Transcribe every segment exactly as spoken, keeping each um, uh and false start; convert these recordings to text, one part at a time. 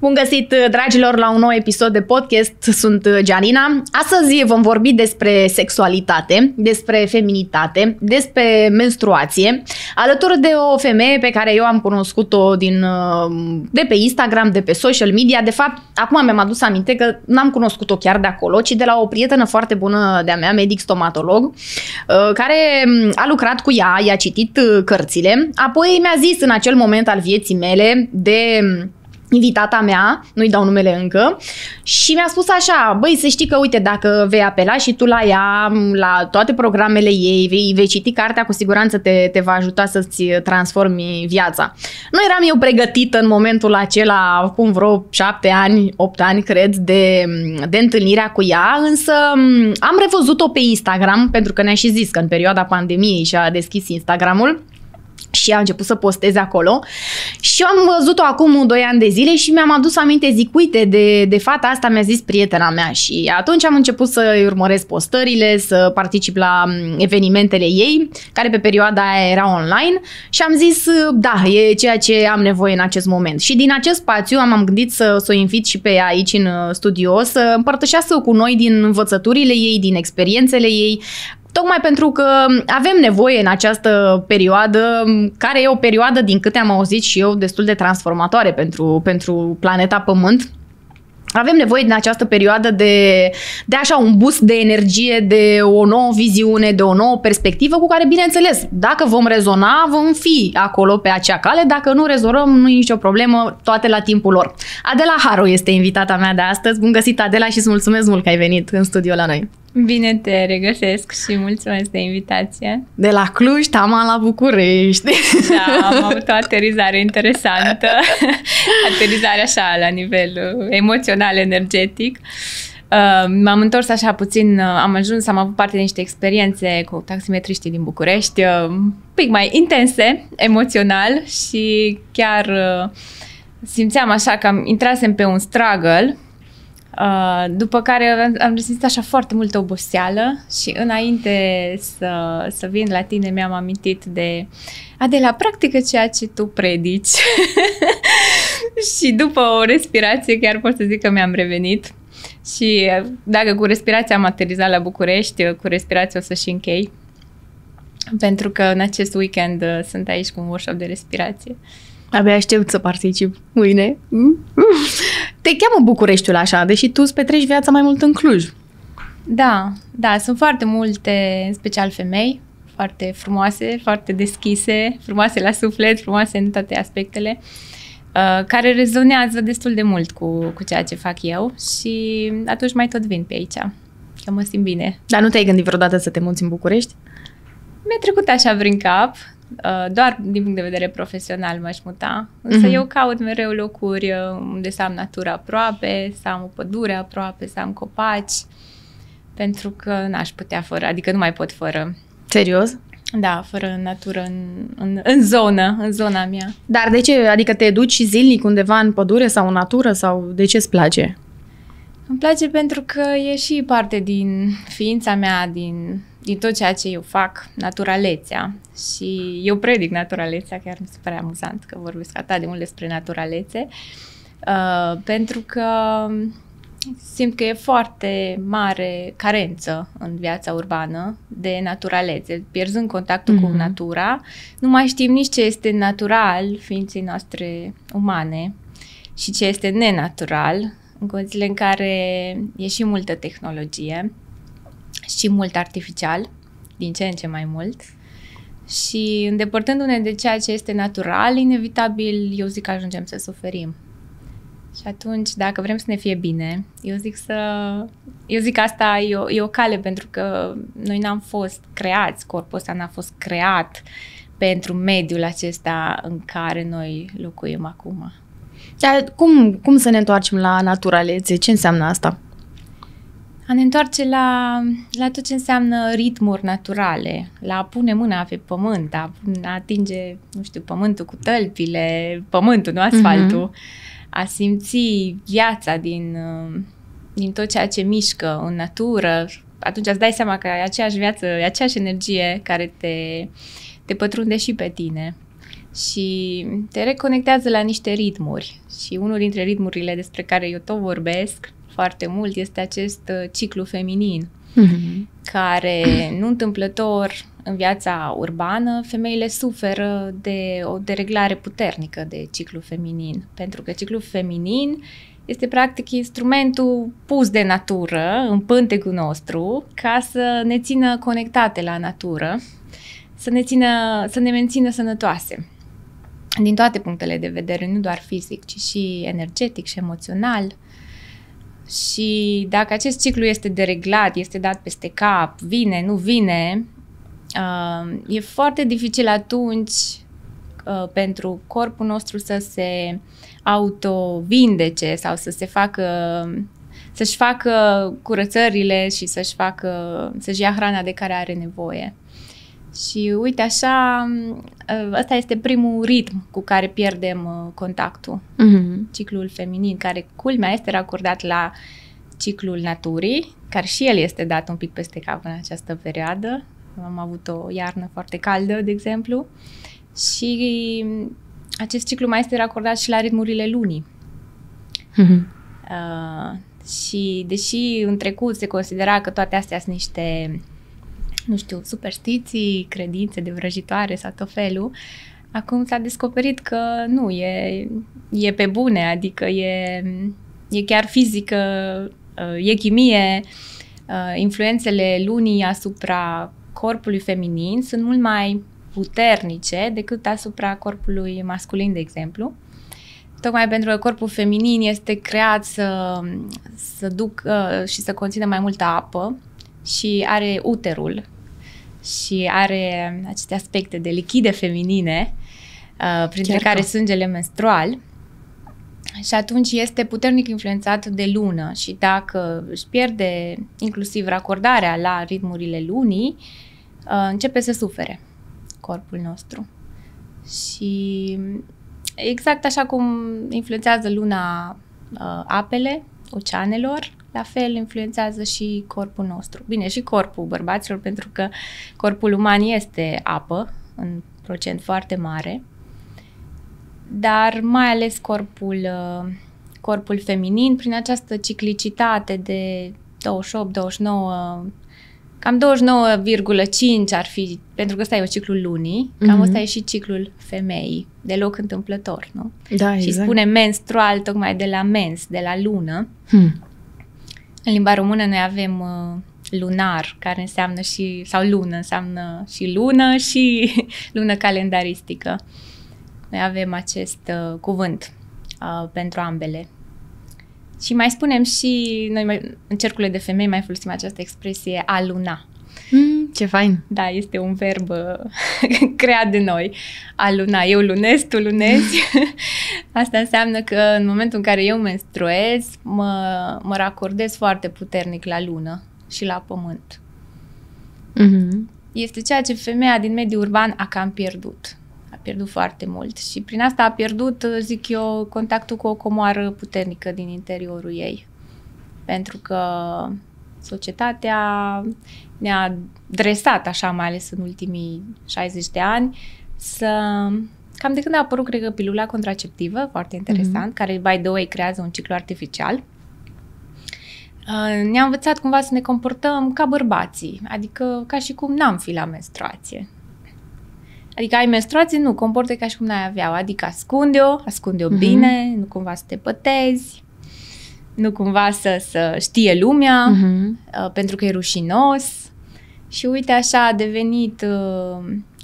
Bun găsit, dragilor, la un nou episod de podcast. Sunt Geanina. Astăzi vom vorbi despre sexualitate, despre feminitate, despre menstruație, alături de o femeie pe care eu am cunoscut-o din, de pe Instagram, de pe social media. De fapt, acum mi-am adus aminte că n-am cunoscut-o chiar de acolo, ci de la o prietenă foarte bună de-a mea, medic stomatolog, care a lucrat cu ea, i-a citit cărțile, apoi mi-a zis în acel moment al vieții mele de invitata mea, nu-i dau numele încă, și mi-a spus așa: băi, să știi că, uite, dacă vei apela și tu la ea, la toate programele ei, vei, vei citi cartea, cu siguranță te, te va ajuta să-ți transformi viața. Nu eram eu pregătită în momentul acela, acum vreo șapte ani, opt ani, cred, de, de întâlnirea cu ea, însă am revăzut-o pe Instagram, pentru că ne-a și zis că în perioada pandemiei și-a deschis Instagram-ul și a început să posteze acolo. Și eu am văzut-o acum doi ani de zile și mi-am adus aminte, zic, uite, de, de fata asta mi-a zis prietena mea. Și atunci am început să urmăresc postările, să particip la evenimentele ei, care pe perioada aia era online, și am zis, da, e ceea ce am nevoie în acest moment. Și din acest spațiu am, am gândit să, să o invit și pe ea aici în studio, să împărtășească cu noi din învățăturile ei, din experiențele ei, tocmai pentru că avem nevoie în această perioadă, care e o perioadă, din câte am auzit și eu, destul de transformatoare pentru, pentru planeta Pământ. Avem nevoie din această perioadă de, de așa un boost de energie, de o nouă viziune, de o nouă perspectivă cu care, bineînțeles, dacă vom rezona, vom fi acolo pe acea cale. Dacă nu rezonăm, nu e nicio problemă, toate la timpul lor. Adela Haru este invitata mea de astăzi. Bun găsit, Adela, și îți mulțumesc mult că ai venit în studio la noi. Bine te regăsesc și mulțumesc de invitație. De la Cluj, taman la București. Da, am avut o aterizare interesantă. Aterizare așa, la nivel emoțional, energetic. M-am întors așa puțin, am ajuns, am avut parte de niște experiențe cu taximetriștii din București, un pic mai intense, emoțional, și chiar simțeam așa că am intrasem pe un struggle. După care am resimțit așa foarte multă oboseală și înainte să, să vin la tine mi-am amintit de Adela, practică ceea ce tu predici. Și după o respirație chiar pot să zic că mi-am revenit. Și dacă cu respirația am aterizat la București, cu respirația o să și închei, pentru că în acest weekend sunt aici cu un workshop de respirație. Abia aștept să particip mâine. Te cheamă Bucureștiul așa, deși tu îți petrești viața mai mult în Cluj. Da, da, sunt foarte multe, în special femei, foarte frumoase, foarte deschise, frumoase la suflet, frumoase în toate aspectele, care rezonează destul de mult cu, cu ceea ce fac eu și atunci mai tot vin pe aici. Eu mă simt bine. Dar nu te-ai gândit vreodată să te muți în București? Mi-a trecut așa prin cap. Doar din punct de vedere profesional m-aș muta, însă mm-hmm. eu caut mereu locuri unde să am natura aproape, să am o pădure aproape, să am copaci, pentru că n-aș putea fără, adică nu mai pot fără. Serios? Da, fără natură în, în, în zonă, în zona mea. Dar de ce? Adică te duci zilnic undeva în pădure sau în natură sau de ce îți place? Îmi place pentru că e și parte din ființa mea, din... din tot ceea ce eu fac, naturalețea. Și eu predic naturalețea, chiar mi se pare amuzant că vorbesc atât de mult despre naturalețe, uh, pentru că simt că e foarte mare carență în viața urbană de naturalețe. Pierzând contactul mm-hmm. cu natura, nu mai știm nici ce este natural ființei noastre umane și ce este nenatural, în condițiile în care e și multă tehnologie și mult artificial, din ce în ce mai mult, și îndepărtându-ne de ceea ce este natural, inevitabil, eu zic că ajungem să suferim. Și atunci, dacă vrem să ne fie bine, eu zic să... Eu zic că asta e o, e o cale, pentru că noi n-am fost creați, corpul ăsta n-a fost creat pentru mediul acesta în care noi locuim acum. Dar cum, cum să ne întoarcem la naturalețe? Ce înseamnă asta? A ne întoarce la, la tot ce înseamnă ritmuri naturale, la a pune mâna pe pământ, a, a atinge, nu știu, pământul cu tălpile, pământul, nu asfaltul, uh-huh. a simți viața din, din tot ceea ce mișcă în natură. Atunci îți dai seama că e aceeași viață, e aceeași energie care te, te pătrunde și pe tine. și te reconectează la niște ritmuri. Și unul dintre ritmurile despre care eu tot vorbesc foarte mult este acest ciclu feminin, mm-hmm. care nu întâmplător în viața urbană femeile suferă de o dereglare puternică de ciclu feminin, pentru că ciclu feminin este practic instrumentul pus de natură în pântecul nostru ca să ne țină conectate la natură, să ne, țină, să ne mențină sănătoase din toate punctele de vedere, nu doar fizic, ci și energetic și emoțional. Și dacă acest ciclu este dereglat, este dat peste cap, vine, nu vine, e foarte dificil atunci pentru corpul nostru să se autovindece sau să se facă, să-și facă curățările și să-și facă, să-și ia hrana de care are nevoie. Și uite așa, ăsta este primul ritm cu care pierdem contactul. Mm-hmm. Ciclul feminin, care culmea este racordat la ciclul naturii, care și el este dat un pic peste cap în această perioadă. Am avut o iarnă foarte caldă, de exemplu. Și acest ciclu mai este racordat și la ritmurile lunii. Mm-hmm. Uh, și deși în trecut se considera că toate astea sunt niște, nu știu, superstiții, credințe de vrăjitoare sau tot felul, acum s-a descoperit că nu, e, e pe bune, adică e, e chiar fizică, e chimie. Influențele lunii asupra corpului feminin sunt mult mai puternice decât asupra corpului masculin, de exemplu. Tocmai pentru că corpul feminin este creat să, să ducă și să conțină mai multă apă și are uterul și are aceste aspecte de lichide feminine, printre care sângele menstrual. Și atunci este puternic influențat de lună și dacă își pierde inclusiv racordarea la ritmurile lunii, începe să sufere corpul nostru. Și exact așa cum influențează luna apele oceanelor, la fel influențează și corpul nostru. Bine, și corpul bărbaților, pentru că corpul uman este apă, în procent foarte mare, dar mai ales corpul, corpul feminin, prin această ciclicitate de douăzeci și opt douăzeci și nouă, cam douăzeci și nouă virgulă cinci ar fi, pentru că ăsta e o ciclul lunii, cam ăsta mm-hmm. e și ciclul femeii, deloc întâmplător, nu? Da, exact. Și spune menstrual tocmai de la mens, de la lună. Hmm. În limba română noi avem uh, lunar, care înseamnă și, sau lună, înseamnă și lună și lună calendaristică. Noi avem acest uh, cuvânt uh, pentru ambele. Și mai spunem și, noi mai, în cercurile de femei mai folosim această expresie a luna. Mm, ce fain! Da, este un verb uh, creat de noi. A luna, eu lunez, tu lunezi. Asta înseamnă că în momentul în care eu menstruez, mă, mă racordez foarte puternic la lună și la pământ. Mm-hmm. Este ceea ce femeia din mediul urban a cam pierdut. A pierdut foarte mult și prin asta a pierdut, zic eu, contactul cu o comoară puternică din interiorul ei. Pentru că societatea ne-a dresat așa, mai ales în ultimii șaizeci de ani, să... Cam de când a apărut, cred că, pilula contraceptivă, foarte interesant, mm-hmm. care, by the way, creează un ciclu artificial, ne-a învățat cumva să ne comportăm ca bărbații, adică ca și cum n-am fi la menstruație. Adică ai menstruație, nu, comportă ca și cum n-ai avea, adică ascunde-o, ascunde-o mm-hmm. bine, nu cumva să te pătezi, nu cumva să, să știe lumea, mm-hmm. pentru că e rușinos. Și uite așa a devenit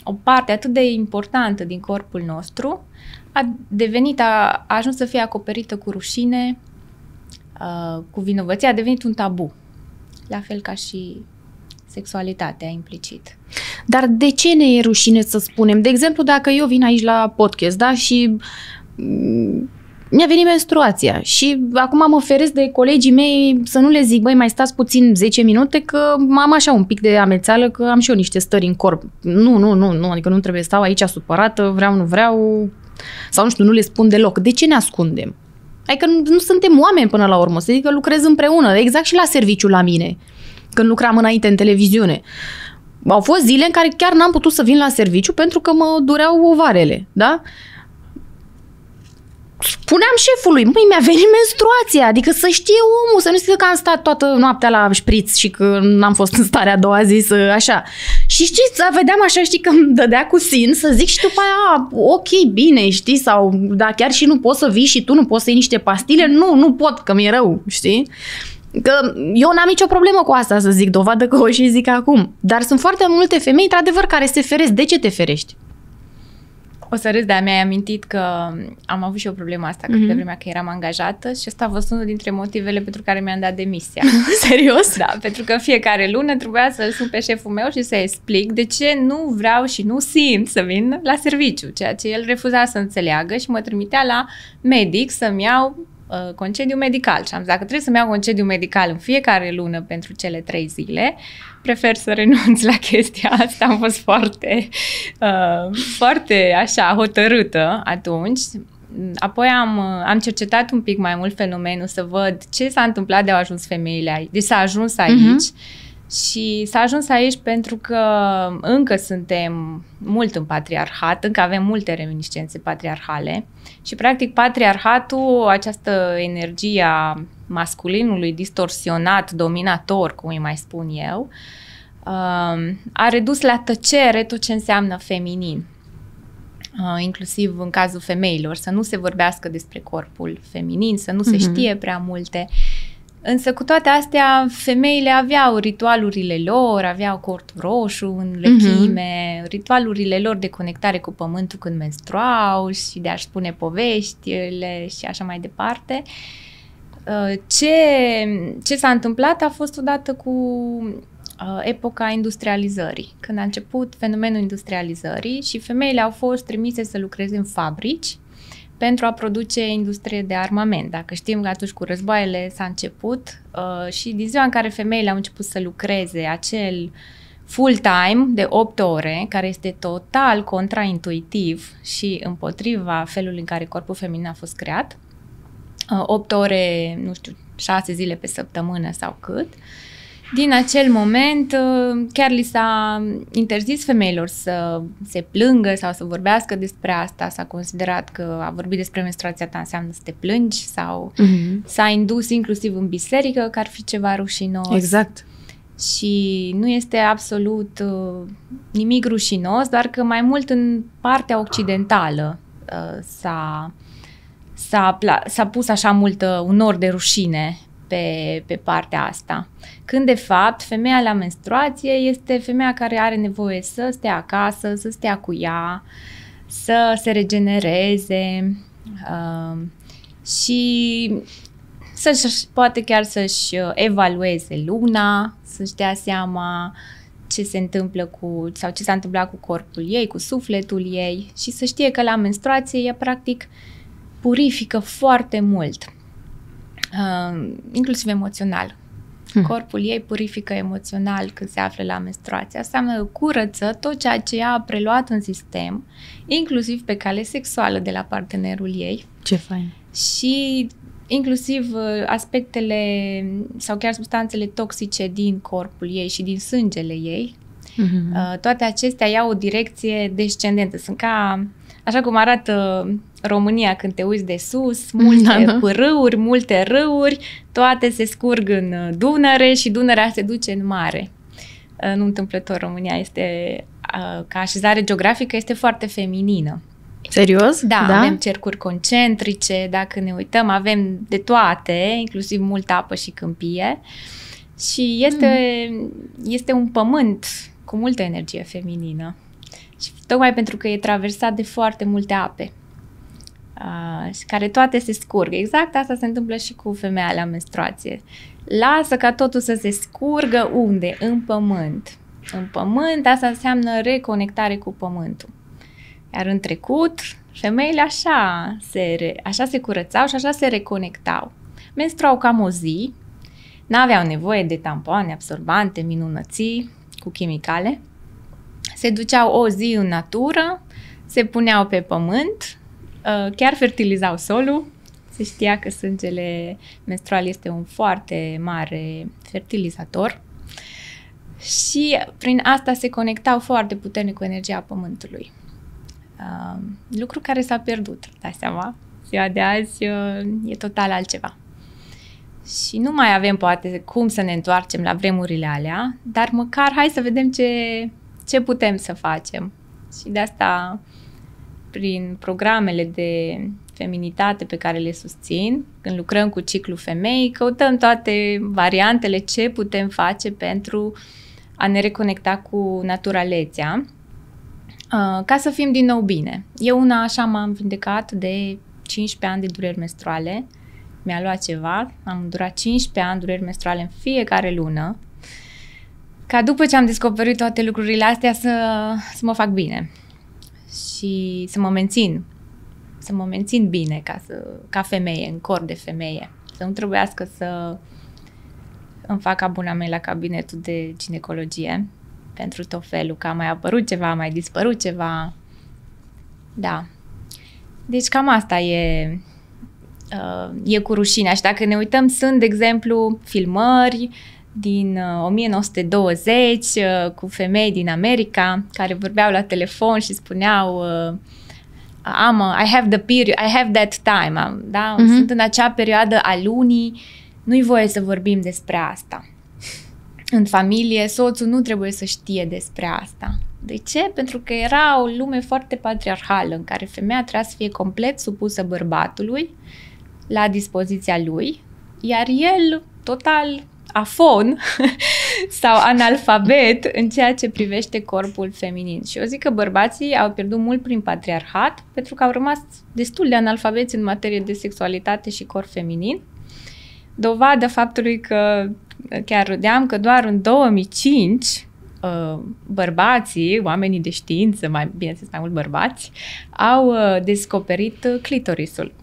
o parte atât de importantă din corpul nostru, a devenit, a, a ajuns să fie acoperită cu rușine, cu vinovăție, a devenit un tabu, la fel ca și sexualitatea implicit. Dar de ce ne e rușine să spunem? De exemplu, dacă eu vin aici la podcast, da, și mi-a venit menstruația și acum mă feresc de colegii mei să nu le zic, băi, mai stați puțin zece minute că am așa un pic de amețeală că am și eu niște stări în corp. Nu, nu, nu, nu, adică nu trebuie să stau aici supărată, vreau, nu vreau, sau nu știu, nu le spun deloc. De ce ne ascundem? Adică nu, nu suntem oameni până la urmă, să zic că lucrez împreună, exact și la serviciu la mine, când lucram înainte în televiziune. Au fost zile în care chiar n-am putut să vin la serviciu pentru că mă dureau ovarele, da? Spuneam șefului, măi, mi-a venit menstruația, adică să știe omul, să nu știe că am stat toată noaptea la șpriț și că n-am fost în starea a doua zi să, așa. Și știți, să vedeam așa, știi, că îmi dădea cu sin să zic și după aia, ok, bine, știi, sau da, chiar și nu poți să vii și tu nu poți să iei niște pastile, nu, nu pot, că mi-e rău, știi? Că eu n-am nicio problemă cu asta, să zic, dovadă că o și zic acum. Dar sunt foarte multe femei, într-adevăr, care se feresc. De ce te ferești? O să râs, dar mi-ai amintit că am avut și eu problema asta câte mm-hmm. vremea că eram angajată și asta a fost unul dintre motivele pentru care mi-am dat demisia. Serios? Da, pentru că în fiecare lună trebuia să-l sun pe șeful meu și să-i explic de ce nu vreau și nu simt să vin la serviciu, ceea ce el refuza să înțeleagă și mă trimitea la medic să-mi iau uh, concediu medical. Și am zis, dacă trebuie să-mi iau concediu medical în fiecare lună pentru cele trei zile, prefer să renunț la chestia asta. Am fost foarte, uh, foarte așa, hotărâtă atunci. Apoi am, am cercetat un pic mai mult fenomenul să văd ce s-a întâmplat de au ajuns femeile aici. Deci s-a ajuns aici uh-huh. și s-a ajuns aici pentru că încă suntem mult în patriarhat, încă avem multe reminiscențe patriarhale și practic patriarhatul, această energie a masculinului distorsionat, dominator, cum îi mai spun eu, a redus la tăcere tot ce înseamnă feminin, inclusiv în cazul femeilor, să nu se vorbească despre corpul feminin, să nu se știe prea multe. Însă cu toate astea, femeile aveau ritualurile lor, aveau cortul roșu în lechime, uh-huh. ritualurile lor de conectare cu pământul când menstruau și de a-și spune poveștile și așa mai departe. Ce, ce s-a întâmplat a fost odată cu epoca industrializării, când a început fenomenul industrializării și femeile au fost trimise să lucreze în fabrici pentru a produce industrie de armament. Dacă știm că atunci cu războaiele s-a început uh, și din ziua în care femeile au început să lucreze acel full-time de opt ore, care este total contraintuitiv și împotriva felului în care corpul feminin a fost creat, uh, opt ore, nu știu, șase zile pe săptămână sau cât, din acel moment chiar li s-a interzis femeilor să se plângă sau să vorbească despre asta, s-a considerat că a vorbi despre menstruația ta înseamnă să te plângi sau mm-hmm. s-a indus inclusiv în biserică că ar fi ceva rușinos. Exact. Și nu este absolut nimic rușinos, doar că mai mult în partea occidentală s-a, s-a, s-a pus așa multă, un nor de rușine Pe, pe partea asta. Când de fapt femeia la menstruație este femeia care are nevoie să stea acasă, să stea cu ea, să se regenereze uh, și să-și, poate chiar să-și evalueze luna, să-și dea seama ce se întâmplă cu, sau ce s-a întâmplat cu corpul ei, cu sufletul ei și să știe că la menstruație ea practic purifică foarte mult. Uh, inclusiv emoțional. Hmm. Corpul ei purifică emoțional când se află la menstruație. Asta înseamnă că curăță tot ceea ce ea a preluat în sistem, inclusiv pe cale sexuală de la partenerul ei. Ce fain! Și inclusiv aspectele sau chiar substanțele toxice din corpul ei și din sângele ei. Hmm. Uh, toate acestea iau o direcție descendentă. Sunt ca... Așa cum arată România când te uiți de sus, multe da, pârâuri, multe râuri, toate se scurg în Dunăre și Dunărea se duce în mare. Nu întâmplător, România este, ca așezare geografică, este foarte feminină. Serios? Da, da, avem cercuri concentrice, dacă ne uităm, avem de toate, inclusiv multă apă și câmpie. Și este, mm. este un pământ cu multă energie feminină. Și tocmai pentru că e traversat de foarte multe ape, uh, care toate se scurg. Exact asta se întâmplă și cu femeia la menstruație. Lasă ca totul să se scurgă unde? În pământ. În pământ, asta înseamnă reconectare cu pământul. Iar în trecut, femeile așa se, re, așa se curățau și așa se reconectau. Menstruau cam o zi, n-aveau nevoie de tampoane, absorbante, minunății cu chimicale. Se duceau o zi în natură, se puneau pe pământ, chiar fertilizau solul. Se știa că sângele menstrual este un foarte mare fertilizator și prin asta se conectau foarte puternic cu energia Pământului. Uh, lucru care s-a pierdut, dați seama, ziua de azi uh, e total altceva. Și nu mai avem poate cum să ne întoarcem la vremurile alea, dar măcar hai să vedem ce, ce putem să facem. Și de asta, prin programele de feminitate pe care le susțin, când lucrăm cu ciclu femei, căutăm toate variantele ce putem face pentru a ne reconecta cu naturalețea, ca să fim din nou bine. Eu una așa m-am vindecat de cincisprezece ani de dureri menstruale. Mi-a luat ceva, am îndurat cincisprezece ani dureri menstruale în fiecare lună, ca după ce am descoperit toate lucrurile astea să, să mă fac bine și să mă mențin, să mă mențin bine ca, să, ca femeie, în corp de femeie, să nu trebuiască să îmi fac abonament la cabinetul de ginecologie pentru tot felul, că a mai apărut ceva, a mai dispărut ceva, da. Deci cam asta e... e cu rușinea. Și dacă ne uităm, sunt, de exemplu, filmări din o mie nouă sute douăzeci cu femei din America care vorbeau la telefon și spuneau I'm a, I have the period, I have that time, da? Uh-huh. Sunt în acea perioadă a lunii, nu-i voie să vorbim despre asta. În familie, soțul nu trebuie să știe despre asta. De ce? Pentru că era o lume foarte patriarhală în care femeia trebuia să fie complet supusă bărbatului, la dispoziția lui, iar el total afon sau analfabet în ceea ce privește corpul feminin. Și eu zic că bărbații au pierdut mult prin patriarhat, pentru că au rămas destul de analfabeți în materie de sexualitate și corp feminin. Dovadă faptului că, chiar râdeam, că doar în două mii cinci bărbații, oamenii de știință, mai bine zis mai mult bărbați, au descoperit clitorisul.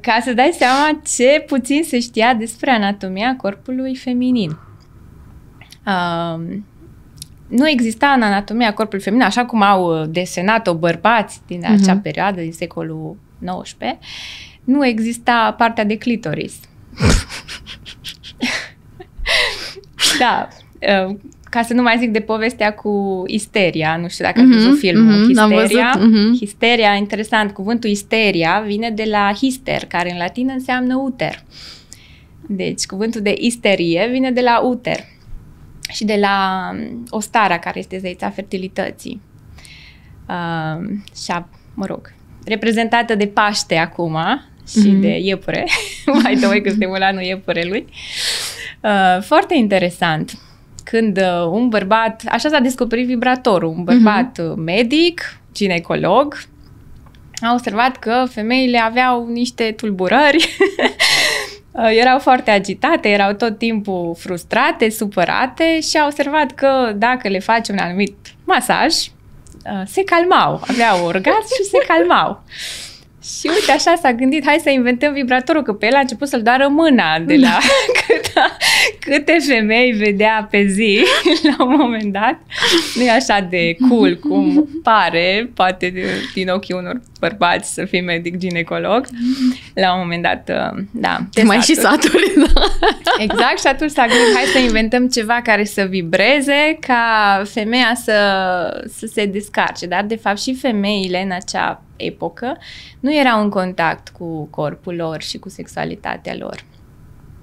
Ca să dai seama ce puțin se știa despre anatomia corpului feminin. Nu exista în anatomia corpului feminin, așa cum au desenat-o bărbați din acea uh-huh. perioadă, din secolul nouăsprezece, nu exista partea de clitoris. Da, ca să nu mai zic de povestea cu isteria, nu știu dacă ați văzut filmul, Histeria. Histeria, interesant, cuvântul isteria vine de la hister, care în latină înseamnă uter. Deci cuvântul de isterie vine de la uter și de la ostara, care este zeița fertilității. Uh, și a, mă rog, reprezentată de Paște acum și mm-hmm. de iepure, mai doi că suntem în anul iepurelui. Uh, foarte interesant. Când uh, un bărbat, așa s-a descoperit vibratorul, un bărbat uh-huh. medic, ginecolog, a observat că femeile aveau niște tulburări, uh, erau foarte agitate, erau tot timpul frustrate, supărate și a observat că dacă le faci un anumit masaj, uh, se calmau, aveau orgasm și se calmau. Și uite, așa s-a gândit, hai să inventăm vibratorul, că pe el a început să-l doară mâna de la câta, câte femei vedea pe zi la un moment dat. Nu e așa de cool cum pare, poate din ochii unor bărbați să fii medic ginecolog. La un moment dat, da. Te mai și saturi, da. Exact, și atunci s-a gândit, hai să inventăm ceva care să vibreze ca femeia să, să se descarce. Dar, de fapt, și femeile în acea epocă nu erau în contact cu corpul lor și cu sexualitatea lor.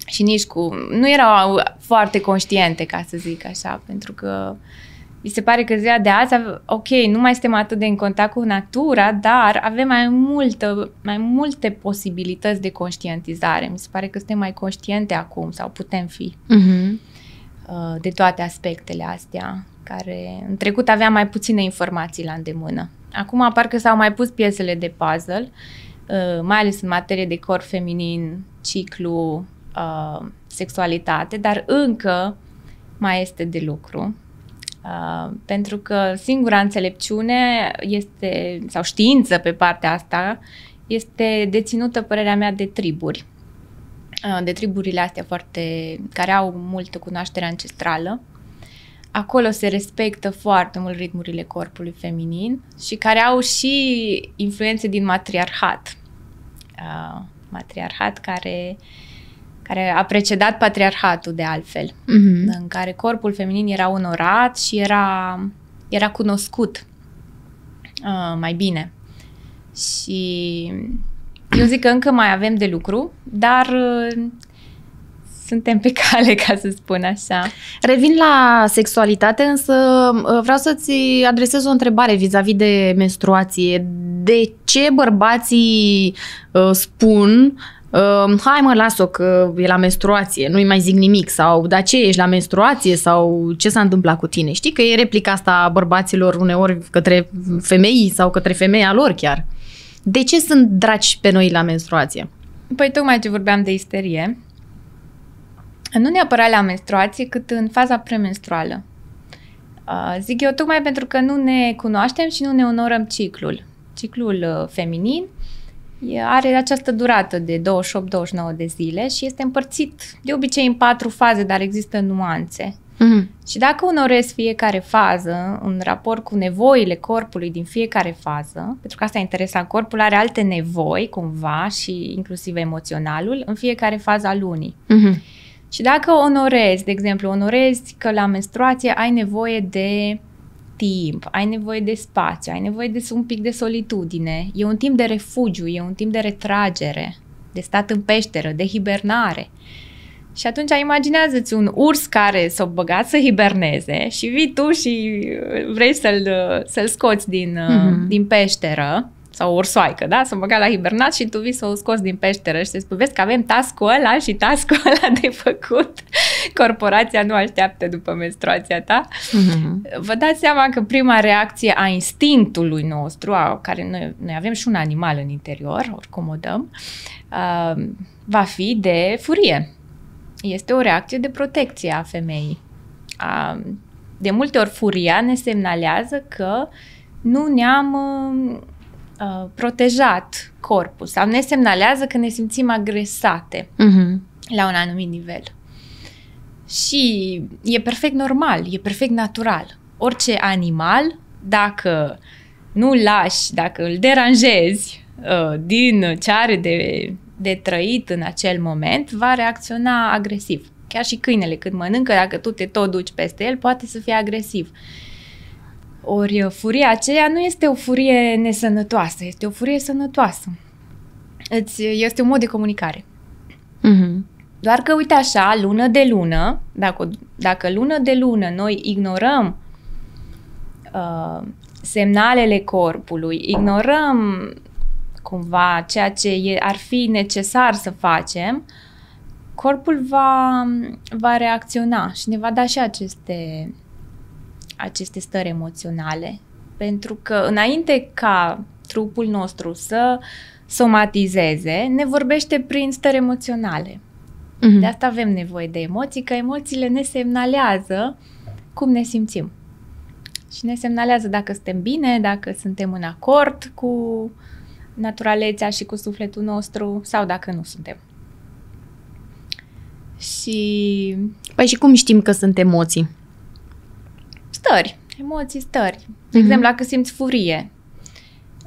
Și nici cu... nu erau foarte conștiente, ca să zic așa, pentru că mi se pare că ziua de azi, ok, nu mai suntem atât de în contact cu natura, dar avem mai, multă, mai multe posibilități de conștientizare. Mi se pare că suntem mai conștiente acum, sau putem fi, uh-huh. de toate aspectele astea, care în trecut aveam mai puține informații la îndemână. Acum parcă s-au mai pus piesele de puzzle, mai ales în materie de corp feminin, ciclu, sexualitate, dar încă mai este de lucru. Pentru că singura înțelepciune este, sau știință pe partea asta, este deținută, părerea mea, de triburi. De triburile astea foarte, care au multă cunoaștere ancestrală. Acolo se respectă foarte mult ritmurile corpului feminin și care au și influențe din matriarhat. Uh, matriarhat care, care a precedat patriarhatul de altfel, mm-hmm. în care corpul feminin era onorat și era, era cunoscut uh, mai bine. Și eu zic că încă mai avem de lucru, dar uh, suntem pe cale, ca să spun așa. Revin la sexualitate, însă vreau să-ți adresez o întrebare vis-a-vis de menstruație. De ce bărbații uh, spun... Uh, hai mă, las-o că e la menstruație, nu-i mai zic nimic, sau da, ce, ești la menstruație, sau ce s-a întâmplat cu tine? Știi că e replica asta a bărbaților uneori către femei sau către femeia lor chiar. De ce sunt dragi pe noi la menstruație? Păi tocmai ce vorbeam de isterie, nu neapărat la menstruație, cât în faza premenstruală. Uh, zic eu, tocmai pentru că nu ne cunoaștem și nu ne onorăm ciclul. Ciclul uh, feminin are această durată de douăzeci și opt douăzeci și nouă de zile și este împărțit de obicei în patru faze, dar există nuanțe. Mm-hmm. Și dacă onorezi fiecare fază în raport cu nevoile corpului din fiecare fază, pentru că asta e interesant, corpul are alte nevoi cumva și inclusiv emoționalul în fiecare fază a lunii. Mm-hmm. Și dacă onorezi, de exemplu, onorezi că la menstruație ai nevoie de timp, ai nevoie de spațiu, ai nevoie de un pic de solitudine, e un timp de refugiu, e un timp de retragere, de stat în peșteră, de hibernare. Și atunci imaginează-ți un urs care s-a băgat să hiberneze și vii tu și vrei să-l, să-l scoți din, mm-hmm. din peșteră, sau ursoaică, da? S-a băgat la hibernat și tu vii să o scoți din peșteră și să-ți povesti că avem task-ul ăla și task-ul ăla de făcut. Corporația nu așteaptă după menstruația ta. Mm-hmm. Vă dați seama că prima reacție a instinctului nostru, a, care noi, noi avem și un animal în interior, oricum o dăm, uh, va fi de furie. Este o reacție de protecție a femeii. Uh, de multe ori furia ne semnalează că nu ne-am... Uh, protejat corpul sau ne semnalează că ne simțim agresate uh-huh. la un anumit nivel. Și e perfect normal, e perfect natural. Orice animal, dacă nu lași, dacă îl deranjezi uh, din ce are de, de trăit în acel moment, va reacționa agresiv. Chiar și câinele când mănâncă, dacă tu te tot duci peste el, poate să fie agresiv. Ori furia aceea nu este o furie nesănătoasă, este o furie sănătoasă. Îți, este un mod de comunicare. Mm-hmm. Doar că, uite așa, lună de lună, dacă, dacă lună de lună noi ignorăm uh, semnalele corpului, ignorăm cumva ceea ce e, ar fi necesar să facem, corpul va, va reacționa și ne va da și aceste... aceste stări emoționale, pentru că înainte ca trupul nostru să somatizeze, ne vorbește prin stări emoționale. Mm-hmm. De asta avem nevoie de emoții, că emoțiile ne semnalează cum ne simțim. Și ne semnalează dacă suntem bine, dacă suntem în acord cu naturalețea și cu sufletul nostru sau dacă nu suntem. Și... Păi și cum știm că sunt emoții? Stări, emoții, stări. De uh-huh. exemplu, dacă simți furie,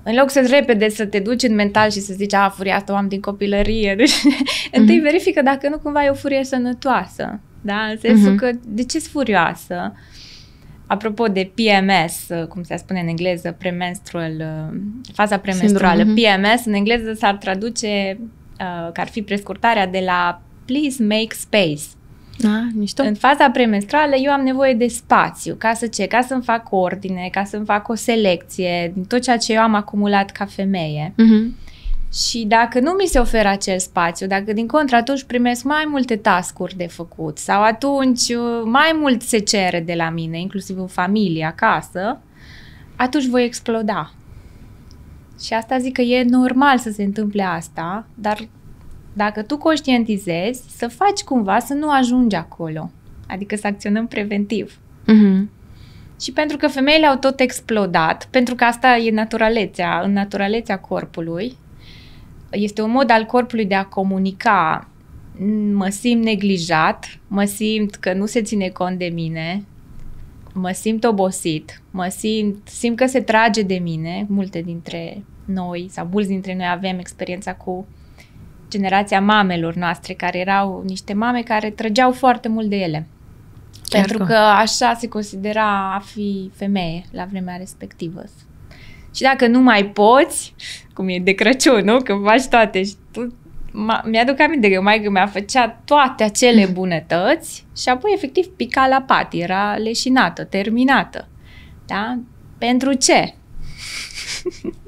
în loc să-ți repede să te duci în mental și să zici, a, furia asta o am din copilărie, uh-huh. întâi verifică dacă nu cumva e o furie sănătoasă, da? În sensul uh-huh. că, de ce-s furioasă? Apropo de P M S, cum se spune în engleză, premenstrual, faza premenstruală, uh-huh. P M S, în engleză s-ar traduce, uh, că ar fi prescurtarea de la Please Make Space. A, în faza premenstruală eu am nevoie de spațiu, ca să ce? Ca să-mi fac ordine, ca să-mi fac o selecție din tot ceea ce eu am acumulat ca femeie. Uh-huh. Și dacă nu mi se oferă acel spațiu, dacă din contră atunci primesc mai multe task-uri de făcut sau atunci mai mult se cere de la mine, inclusiv în familie, acasă, atunci voi exploda. Și asta zic că e normal să se întâmple asta, dar... Dacă tu conștientizezi, să faci cumva să nu ajungi acolo. Adică să acționăm preventiv. Uh-huh. Și pentru că femeile au tot explodat, pentru că asta e naturalețea, în naturalețea corpului, este un mod al corpului de a comunica. Mă simt neglijat, mă simt că nu se ține cont de mine, mă simt obosit, mă simt, simt că se trage de mine. Multe dintre noi, sau mulți dintre noi avem experiența cu generația mamelor noastre, care erau niște mame care trăgeau foarte mult de ele. Chiar pentru că... că așa se considera a fi femeie la vremea respectivă. Și dacă nu mai poți, cum e de Crăciun, nu? Că faci toate și tu... Mi-aduc aminte că maică mea făcea toate acele bunătăți și apoi efectiv pica la pat, era leșinată, terminată. Da? Pentru ce?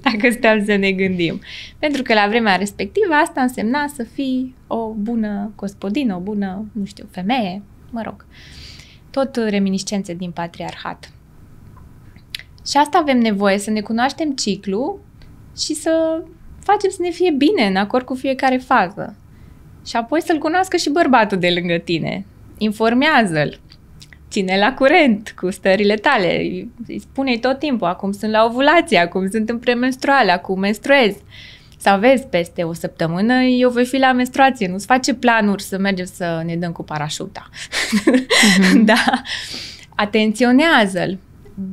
Dacă stăm să ne gândim. Pentru că la vremea respectivă asta însemna să fii o bună gospodină, o bună, nu știu, femeie, mă rog. Tot reminiscențe din patriarhat. Și asta avem nevoie, să ne cunoaștem ciclu și să facem să ne fie bine, în acord cu fiecare fază. Și apoi să-l cunoască și bărbatul de lângă tine. Informează-l. Ține la curent cu stările tale. Îi spune-i tot timpul, acum sunt la ovulație, acum sunt în premenstruale, acum menstruez. Sau vezi, peste o săptămână eu voi fi la menstruație, nu-ți face planuri să mergem să ne dăm cu parașuta. Mm-hmm. Da. Atenționează-l.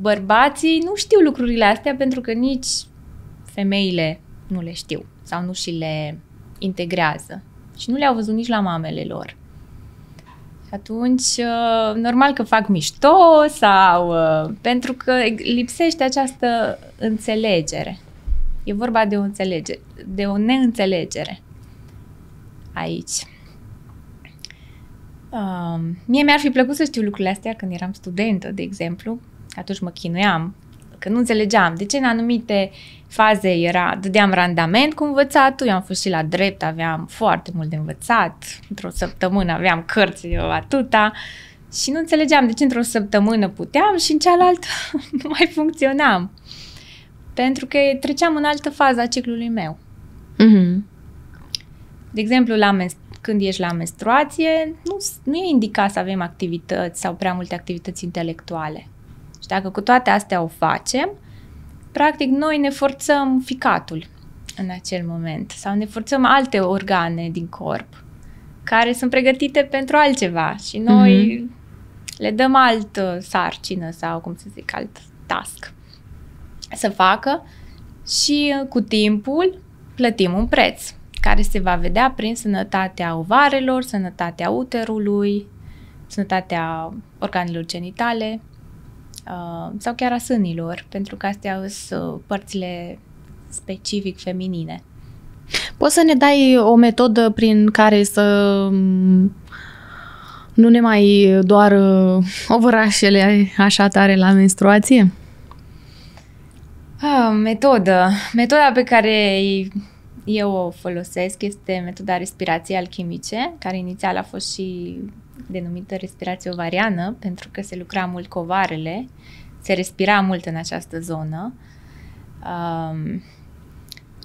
Bărbații nu știu lucrurile astea pentru că nici femeile nu le știu sau nu și le integrează și nu le-au văzut nici la mamele lor. Și atunci, normal că fac mișto sau pentru că lipsește această înțelegere. E vorba de o înțelegere, de o neînțelegere aici. Um, mie mi-ar fi plăcut să știu lucrurile astea când eram studentă, de exemplu. Atunci mă chinuiam, că nu înțelegeam de ce în anumite faze era, dădeam randament cu învățatul, eu am fost și la drept, aveam foarte mult de învățat, într-o săptămână aveam cărți, eu atâta, și nu înțelegeam de ce într-o săptămână puteam și în cealaltă nu mai funcționam. Pentru că treceam în altă fază a ciclului meu. Mm-hmm. De exemplu, la când ești la menstruație, nu, nu e indicat să avem activități sau prea multe activități intelectuale. Și dacă cu toate astea o facem, practic noi ne forțăm ficatul în acel moment sau ne forțăm alte organe din corp care sunt pregătite pentru altceva și noi mm-hmm. le dăm altă sarcină sau, cum să zic, alt task să facă și cu timpul plătim un preț care se va vedea prin sănătatea ovarelor, sănătatea uterului, sănătatea organelor genitale sau chiar a sânilor, pentru că astea sunt părțile specific feminine. Poți să ne dai o metodă prin care să nu ne mai doar ovărașele așa tare la menstruație? Ah, metodă. Metoda pe care eu o folosesc este metoda respirației alchimice, care inițial a fost și denumită respirație ovariană, pentru că se lucra mult cu ovarele, se respira mult în această zonă. Um,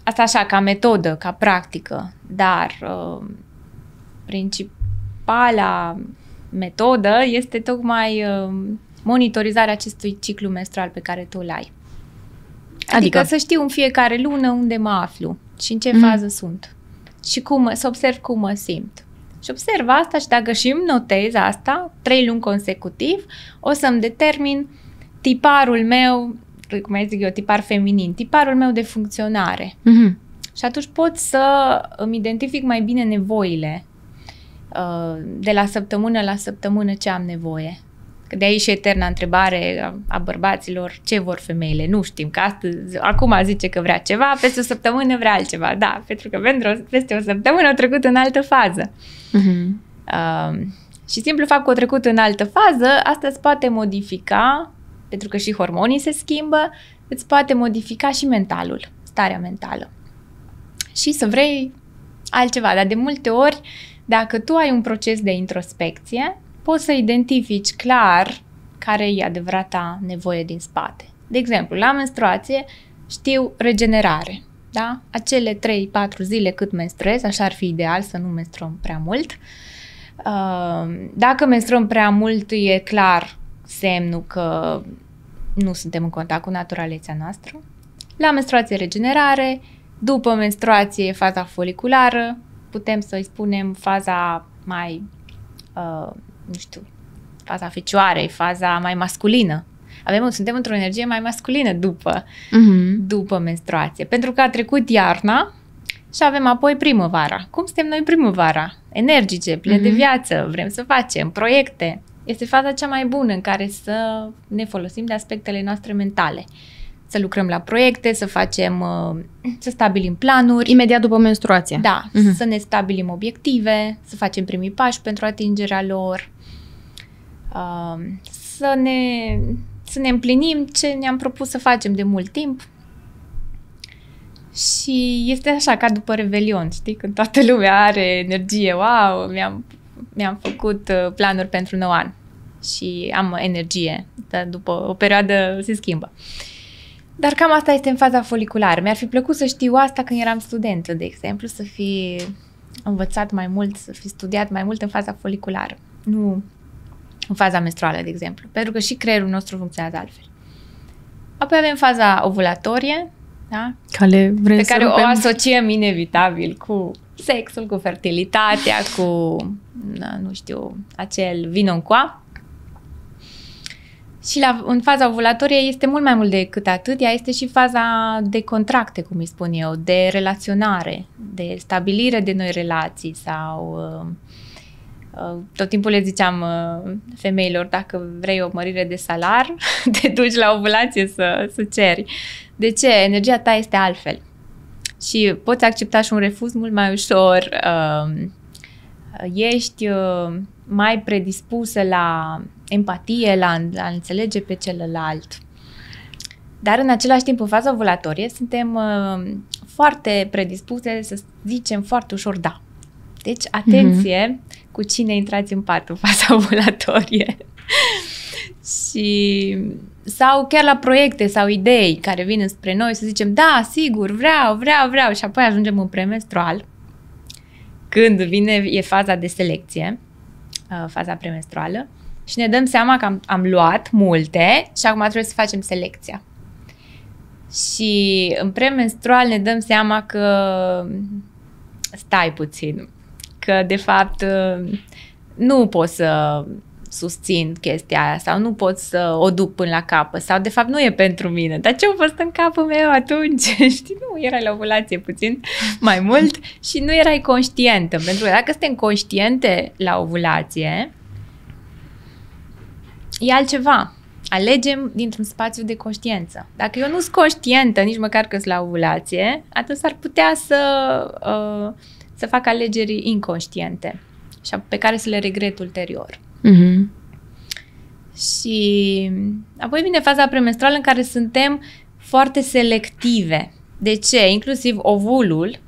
asta așa, ca metodă, ca practică, dar um, principala metodă este tocmai um, monitorizarea acestui ciclu menstrual pe care tu îl ai. Adică, adică să știu în fiecare lună unde mă aflu și în ce mm. fază sunt și cum, să observ cum mă simt. Și observ asta și dacă și îmi notez asta, trei luni consecutiv, o să-mi determin tiparul meu, cum mai zic eu, tipar feminin, tiparul meu de funcționare. Mm-hmm. Și atunci pot să îmi identific mai bine nevoile de la săptămână la săptămână ce am nevoie. Că de aici e eterna întrebare a bărbaților, ce vor femeile? Nu știm, că astăzi, acum zice că vrea ceva, peste o săptămână vrea altceva. Da, pentru că peste o săptămână au trecut în altă fază. Uh-huh. Uh, și simplu fapt că au trecut în altă fază, asta îți poate modifica, pentru că și hormonii se schimbă, îți poate modifica și mentalul, starea mentală. Și să vrei altceva, dar de multe ori, dacă tu ai un proces de introspecție, poți să identifici clar care e adevărata nevoie din spate. De exemplu, la menstruație știu regenerare, da? Acele trei patru zile cât menstruez, așa ar fi ideal să nu menstruăm prea mult. Dacă menstruăm prea mult, e clar semnul că nu suntem în contact cu naturalețea noastră. La menstruație regenerare, după menstruație faza foliculară, putem să-i spunem faza mai... Uh, nu știu, faza fecioarei, faza mai masculină. Avem, suntem într-o energie mai masculină după, uh-huh. după menstruație. Pentru că a trecut iarna Și avem apoi primăvara. Cum suntem noi primăvara? Energice, pline mm-hmm. de viață, vrem să facem proiecte. Este faza cea mai bună în care să ne folosim de aspectele noastre mentale. Să lucrăm la proiecte, să facem, să stabilim planuri. Imediat după menstruație. Da, uh-huh. să ne stabilim obiective, să facem primii pași pentru atingerea lor, să ne, să ne împlinim ce ne-am propus să facem de mult timp. Și este așa ca după Revelion, știi? Când toată lumea are energie, wow, mi-am, mi-am făcut planuri pentru nou an și am energie, dar după o perioadă se schimbă. Dar cam asta este în faza foliculară. Mi-ar fi plăcut să știu asta când eram studentă, de exemplu, să fi învățat mai mult, să fi studiat mai mult în faza foliculară, nu în faza menstruală, de exemplu, pentru că și creierul nostru funcționează altfel. Apoi avem faza ovulatorie, da? Care vrem pe care să o asociem inevitabil cu sexul, cu fertilitatea, cu, nu știu, acel vino-ncoa. Și la, în faza ovulatorie este mult mai mult decât atât, ea este și faza de contracte, cum îi spun eu, de relaționare, de stabilire de noi relații sau uh, tot timpul le ziceam uh, femeilor, dacă vrei o mărire de salar, te duci la ovulație să, să ceri. De ce? Energia ta este altfel și poți accepta și un refuz mult mai ușor, uh, ești uh, mai predispusă la empatie, la a înțelege pe celălalt. Dar în același timp, în faza ovulatorie, suntem uh, foarte predispuse să zicem foarte ușor da. Deci, atenție mm-hmm. cu cine intrați în pat în faza ovulatorie. Și, sau chiar la proiecte sau idei care vin spre noi să zicem da, sigur, vreau, vreau, vreau și apoi ajungem în premenstrual. Când vine, e faza de selecție, uh, faza premenstruală. Și ne dăm seama că am, am luat multe și acum trebuie să facem selecția. Și în premenstrual ne dăm seama că stai puțin, că de fapt nu pot să susțin chestia aia sau nu pot să o duc până la capăt sau de fapt nu e pentru mine. Dar ce-a fost în capul meu atunci? Știi, nu, erai la ovulație puțin mai mult și nu erai conștientă. Pentru că dacă suntem conștiente la ovulație, e altceva. Alegem dintr-un spațiu de conștiență. Dacă eu nu sunt conștientă, nici măcar că sunt la ovulație, atunci ar putea să, uh, să fac alegeri inconștiente și pe care să le regret ulterior. Mm-hmm. Și apoi vine faza premenstruală în care suntem foarte selective. De ce? Inclusiv ovulul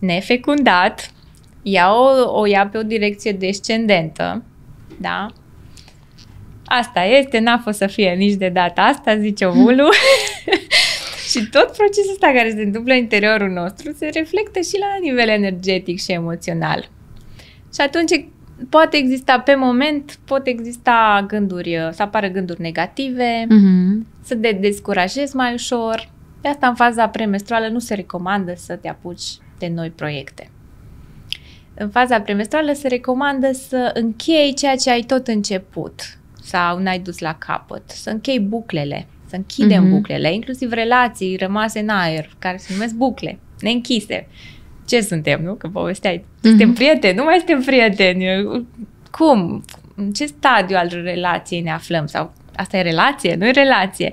nefecundat ia o, o ia pe o direcție descendentă. Da? Asta este, n-a fost să fie nici de data asta, zice ovulul. Și tot procesul ăsta care se întâmplă în interiorul nostru se reflectă și la nivel energetic și emoțional. Și atunci poate exista, pe moment, pot exista gânduri, să apară gânduri negative, uh-huh. să te descurajezi mai ușor. De asta în faza premenstruală nu se recomandă să te apuci de noi proiecte. În faza premenstruală se recomandă să închei ceea ce ai tot început sau n-ai dus la capăt, să închei buclele, să închidem mm-hmm. buclele, inclusiv relații rămase în aer, care se numesc bucle, neînchise. Ce suntem, nu? Că povesteai, mm-hmm. suntem prieteni, nu mai suntem prieteni. Cum? În ce stadiu al relației ne aflăm? Sau asta e relație? Nu e relație.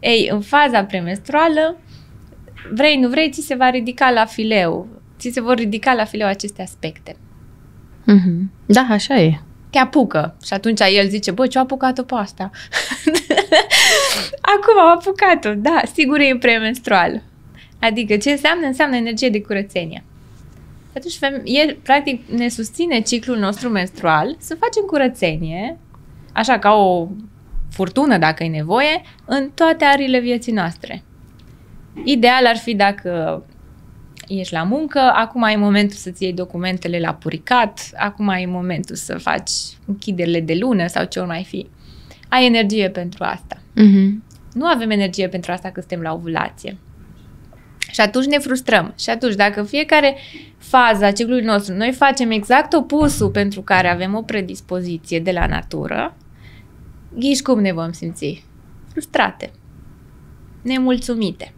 Ei, în faza premenstruală, vrei, nu vrei, ți se va ridica la fileu, ți se vor ridica la fileu aceste aspecte. Mm-hmm. Da, așa e. Te apucă. Și atunci el zice, bă, ce-a apucat-o pe asta? Acum am apucat-o. Da, sigur e premenstrual. Adică ce înseamnă? Înseamnă energie de curățenie. Atunci, el, practic, ne susține ciclul nostru menstrual să facem curățenie, așa ca o furtună, dacă e nevoie, în toate ariile vieții noastre. Ideal ar fi dacă ești la muncă, acum e momentul să-ți iei documentele la puricat, acum e momentul să faci închiderile de lună sau ce or mai fi. Ai energie pentru asta. Mm-hmm. Nu avem energie pentru asta că suntem la ovulație. Și atunci ne frustrăm. Și atunci, dacă fiecare fază a ciclului nostru, noi facem exact opusul pentru care avem o predispoziție de la natură, ghiși cum ne vom simți? Frustrate. Nemulțumite.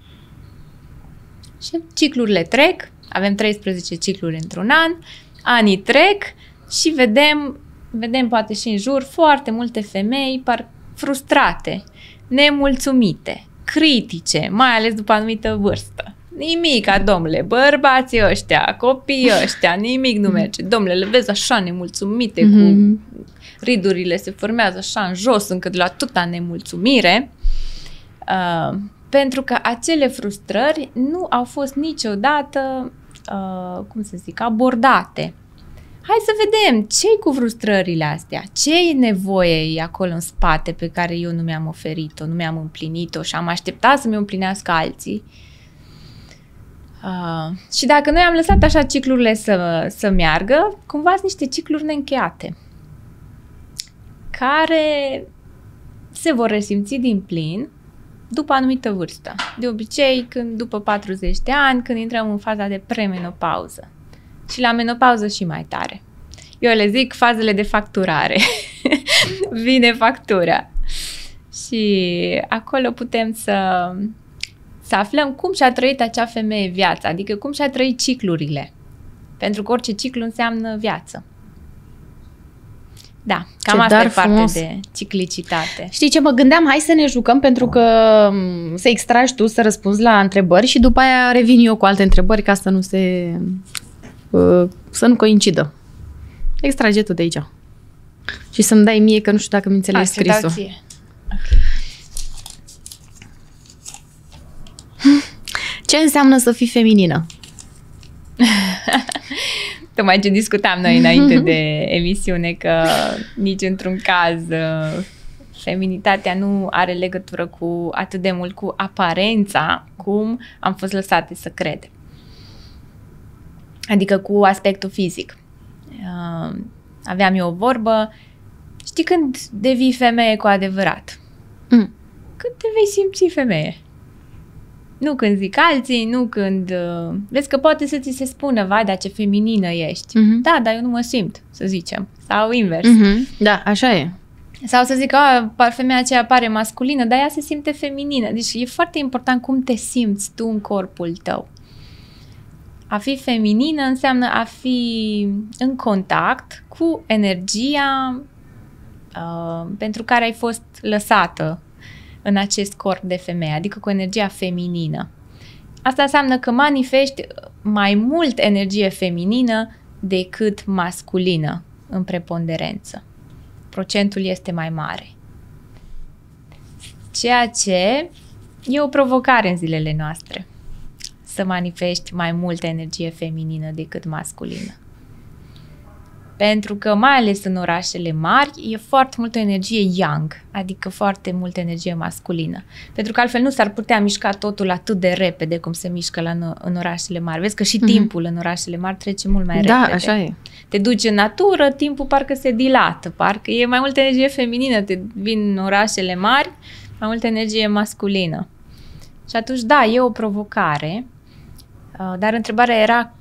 Și ciclurile trec Avem treisprezece cicluri într-un an, anii trec și vedem, vedem poate și în jur foarte multe femei par frustrate, nemulțumite, critice, mai ales după anumită vârstă. Nimica, domnule, bărbații ăștia, copiii ăștia, nimic nu merge. Domnule, le vezi așa nemulțumite, mm-hmm. cu ridurile se formează așa în jos, încât la atâta nemulțumire. Uh, pentru că acele frustrări nu au fost niciodată, uh, cum să zic, abordate. Hai să vedem ce-i cu frustrările astea, ce nevoie e acolo în spate pe care eu nu mi-am oferit-o, nu mi-am împlinit-o și am așteptat să mi-o împlinească alții. Uh, și dacă noi am lăsat așa ciclurile să, să meargă, cumva sunt niște cicluri neîncheiate care se vor resimți din plin după anumită vârstă. De obicei, când după patruzeci de ani, când intrăm în faza de premenopauză și la menopauză și mai tare. Eu le zic fazele de facturare. Vine factura. Și acolo putem să... să aflăm cum și-a trăit acea femeie viața, adică cum și-a trăit ciclurile. Pentru că orice ciclu înseamnă viață. Da, cam ce asta e frumos. Parte de ciclicitate. Știi ce, mă gândeam, hai să ne jucăm, pentru că să extragi tu, să răspunzi la întrebări și după aia revin eu cu alte întrebări ca să nu se... să nu coincidă. Extrage tu de aici. Și să-mi dai mie, că nu știu dacă mi înțelegi scrisul. Ce înseamnă să fii feminină? Tocmai ce discutam noi înainte de emisiune, că nici într-un caz feminitatea nu are legătură cu atât de mult cu aparența cum am fost lăsate să credem. Adică cu aspectul fizic. Aveam eu o vorbă, știi când devii femeie cu adevărat? Mm. Când te vei simți femeie. Nu când zic alții, nu când... Uh, vezi că poate să ți se spună, vai, dar ce feminină ești. Uh-huh. Da, dar eu nu mă simt, să zicem. Sau invers. Uh-huh. Da, așa e. Sau să zic, a, femeia aceea pare masculină, dar ea se simte feminină. Deci e foarte important cum te simți tu în corpul tău. A fi feminină înseamnă a fi în contact cu energia uh, pentru care ai fost lăsată în acest corp de femeie, adică cu energia feminină. Asta înseamnă că manifesti mai mult energie feminină decât masculină în preponderență. Procentul este mai mare. Ceea ce e o provocare în zilele noastre, să manifesti mai multă energie feminină decât masculină. Pentru că, mai ales în orașele mari, e foarte multă energie yang, adică foarte multă energie masculină. Pentru că altfel nu s-ar putea mișca totul atât de repede cum se mișcă la, în orașele mari. Vezi că și mm-hmm. timpul în orașele mari trece mult mai repede. Da, așa e. Te duci în natură, timpul parcă se dilată, parcă e mai multă energie feminină, te vin în orașele mari, mai multă energie masculină. Și atunci, da, e o provocare, dar întrebarea era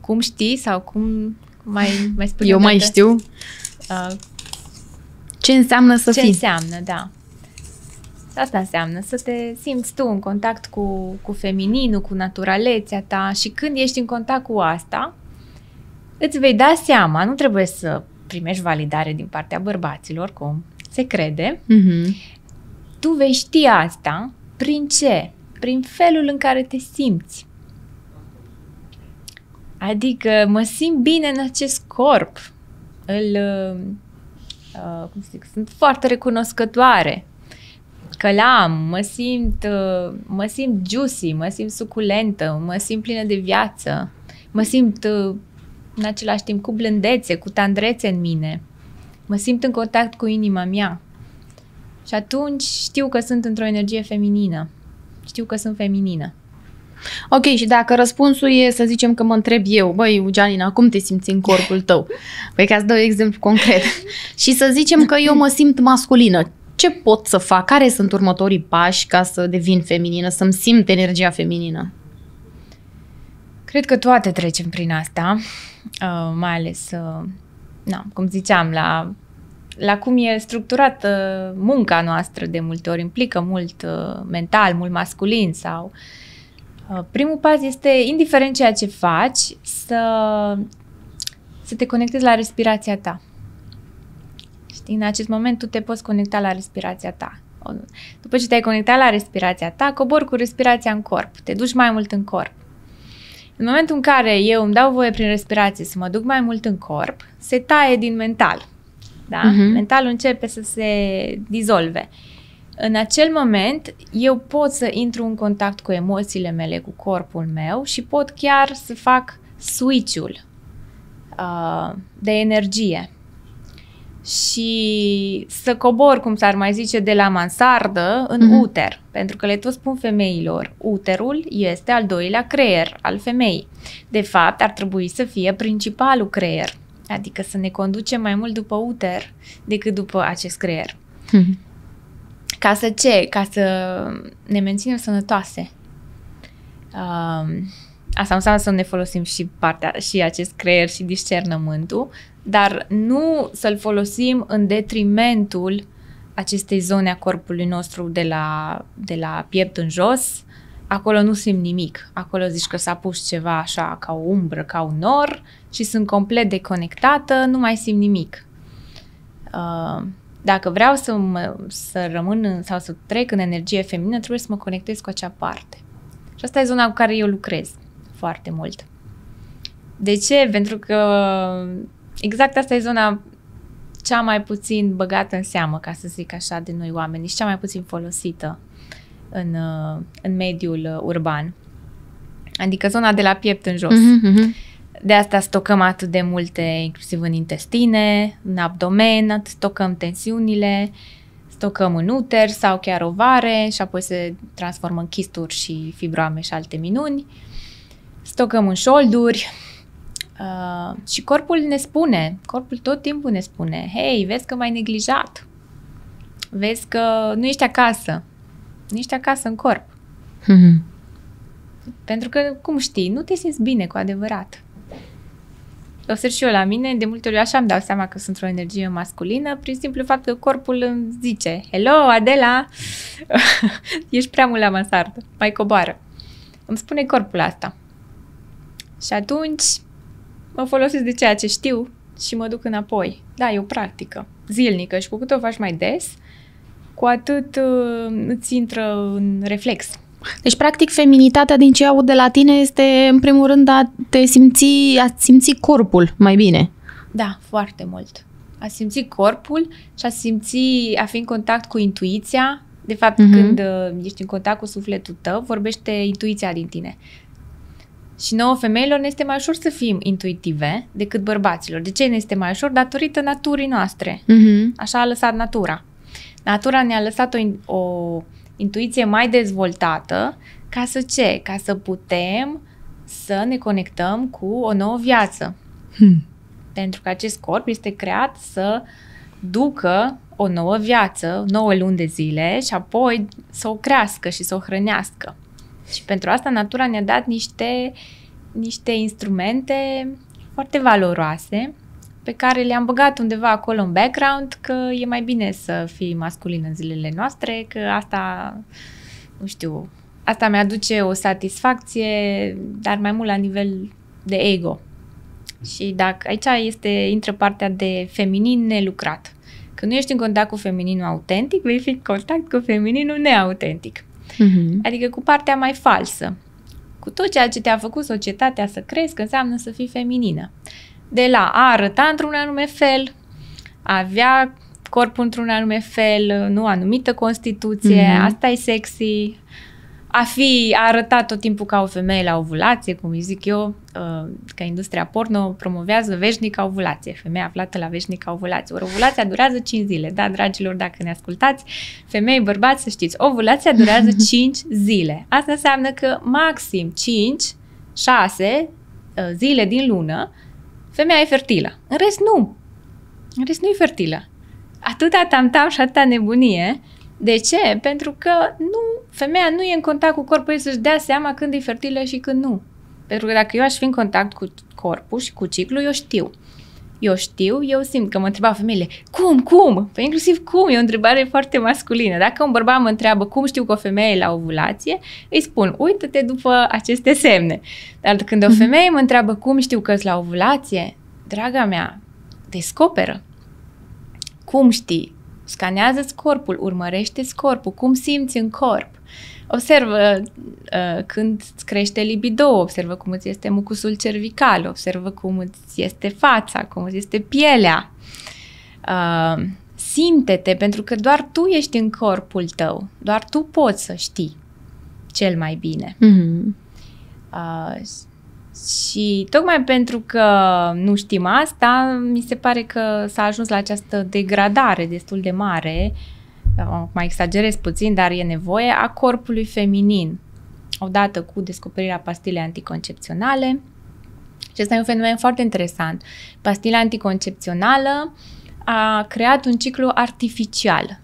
cum știi sau cum... Mai, mai spune eu mai știu uh, ce înseamnă să fii. Ce înseamnă, da. Asta înseamnă să te simți tu în contact cu, cu femininul, cu naturalețea ta, și când ești în contact cu asta, îți vei da seama, nu trebuie să primești validare din partea bărbaților, cum se crede. Uh-huh. Tu vei ști asta prin ce? Prin felul în care te simți. Adică mă simt bine în acest corp, îl, uh, cum să zic, sunt foarte recunoscătoare că l-am, mă simt, uh, mă simt juicy, mă simt suculentă, mă simt plină de viață, mă simt uh, în același timp cu blândețe, cu tandrețe în mine, mă simt în contact cu inima mea și atunci știu că sunt într-o energie feminină, știu că sunt feminină. Ok, și dacă răspunsul e, să zicem că mă întreb eu, băi, Geanina, cum te simți în corpul tău? Păi ca să dau exemplu concret. Și să zicem că eu mă simt masculină. Ce pot să fac? Care sunt următorii pași ca să devin feminină, să-mi simt energia feminină? Cred că toate trecem prin asta, uh, mai ales, uh, na, cum ziceam, la, la cum e structurată munca noastră de multe ori, implică mult uh, mental, mult masculin sau... Primul pas este, indiferent ceea ce faci, să, să te conectezi la respirația ta. Știi, în acest moment tu te poți conecta la respirația ta. După ce te-ai conectat la respirația ta, cobori cu respirația în corp, te duci mai mult în corp. În momentul în care eu îmi dau voie prin respirație să mă duc mai mult în corp, se taie din mental. Da? Uh-huh. Mentalul începe să se dizolve. În acel moment, eu pot să intru în contact cu emoțiile mele, cu corpul meu și pot chiar să fac switch-ul uh, de energie și să cobor, cum s-ar mai zice, de la mansardă în mm-hmm. uter. Pentru că le tot spun femeilor, uterul este al doilea creier al femeii. De fapt, ar trebui să fie principalul creier, adică să ne conducem mai mult după uter decât după acest creier. Mm-hmm. Ca să ce? Ca să ne menținem sănătoase. Um, asta înseamnă să ne folosim și, partea, și acest creier și discernământul, dar nu să-l folosim în detrimentul acestei zone a corpului nostru de la, de la piept în jos. Acolo nu simt nimic. Acolo zici că s-a pus ceva așa ca o umbră, ca un nor și sunt complet deconectată, nu mai simt nimic. Uh, Dacă vreau să, mă, să rămân în, sau să trec în energie feminină, trebuie să mă conectez cu acea parte. Și asta e zona cu care eu lucrez foarte mult. De ce? Pentru că exact asta e zona cea mai puțin băgată în seamă, ca să zic așa, de noi oamenii și cea mai puțin folosită în, în mediul urban. Adică zona de la piept în jos. Mm-hmm, mm-hmm. De asta stocăm atât de multe, inclusiv în intestine, în abdomen, stocăm tensiunile, stocăm în uter sau chiar ovare și apoi se transformă în chisturi și fibroame și alte minuni. Stocăm în șolduri uh, și corpul ne spune, corpul tot timpul ne spune, hei, vezi că m-ai neglijat, vezi că nu ești acasă, nu ești acasă în corp. Mm-hmm. Pentru că, cum știi, nu te simți bine cu adevărat. Observ și eu la mine, de multe ori așa îmi dau seama că sunt într-o energie masculină, prin simplu fapt că corpul îmi zice, hello, Adela, ești prea mult la mansardă, mai coboară. Îmi spune corpul asta. Și atunci mă folosesc de ceea ce știu și mă duc înapoi. Da, e o practică zilnică și cu cât o faci mai des, cu atât îți intră în reflex. Deci, practic, feminitatea, din ce aud de la tine, este, în primul rând, a te simți, a simți corpul mai bine. Da, foarte mult. A simți corpul și a simți, a fi în contact cu intuiția. De fapt, uh-huh. când ești în contact cu sufletul tău, vorbește intuiția din tine. Și nouă, femeilor, ne este mai ușor să fim intuitive decât bărbaților. De ce ne este mai ușor? Datorită naturii noastre. Uh-huh. Așa a lăsat natura. Natura ne-a lăsat o... o intuiție mai dezvoltată, ca să ce? Ca să putem să ne conectăm cu o nouă viață. Hmm. Pentru că acest corp este creat să ducă o nouă viață, nouă luni de zile și apoi să o crească și să o hrănească. Și pentru asta natura ne-a dat niște, niște instrumente foarte valoroase pe care le-am băgat undeva acolo în background, că e mai bine să fii masculin în zilele noastre, că asta, nu știu, asta mi-aduce o satisfacție, dar mai mult la nivel de ego. Și dacă aici este, intră partea de feminin nelucrat. Când nu ești în contact cu femininul autentic, vei fi în contact cu femininul neautentic. Mm-hmm. Adică cu partea mai falsă. Cu tot ceea ce te-a făcut societatea să crezi că înseamnă să fii feminină. De la a arăta într-un anume fel, a avea corpul într-un anume fel, nu anumită constituție, mm-hmm. asta e sexy, a fi a arătat tot timpul ca o femeie la ovulație, cum îi zic eu, că industria porno promovează veșnica ovulație, femeia aflată la veșnica ovulație. Or, ovulația durează cinci zile, da, dragilor, dacă ne ascultați, femei, bărbați, să știți, ovulația durează cinci zile. Asta înseamnă că maxim cinci șase zile din lună femeia e fertilă. În rest nu. În rest nu e fertilă. Atâta tamtam și atâta nebunie. De ce? Pentru că nu, femeia nu e în contact cu corpul ei să-și dea seama când e fertilă și când nu. Pentru că dacă eu aș fi în contact cu corpul și cu ciclul, eu știu. Eu știu, eu simt că mă întreba femeile, cum, cum? Păi inclusiv cum, e o întrebare foarte masculină. Dacă un bărbat mă întreabă cum știu că o femeie e la ovulație, îi spun, uită-te după aceste semne. Dar când o femeie mă întreabă cum știu că-s la ovulație, draga mea, descoperă. Cum știi? Scanează-ți corpul, urmărește-ți corpul, cum simți în corp. Observă uh, când îți crește libido, observă cum îți este mucusul cervical, observă cum îți este fața, cum îți este pielea. Uh, simte-te, pentru că doar tu ești în corpul tău, doar tu poți să știi cel mai bine. Mm-hmm. uh, Și tocmai pentru că nu știm asta, mi se pare că s-a ajuns la această degradare destul de mare, mai exagerez puțin, dar e nevoie, a corpului feminin. Odată cu descoperirea pastilei anticoncepționale, și ăsta e un fenomen foarte interesant, pastila anticoncepțională a creat un ciclu artificial.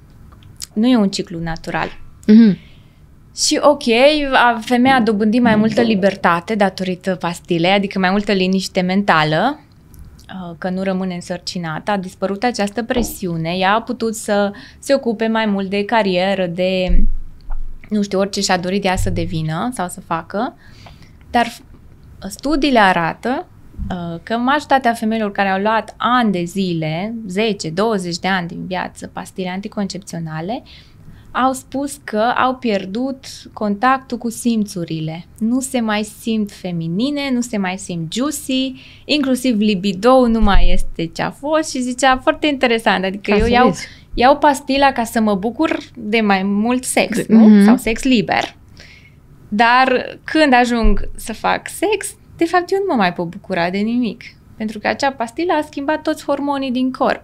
Nu e un ciclu natural. Mm-hmm. Și ok, femeia a dobândit mai multă libertate datorită pastilei, adică mai multă liniște mentală, că nu rămâne însărcinată, a dispărut această presiune, ea a putut să se ocupe mai mult de carieră, de, nu știu, orice și-a dorit ea să devină sau să facă, dar studiile arată că majoritatea femeilor care au luat ani de zile, zece douăzeci de ani din viață, pastile anticoncepționale, au spus că au pierdut contactul cu simțurile. Nu se mai simt feminine, nu se mai simt juicy, inclusiv libido nu mai este ce a fost și zicea foarte interesant, adică ca eu iau, iau pastila ca să mă bucur de mai mult sex, de, nu? Uh-huh. Sau sex liber. Dar când ajung să fac sex, de fapt eu nu mă mai pot bucura de nimic, pentru că acea pastilă a schimbat toți hormonii din corp.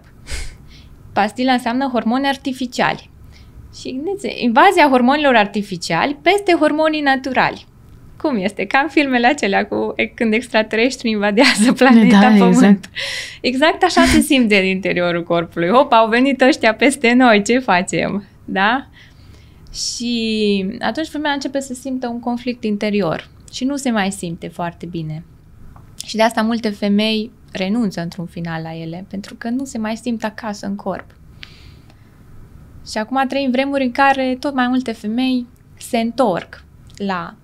Pastila înseamnă hormoni artificiali. Și gândiți, invazia hormonilor artificiali peste hormonii naturali. Cum este? Ca în filmele acelea cu când extraterestri invadează planeta da, Pământ. Exact. Exact așa se simte din interiorul corpului. Hop, au venit ăștia peste noi, ce facem? Da? Și atunci femeia începe să simtă un conflict interior și nu se mai simte foarte bine. Și de asta multe femei renunță într-un final la ele, pentru că nu se mai simt acasă în corp. Și acum trăim vremuri în care tot mai multe femei se întorc la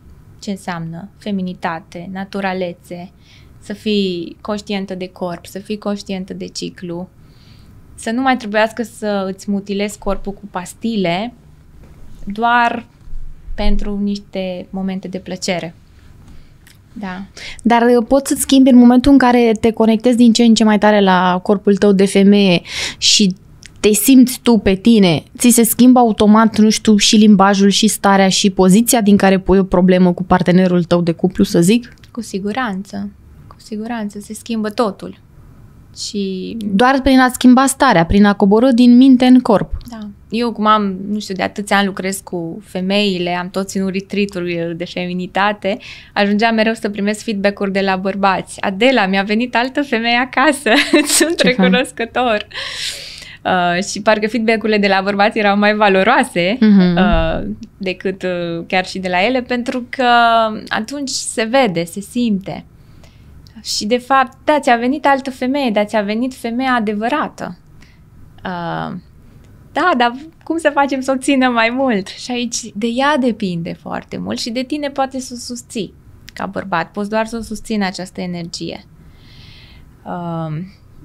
ce înseamnă feminitate, naturalețe, să fii conștientă de corp, să fii conștientă de ciclu, să nu mai trebuiască să îți mutilezi corpul cu pastile doar pentru niște momente de plăcere. Da. Dar poți să-ți schimbi în momentul în care te conectezi din ce în ce mai tare la corpul tău de femeie și te simți tu pe tine, ți se schimbă automat, nu știu, și limbajul, și starea, și poziția din care pui o problemă cu partenerul tău de cuplu, să zic? Cu siguranță, cu siguranță, se schimbă totul. Și doar prin a schimba starea, prin a coborî din minte în corp. Da. Eu cum am, nu știu, de atâția ani lucrez cu femeile, am tot ținut retreat-uri de feminitate, ajungeam mereu să primesc feedback-uri de la bărbați. Adela, mi-a venit altă femeie acasă, sunt recunoscător. Uh, și parcă feedback-urile de la bărbați erau mai valoroase uh-huh. uh, decât uh, chiar și de la ele, pentru că atunci se vede, se simte. Și de fapt, da, ți-a venit altă femeie, dar ți-a venit femeia adevărată. Uh, da, dar cum să facem să o țină mai mult? Și aici de ea depinde foarte mult și de tine poate să o susții ca bărbat. Poți doar să o susțin această energie. Uh,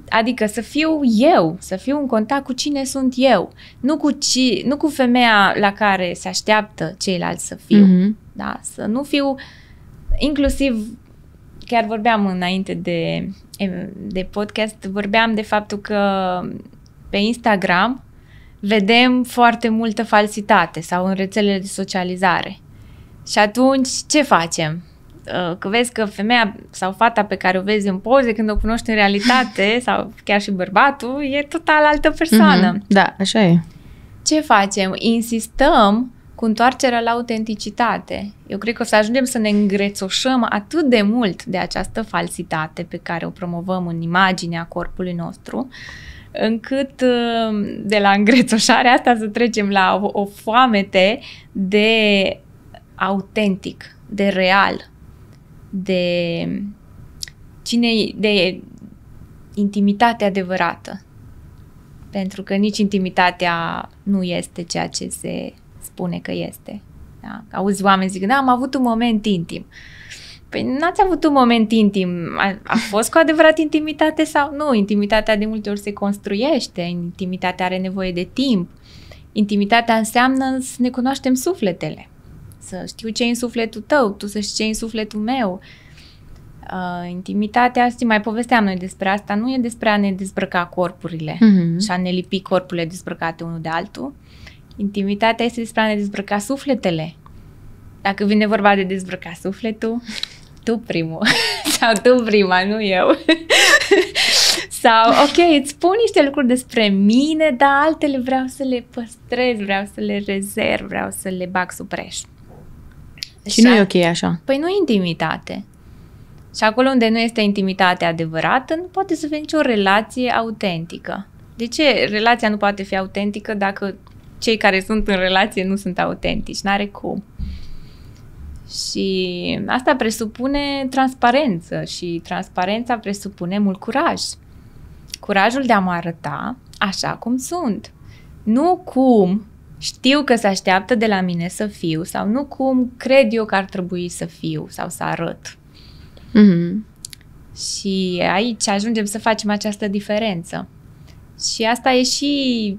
Adică să fiu eu, să fiu în contact cu cine sunt eu, nu cu, ci, nu cu femeia la care se așteaptă ceilalți să fiu. Mm-hmm. Da? Să nu fiu, inclusiv, chiar vorbeam înainte de, de podcast, vorbeam de faptul că pe Instagram vedem foarte multă falsitate sau în rețelele de socializare. Și atunci ce facem? Că vezi că femeia sau fata pe care o vezi în poze, când o cunoști în realitate sau chiar și bărbatul, e total altă persoană. Mm-hmm. Da, așa e. Ce facem? Insistăm cu întoarcerea la autenticitate. Eu cred că o să ajungem să ne îngrețoșăm atât de mult de această falsitate pe care o promovăm în imaginea corpului nostru, încât de la îngrețoșarea asta să trecem la o, o foamete de autentic, de real, de cine, de intimitate adevărată. Pentru că nici intimitatea nu este ceea ce se spune că este. Da? Auzi oameni zic, da, am avut un moment intim. Păi n-ați avut un moment intim. A, a fost cu adevărat intimitate sau nu? Intimitatea de multe ori se construiește, intimitatea are nevoie de timp. Intimitatea înseamnă să ne cunoaștem sufletele. Să știu ce e în sufletul tău, tu să știi ce e în sufletul meu. Uh, intimitatea, știi, mai povesteam noi despre asta, nu e despre a ne dezbrăca corpurile mm-hmm. și a ne lipi corpurile dezbrăcate unul de altul. Intimitatea este despre a ne dezbrăca sufletele. Dacă vine vorba de dezbrăca sufletul, tu primul sau tu prima, nu eu. Sau, ok, îți spun niște lucruri despre mine, dar altele vreau să le păstrez, vreau să le rezerv, vreau să le bag sub preș. Și nu e ok așa. Păi nu e intimitate. Și acolo unde nu este intimitate adevărată, nu poate să fie nicio relație autentică. De ce relația nu poate fi autentică dacă cei care sunt în relație nu sunt autentici? N-are cum. Și asta presupune transparență și transparența presupune mult curaj. Curajul de a mă arăta așa cum sunt. Nu cum știu că se așteaptă de la mine să fiu sau nu cum cred eu că ar trebui să fiu sau să arăt. Mm-hmm. Și aici ajungem să facem această diferență. Și asta e și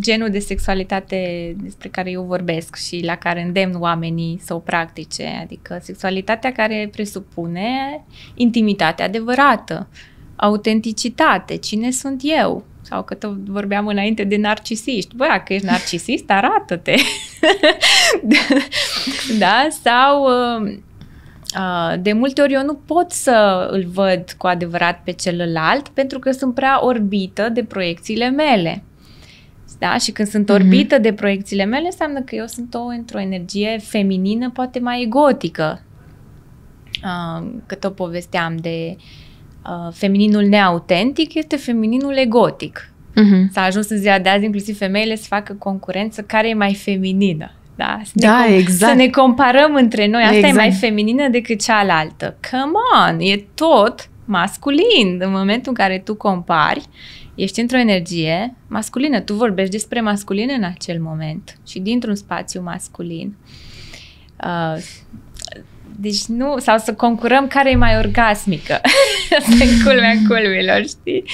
genul de sexualitate despre care eu vorbesc și la care îndemn oamenii să o practice, adică sexualitatea care presupune intimitate adevărată, autenticitate, cine sunt eu? Sau că tot vorbeam înainte de narcisiști. Bă, dacă ești narcisist, arată-te! Da? Sau de multe ori eu nu pot să îl văd cu adevărat pe celălalt pentru că sunt prea orbită de proiecțiile mele. Da? Și când sunt orbită mm-hmm. de proiecțiile mele, înseamnă că eu sunt o, într-o energie feminină, poate mai egotică. Că tot povesteam de femininul neautentic, este femininul egotic. Mm-hmm. S-a ajuns în ziua de azi, inclusiv femeile, să facă concurență care e mai feminină. Da, să, da ne, exact. Să ne comparăm între noi, asta exact. E mai feminină decât cealaltă. Come on, e tot masculin. În momentul în care tu compari, ești într-o energie masculină. Tu vorbești despre masculin în acel moment și dintr-un spațiu masculin. Uh, deci nu, sau să concurăm care e mai orgasmică. Asta e culmea culmilor, știi?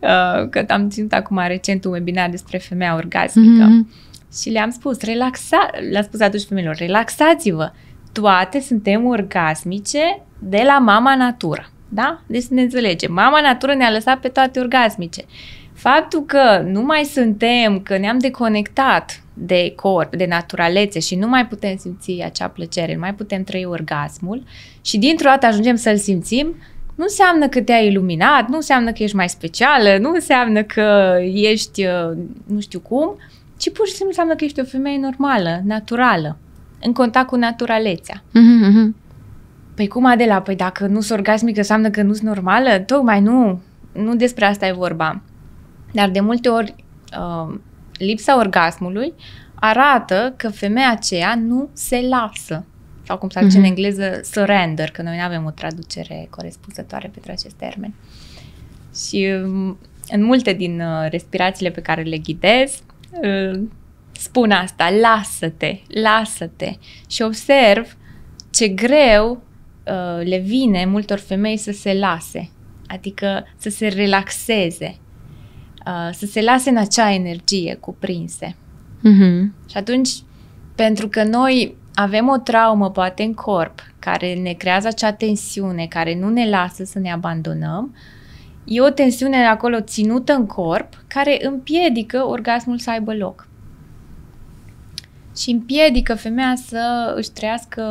Uh, că am ținut acum recent un webinar despre femeia orgasmică. Mm-hmm. Și le-am spus, relaxa, le-am spus atunci femeilor, relaxați-vă, toate suntem orgasmice de la mama natură, da? Deci ne înțelegem, mama natură ne-a lăsat pe toate orgasmice. Faptul că nu mai suntem, că ne-am deconectat de corp, de naturalețe și nu mai putem simți acea plăcere, nu mai putem trăi orgasmul și dintr-o dată ajungem să-l simțim, nu înseamnă că te-ai iluminat, nu înseamnă că ești mai specială, nu înseamnă că ești nu știu cum, ci pur și simplu înseamnă că ești o femeie normală, naturală, în contact cu naturalețea. Mm-hmm. Păi cum, Adela? Păi dacă nu sunt orgasmică, înseamnă că nu sunt normală? Tocmai nu. Nu despre asta e vorba. Dar de multe ori uh, lipsa orgasmului arată că femeia aceea nu se lasă. Sau cum s-ar zice mm-hmm. în engleză, surrender, că noi nu avem o traducere corespunzătoare pentru acest termen. Și uh, în multe din uh, respirațiile pe care le ghidez, spun asta, lasă-te, lasă-te și observ ce greu uh, le vine multor femei să se lase, adică să se relaxeze, uh, să se lase în acea energie cuprinse. Mm-hmm. Și atunci, pentru că noi avem o traumă poate în corp care ne creează acea tensiune, care nu ne lasă să ne abandonăm, e o tensiune acolo ținută în corp care împiedică orgasmul să aibă loc. Și împiedică femeia să își trăiască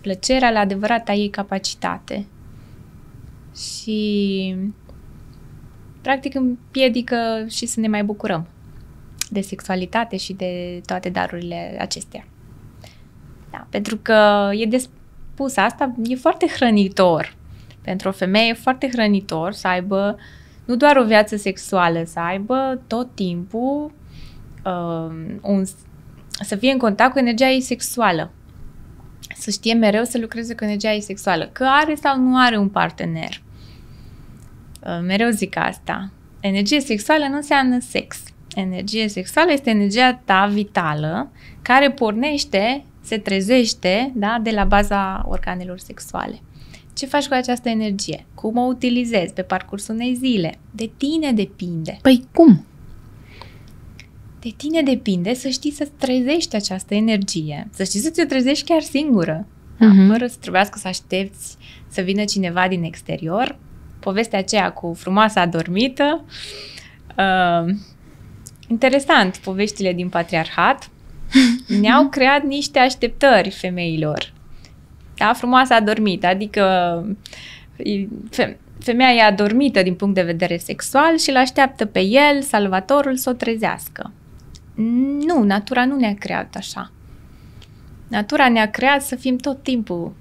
plăcerea la adevărata ei capacitate. Și practic împiedică și să ne mai bucurăm de sexualitate și de toate darurile acestea. Da, pentru că e de spus asta, e foarte hrănitor. Pentru o femeie e foarte hrănitor să aibă nu doar o viață sexuală, să aibă tot timpul, um, un, să fie în contact cu energia ei sexuală, să știe mereu să lucreze cu energia ei sexuală, că are sau nu are un partener. mereu zic asta. Energie sexuală nu înseamnă sex. Energie sexuală este energia ta vitală care pornește, se trezește, da, de la baza organelor sexuale. Ce faci cu această energie? Cum o utilizezi pe parcursul unei zile? De tine depinde. Păi cum? De tine depinde să știi să-ți trezești această energie. Să știi să-ți o trezești chiar singură. Da, uh-huh. Fără să trebuiască să aștepți să vină cineva din exterior. Povestea aceea cu frumoasa adormită. Uh, interesant, poveștile din patriarhat ne-au creat niște așteptări femeilor. Da, frumoasa adormită, adică femeia e adormită din punct de vedere sexual și îl așteaptă pe el, salvatorul, să o trezească. Nu, natura nu ne-a creat așa. Natura ne-a creat să fim tot timpul,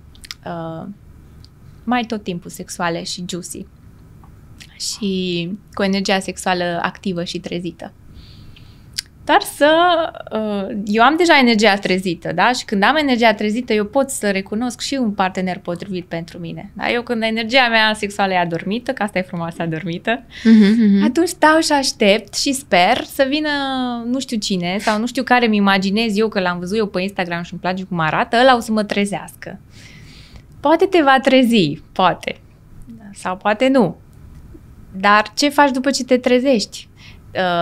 uh, mai tot timpul sexuale și juicy. Și cu energia sexuală activă și trezită. Dar să... Uh, eu am deja energia trezită, da? Și când am energia trezită, eu pot să recunosc și un partener potrivit pentru mine. Da? Eu când energia mea sexuală e adormită, că asta e frumoasă adormită, uh-huh, uh-huh. atunci stau și aștept și sper să vină nu știu cine sau nu știu care mi imaginez eu că l-am văzut eu pe Instagram și îmi place cum arată, ăla o să mă trezească. Poate te va trezi, poate. Sau poate nu. Dar ce faci după ce te trezești?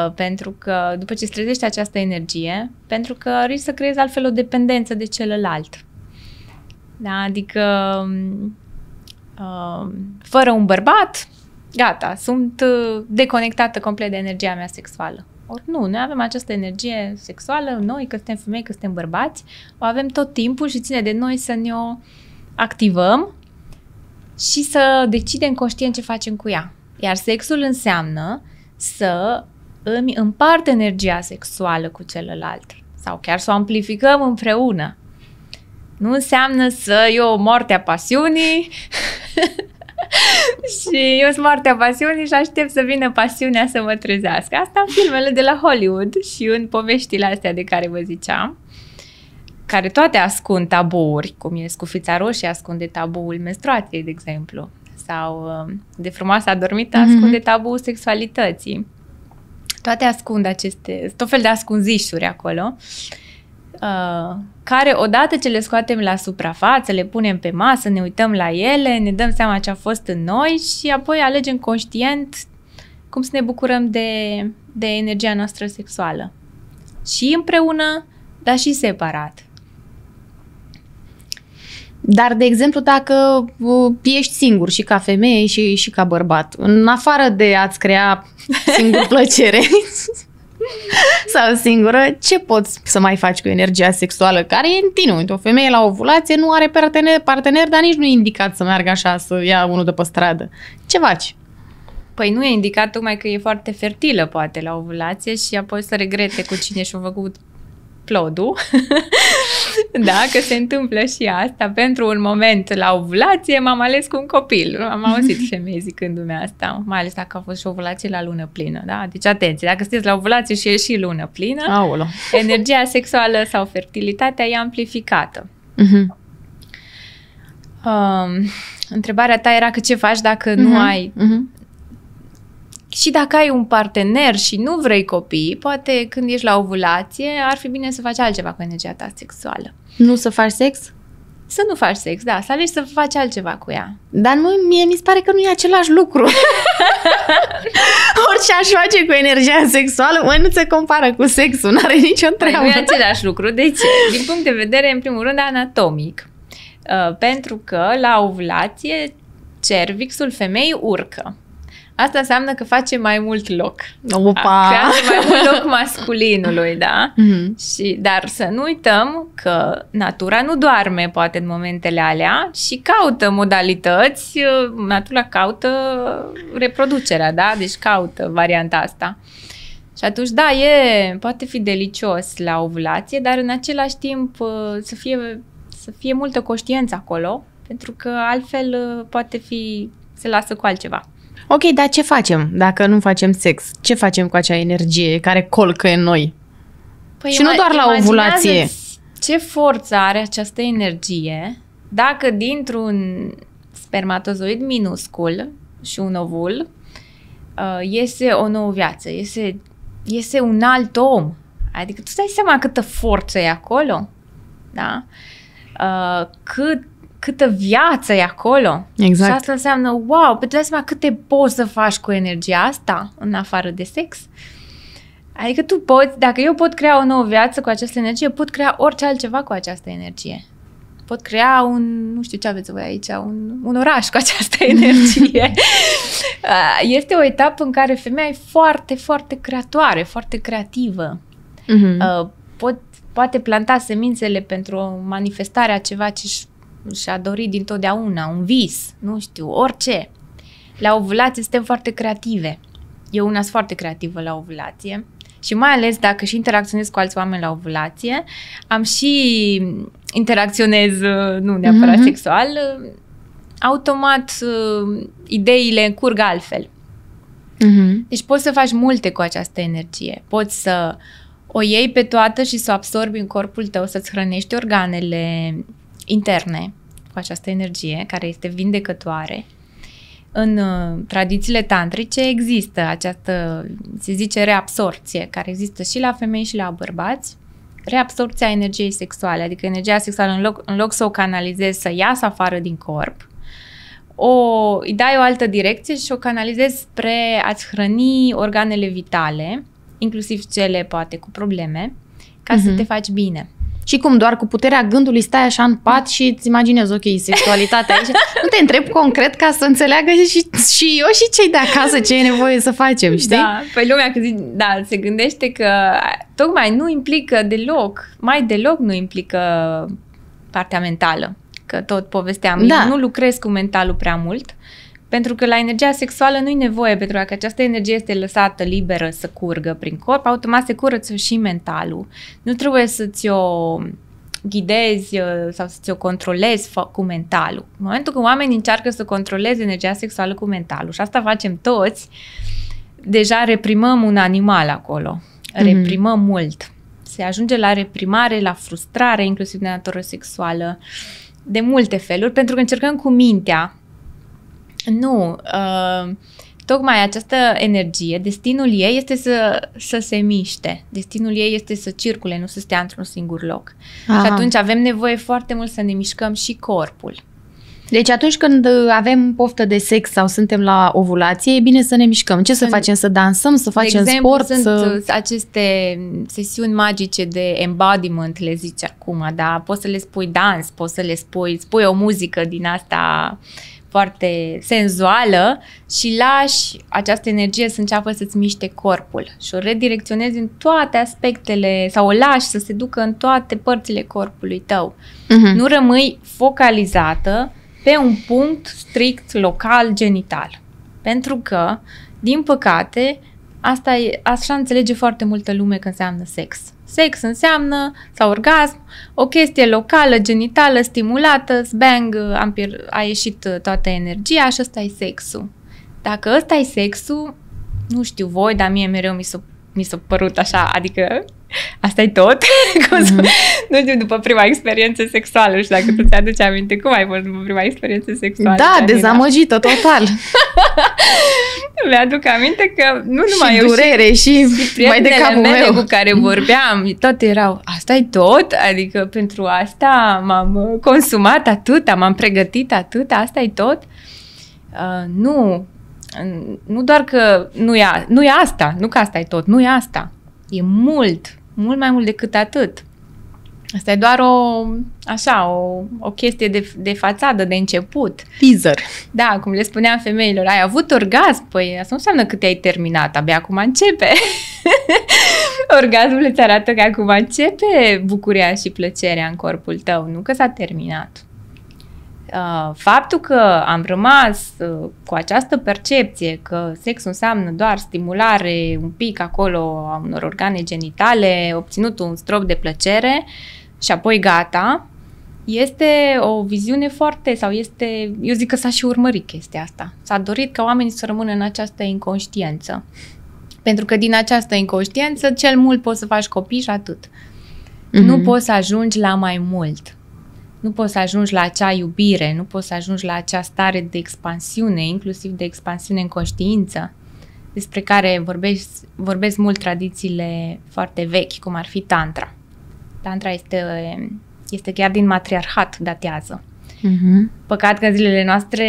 Uh, pentru că după ce îți trezești această energie, pentru că risci să creezi altfel o dependență de celălalt. Da? Adică uh, fără un bărbat, gata, sunt deconectată complet de energia mea sexuală. Ori nu, noi avem această energie sexuală, noi că suntem femei, că suntem bărbați, o avem tot timpul și ține de noi să ne o activăm și să decidem conștient ce facem cu ea. Iar sexul înseamnă să îmi împart energia sexuală cu celălalt sau chiar să o amplificăm împreună. Nu înseamnă să eu moartea pasiunii și eu sunt moartea pasiunii și aștept să vină pasiunea să mă trezească. Asta în filmele de la Hollywood și în poveștile astea de care vă ziceam, care toate ascund tabuuri, cum e Scufița Roșie ascunde tabuul menstruației, de exemplu. Sau de frumoasă adormită ascunde tabuul sexualității. Toate ascund aceste, tot fel de ascunzișuri acolo, uh, care odată ce le scoatem la suprafață, le punem pe masă, ne uităm la ele, ne dăm seama ce a fost în noi și apoi alegem conștient cum să ne bucurăm de, de energia noastră sexuală. Și împreună, dar și separat. Dar, de exemplu, dacă ești singur și ca femeie și, și ca bărbat, în afară de a-ți crea singur plăcere sau singură, ce poți să mai faci cu energia sexuală care e în tine? Uite, o femeie la ovulație nu are partener, partener, dar nici nu e indicat să meargă așa, să ia unul de pe stradă. Ce faci? Păi nu e indicat tocmai că e foarte fertilă, poate, la ovulație și apoi să regrete cu cine și-a făcut plodul. Da, că se întâmplă și asta. Pentru un moment la ovulație m-am ales cu un copil. Am auzit femei zicându-mi asta, mai ales dacă a fost și ovulație la lună plină. Da? Deci atenție, dacă sunteți la ovulație și e și lună plină, Aolo. energia sexuală sau fertilitatea e amplificată. Uh-huh. Uh, întrebarea ta era că ce faci dacă uh-huh. nu ai... Uh-huh. Și dacă ai un partener și nu vrei copii, poate când ești la ovulație ar fi bine să faci altceva cu energia ta sexuală. Nu să faci sex? Să nu faci sex, da, să alegi să faci altceva cu ea. Dar nu, mie mi se pare că nu e același lucru. Orice aș face cu energia sexuală, măi, nu se compară cu sexul, nu are nicio treabă. Nu e același lucru, de ce? Din punct de vedere, în primul rând, anatomic. Uh, pentru că la ovulație cervixul femeii urcă. Asta înseamnă că face mai mult loc. Opa! Creează mai mult loc masculinului, da? Mm-hmm. Și, dar să nu uităm că natura nu doarme, poate, în momentele alea și caută modalități, natura caută reproducerea, da? Deci caută varianta asta. Și atunci, da, e, poate fi delicios la ovulație, dar în același timp să fie, să fie multă conștiință acolo, pentru că altfel poate fi, se lasă cu altceva. Ok, dar ce facem dacă nu facem sex? Ce facem cu acea energie care colcă în noi? Păi și nu doar la ovulație. Ce forță are această energie dacă dintr-un spermatozoid minuscul și un ovul uh, iese o nouă viață, iese, iese un alt om. Adică tu îți dai seama câtă forță e acolo, da? Uh, cât, câtă viață e acolo. Exact. Și asta înseamnă, wow, îți dai seama câte poți să faci cu energia asta, în afară de sex. Adică tu poți, dacă eu pot crea o nouă viață cu această energie, pot crea orice altceva cu această energie. Pot crea un, nu știu ce aveți voi aici, un, un oraș cu această energie. Este o etapă în care femeia e foarte, foarte creatoare, foarte creativă. Mm-hmm. Pot, poate planta semințele pentru manifestarea ceva ce și-a dorit dintotdeauna, un vis, nu știu, orice. La ovulație suntem foarte creative. Eu una sunt foarte creativă la ovulație și mai ales dacă și interacționez cu alți oameni la ovulație, am și interacționez, nu neapărat mm-hmm. sexual, automat ideile curg altfel. Mm-hmm. Deci poți să faci multe cu această energie. Poți să o iei pe toată și să o absorbi în corpul tău, să-ți hrănești organele interne cu această energie care este vindecătoare. În tradițiile tantrice există această, se zice, reabsorție, care există și la femei și la bărbați. Reabsorția energiei sexuale, adică energia sexuală, în loc, în loc să o canalizezi, să iasă afară din corp, o, îi dai o altă direcție și o canalizezi spre a-ți hrăni organele vitale, inclusiv cele poate cu probleme, ca uh-huh. să te faci bine. Și cum doar cu puterea gândului stai așa în pat și îți imaginezi, ok, sexualitatea aici. Nu te întreb concret ca să înțeleagă și, și eu și cei de acasă ce e nevoie să facem, știi? Da, păi lumea că zi, da, se gândește că tocmai nu implică deloc, mai deloc nu implică partea mentală. Că tot povesteam, da. Eu nu lucrez cu mentalul prea mult, pentru că la energia sexuală nu-i nevoie, pentru că această energie este lăsată liberă să curgă prin corp, automat se curăță și mentalul. Nu trebuie să ți-o ghidezi sau să ți-o controlezi cu mentalul. În momentul când oamenii încearcă să controleze energia sexuală cu mentalul, și asta facem toți, deja reprimăm un animal acolo, reprimăm mm-hmm. mult. Se ajunge la reprimare, la frustrare, inclusiv de natură sexuală, de multe feluri, pentru că încercăm cu mintea. Nu, uh, tocmai această energie, destinul ei este să, să se miște, destinul ei este să circule, nu să stea într-un singur loc. Aha. Și atunci avem nevoie foarte mult să ne mișcăm și corpul. Deci atunci când avem poftă de sex sau suntem la ovulație, e bine să ne mișcăm. Ce să în, facem? Să dansăm? Să facem de exemplu, sport? Sunt să... aceste sesiuni magice de embodiment, le zici acum, da? Poți să le spui dans, poți să le spui, spui o muzică din asta foarte senzuală și lași această energie să înceapă să-ți miște corpul și o redirecționezi în toate aspectele sau o lași să se ducă în toate părțile corpului tău. Uh-huh. Nu rămâi focalizată pe un punct strict local genital. Pentru că, din păcate, asta e, așa înțelege foarte multă lume că înseamnă sex. Sex înseamnă, sau orgasm, o chestie locală, genitală, stimulată, bang, am pier- a ieșit toată energia și ăsta e sexul. Dacă ăsta e sexul, nu știu voi, dar mie mereu mi s-a, mi s-a părut așa, adică asta e tot. Mm-hmm. Nu știu, după prima experiență sexuală, și dacă tu ți-aduci aminte, cum ai fost după prima experiență sexuală? Da, dezamăgită, total. Mi-aduc aminte că nu numai și eu durere, și, și, și prietenele mele cu care vorbeam, toate erau, asta e tot? Adică pentru asta m-am consumat atâta, m-am pregătit atâta, asta e tot? Uh, nu, nu doar că nu e, nu e asta, nu că asta e tot, nu e asta. E mult, mult mai mult decât atât. Asta e doar o, așa, o, o chestie de, de fațadă, de început. Teaser. Da, cum le spuneam femeilor, ai avut orgasm? Păi asta nu înseamnă că te-ai terminat, abia acum începe. Orgasmul îți arată că acum începe bucuria și plăcerea în corpul tău, nu că s-a terminat. Faptul că am rămas cu această percepție că sexul înseamnă doar stimulare un pic acolo a unor organe genitale, obținut un strop de plăcere și apoi gata, este o viziune foarte, sau este, eu zic că s-a și urmărit chestia asta. S-a dorit ca oamenii să rămână în această inconștiență. Pentru că din această inconștiență cel mult poți să faci copii și atât. Mm-hmm. Nu poți să ajungi la mai mult. Nu poți să ajungi la acea iubire, nu poți să ajungi la acea stare de expansiune, inclusiv de expansiune în conștiință. despre care vorbesc, vorbesc mult tradițiile foarte vechi, cum ar fi Tantra. Tantra este, este chiar din matriarhat, datează. Uh-huh. Păcat că în zilele noastre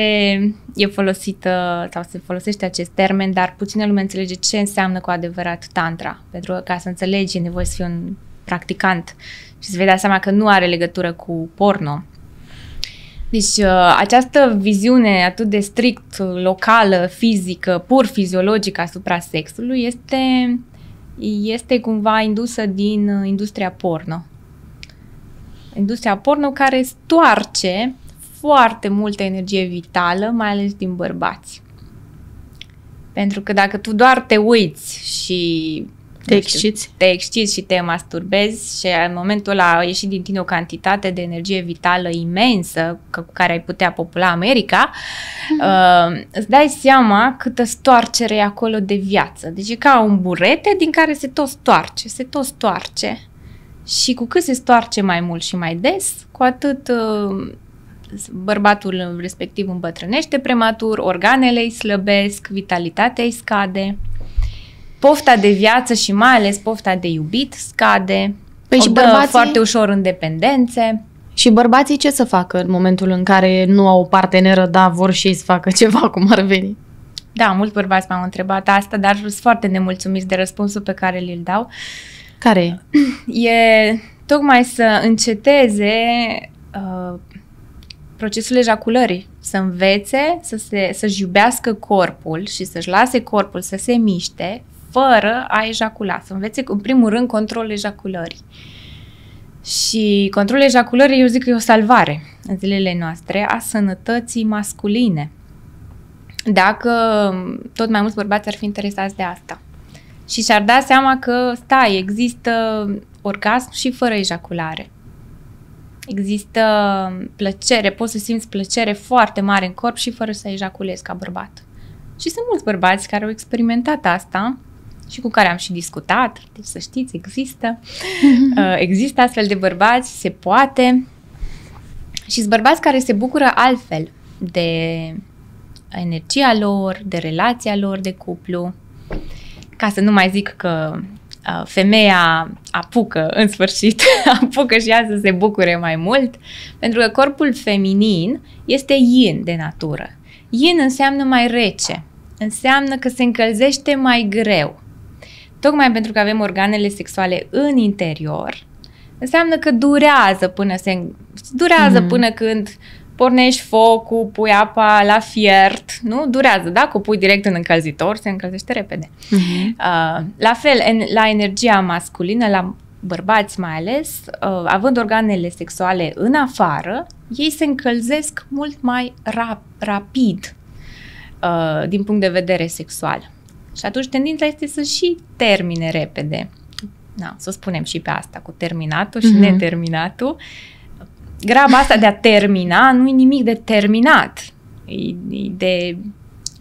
e folosită sau se folosește acest termen, dar puțină lume înțelege ce înseamnă cu adevărat Tantra. Pentru că ca să înțelegi e nevoie să fii un practicant și să vei da seama că nu are legătură cu porno. Deci această viziune atât de strict locală, fizică, pur fiziologică asupra sexului este, este cumva indusă din industria porno. Industria porno care stoarce foarte multă energie vitală, mai ales din bărbați. Pentru că dacă tu doar te uiți și te exciți, te exciți și te masturbezi și în momentul ăla a ieșit din tine o cantitate de energie vitală imensă cu care ai putea popula America, mm-hmm. uh, îți dai seama câtă stoarcere e acolo de viață. Deci e ca un burete din care se tot stoarce, se tot stoarce. Și cu cât se stoarce mai mult și mai des, cu atât uh, bărbatul respectiv îmbătrânește prematur, organele îi slăbesc, vitalitatea îi scade, pofta de viață și mai ales pofta de iubit scade, păi o dă bărbații... foarte ușor în dependențe. Și bărbații ce să facă în momentul în care nu au o parteneră, dar vor și ei să facă ceva, cum ar veni? Da, mulți bărbați m-au întrebat asta, dar sunt foarte nemulțumiți de răspunsul pe care li-l dau. Care e? E tocmai să înceteze uh, procesul ejaculării, să învețe să se, să-și iubească corpul și să-și lase corpul să se miște fără a ejacula, să învețe în primul rând controlul ejaculării. Și controlul ejaculării eu zic că e o salvare în zilele noastre a sănătății masculine. Dacă tot mai mulți bărbați ar fi interesați de asta. Și și-ar da seama că, stai, există orgasm și fără ejaculare. Există plăcere, poți să simți plăcere foarte mare în corp și fără să ejaculezi ca bărbat. Și sunt mulți bărbați care au experimentat asta și cu care am și discutat. Deci să știți, există. Există astfel de bărbați, se poate. Și sunt bărbați care se bucură altfel de energia lor, de relația lor de cuplu. Ca să nu mai zic că uh, femeia apucă, în sfârșit, apucă și ea să se bucure mai mult, pentru că corpul feminin este yin de natură. Yin înseamnă mai rece, înseamnă că se încălzește mai greu. Tocmai pentru că avem organele sexuale în interior, înseamnă că durează până, se, durează mm. până când pornești focul, pui apa la fiert, nu? Durează, dacă o pui direct în încălzitor, se încălzește repede. Uh-huh. Uh, la fel, en, la energia masculină, la bărbați mai ales, uh, având organele sexuale în afară, ei se încălzesc mult mai rap- rapid uh, din punct de vedere sexual. Și atunci tendința este să și termine repede. Na, să o spunem și pe asta, cu terminatul și uh-huh. neterminatul. Graba asta de a termina nu e nimic de terminat, e de...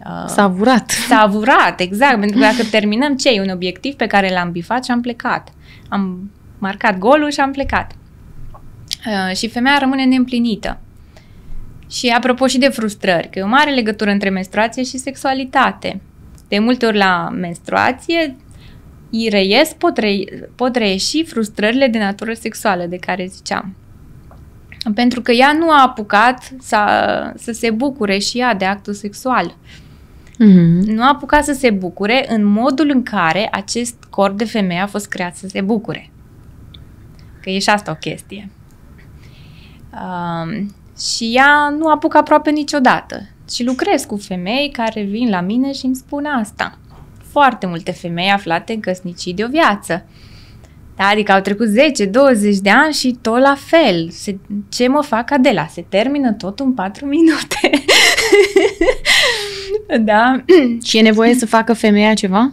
Uh, savurat. Savurat, exact, pentru că dacă terminăm, ce e un obiectiv pe care l-am bifat și am plecat. Am marcat golul și am plecat. Uh, și femeia rămâne neîmplinită. Și apropo și de frustrări, că e o mare legătură între menstruație și sexualitate. De multe ori la menstruație îi reies, pot, re- pot reieși frustrările de natură sexuală de care ziceam. Pentru că ea nu a apucat să, să se bucure și ea de actul sexual. Mm-hmm. Nu a apucat să se bucure în modul în care acest corp de femeie a fost creat să se bucure. Că e și asta o chestie. Uh, și ea nu apucă aproape niciodată. Și lucrez cu femei care vin la mine și îmi spun asta. Foarte multe femei aflate în căsnicii de o viață. Da, adică au trecut zece douăzeci de ani și tot la fel. Se, ce mă fac, Adela? Se termină tot în patru minute. Da. Și e nevoie să facă femeia ceva?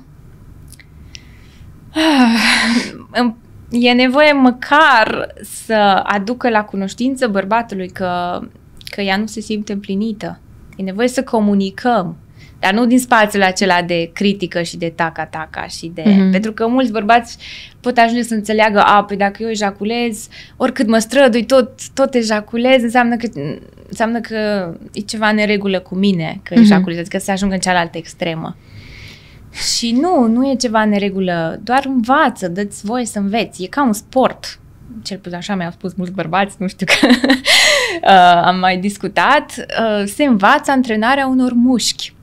E nevoie măcar să aducă la cunoștință bărbatului că, că ea nu se simte împlinită. E nevoie să comunicăm. Dar nu din spațiul acela de critică și de taca-taca și de... Mm-hmm. Pentru că mulți bărbați pot ajunge să înțeleagă, a, păi dacă eu ejaculez, oricât mă strădui, tot, tot ejaculez, înseamnă că, înseamnă că e ceva în neregulă cu mine că ejaculez, mm-hmm. adică să ajung în cealaltă extremă. Și nu, nu e ceva în regulă, doar învață, dă-ți voie să înveți, e ca un sport. Cel puțin așa mi-au spus mulți bărbați, nu știu că uh, am mai discutat, uh, se învață antrenarea unor mușchi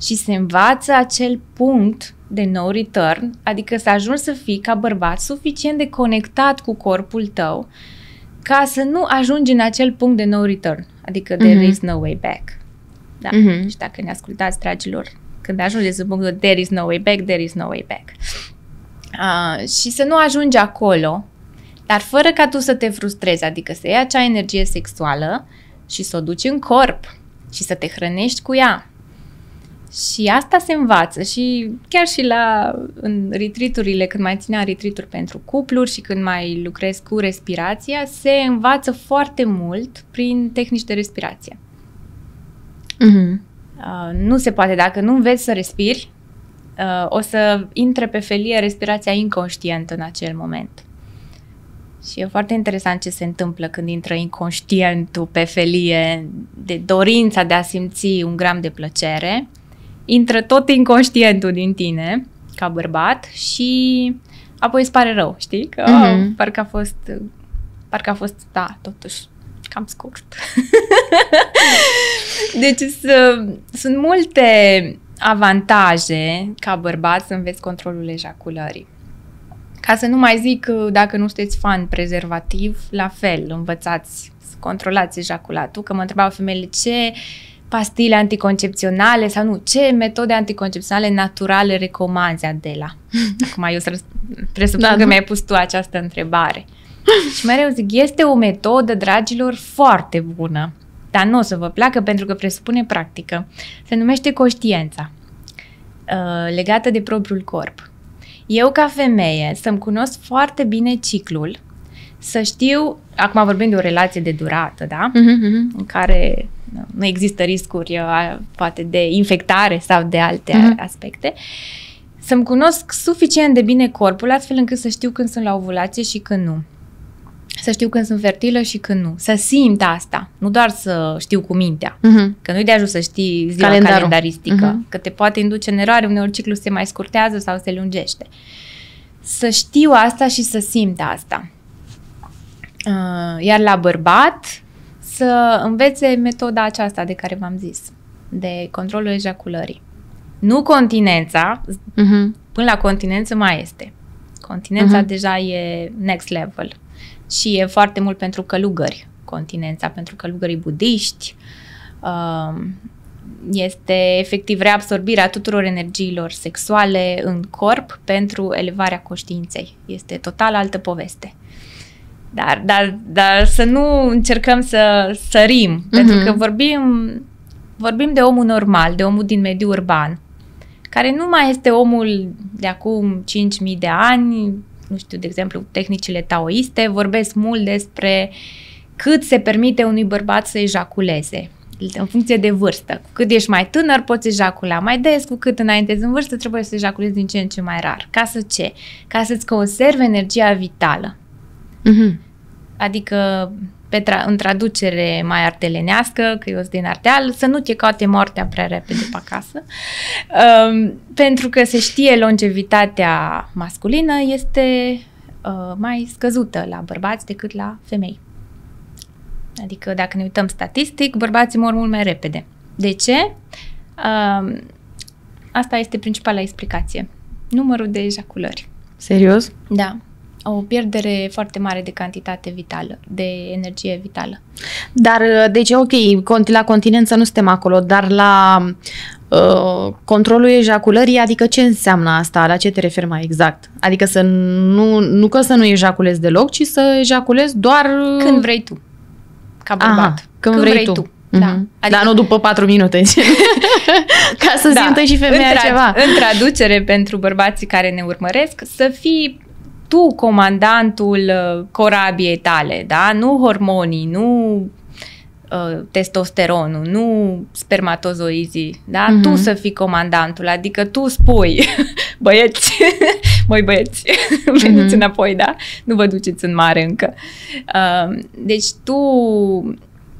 și se învață acel punct de no return, adică să ajungi să fii ca bărbat suficient de conectat cu corpul tău ca să nu ajungi în acel punct de no return, adică mm-hmm. there is no way back. Da. Mm-hmm. Și dacă ne ascultați, dragilor, când ajungeți în punctul there is no way back, there is no way back. Uh, și să nu ajungi acolo, dar fără ca tu să te frustrezi, adică să iei acea energie sexuală și să o duci în corp și să te hrănești cu ea. Și asta se învață și chiar și la în retreat-urile, când mai țineam retreat-uri pentru cupluri și când mai lucrez cu respirația, se învață foarte mult prin tehnici de respirație. Mm-hmm. Uh, nu se poate, dacă nu înveți să respiri, uh, o să intre pe felie respirația inconștientă în acel moment. Și e foarte interesant ce se întâmplă când intră inconștientul pe felie, de dorința de a simți un gram de plăcere, intră tot inconștientul din tine, ca bărbat, și apoi îți pare rău, știi? Că mm-hmm. oh, parcă a fost, parcă a fost, da, totuși, cam scurt. Deci sunt multe avantaje ca bărbat să înveți controlul ejaculării. Ca să nu mai zic, dacă nu sunteți fan prezervativ, la fel, învățați să controlați ejaculatul. Că mă întrebau femeile ce pastile anticoncepționale sau nu, ce metode anticoncepționale naturale recomanzi, Adela? Acum eu să presupun da, că mi-ai pus tu această întrebare. Și mereu zic, este o metodă, dragilor, foarte bună, dar nu o să vă placă pentru că presupune practică. Se numește conștiența uh, legată de propriul corp. Eu, ca femeie, să-mi cunosc foarte bine ciclul, să știu, acum vorbim de o relație de durată, da? Mm-hmm. În care nu există riscuri, poate, de infectare sau de alte mm-hmm. aspecte, să-mi cunosc suficient de bine corpul, astfel încât să știu când sunt la ovulație și când nu. Să știu când sunt fertilă și când nu. Să simt asta, nu doar să știu cu mintea. Uh-huh. Că nu-i de ajuns să știi ziua Calendarul. calendaristică, uh-huh. că te poate induce în eroare, uneori ciclul se mai scurtează sau se lungește. Să știu asta și să simt asta. Iar la bărbat să învețe metoda aceasta de care v-am zis, de controlul ejaculării. Nu continența, uh-huh. până la continență mai este. Continența uh-huh. deja e next level. Și e foarte mult pentru călugări, continența, pentru călugării budiști. Este efectiv reabsorbirea tuturor energiilor sexuale în corp pentru elevarea conștiinței. Este total altă poveste. Dar, dar, dar să nu încercăm să sărim, mm-hmm. pentru că vorbim, vorbim de omul normal, de omul din mediul urban, care nu mai este omul de acum cinci mii de ani. Nu știu, de exemplu, tehnicile taoiste vorbesc mult despre cât se permite unui bărbat să ejaculeze, în funcție de vârstă. Cu cât ești mai tânăr, poți ejacula mai des, cu cât înaintezi în vârstă, trebuie să ejaculezi din ce în ce mai rar. Ca să ce? Ca să-ți conserve energia vitală. Mm-hmm. Adică, pe tra- în traducere mai artelenească, că eu sunt din Ardeal, să nu te caute moartea prea repede pe acasă, uh, pentru că se știe longevitatea masculină este uh, mai scăzută la bărbați decât la femei. Adică dacă ne uităm statistic, bărbații mor mult mai repede. De ce? Uh, asta este principala explicație. Numărul de ejaculări. Serios? Da. O pierdere foarte mare de cantitate vitală, de energie vitală. Dar, deci, ok, la continență nu suntem acolo, dar la uh, controlul ejaculării, adică ce înseamnă asta? La ce te referi mai exact? Adică să nu, nu că să nu ejaculezi deloc, ci să ejaculezi doar... Când vrei tu, ca bărbat. Aha, când, când vrei, vrei tu. tu. Da. Mm-hmm. Adică... Dar nu după patru minute. Ca să da. simtă și femeia în tra- ceva. În traducere pentru bărbații care ne urmăresc, să fii tu comandantul corabiei tale, da? Nu hormonii, nu uh, testosteronul, nu spermatozoizii, da? Uh-huh. Tu să fii comandantul, adică tu spui, băieți, măi băieți, uh-huh. veniți înapoi, da? Nu vă duceți în mare încă. Uh, deci tu,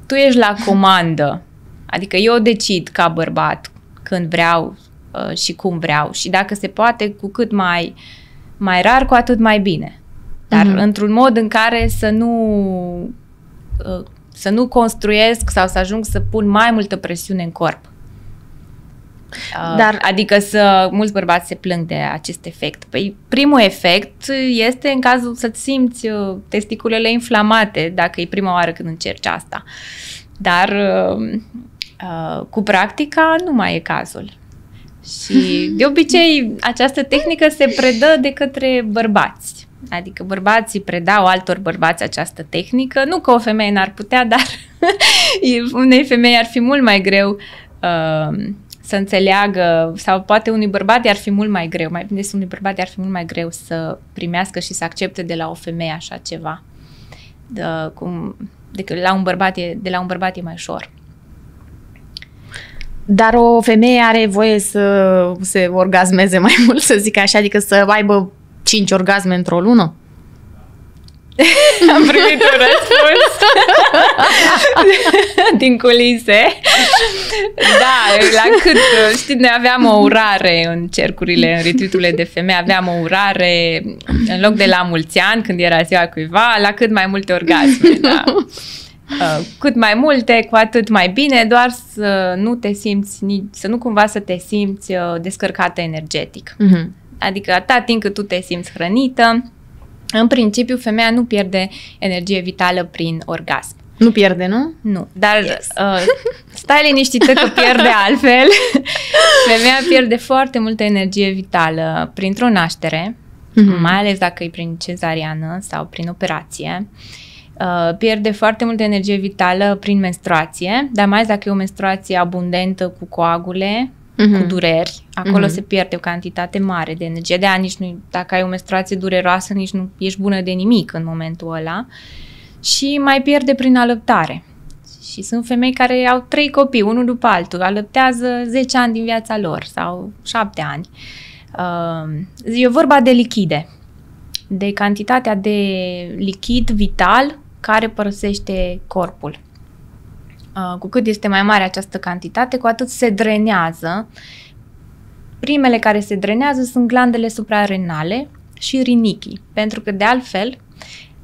tu ești la comandă, adică eu decid ca bărbat când vreau uh, și cum vreau. Și dacă se poate, cu cât mai, mai rar, cu atât mai bine. Dar mm-hmm. într-un mod în care să nu... Uh, să nu construiesc sau să ajung să pun mai multă presiune în corp. Dar, adică să mulți bărbați se plâng de acest efect. Păi, primul efect este în cazul să-ți simți testiculele inflamate, dacă e prima oară când încerci asta. Dar cu practica nu mai e cazul. Și de obicei această tehnică se predă de către bărbați. Adică bărbații predau altor bărbați această tehnică, nu că o femeie n-ar putea, dar unei femei ar fi mult mai greu uh, să înțeleagă, sau poate unui bărbat i-ar fi mult mai greu, mai bine să unui bărbat i-ar fi mult mai greu să primească și să accepte de la o femeie așa ceva. De, cum, de, la un bărbat e, de la un bărbat e mai ușor. Dar o femeie are voie să se orgasmeze mai mult, să zic așa, adică să aibă cinci orgasme într-o lună? Am primit un răspuns din culise. Da, la cât, știi, noi aveam o urare în cercurile, în retriturile de femei, aveam o urare în loc de la mulți ani, când era ziua cuiva, la cât mai multe orgasme, da. Cât mai multe, cu atât mai bine, doar să nu te simți, să nu cumva să te simți descărcată energetic. Mhm. Adică atâta timp cât tu te simți hrănită, în principiu femeia nu pierde energie vitală prin orgasm. Nu pierde, nu? Nu, dar yes. uh, stai liniștită că pierde altfel. Femeia pierde foarte multă energie vitală printr-o naștere, mm-hmm. mai ales dacă e prin cezariană sau prin operație. Uh, pierde foarte multă energie vitală prin menstruație, dar mai ales dacă e o menstruație abundentă cu coagule, cu dureri, acolo uh-huh. se pierde o cantitate mare de energie. De-aia nici nu, dacă ai o menstruație dureroasă, nici nu ești bună de nimic în momentul ăla. Și mai pierde prin alăptare. Și sunt femei care au trei copii, unul după altul, alăptează zece ani din viața lor sau șapte ani. E vorba de lichide, de cantitatea de lichid vital care părăsește corpul. Cu cât este mai mare această cantitate, cu atât se drenează. Primele care se drenează sunt glandele suprarenale și rinichii, pentru că de altfel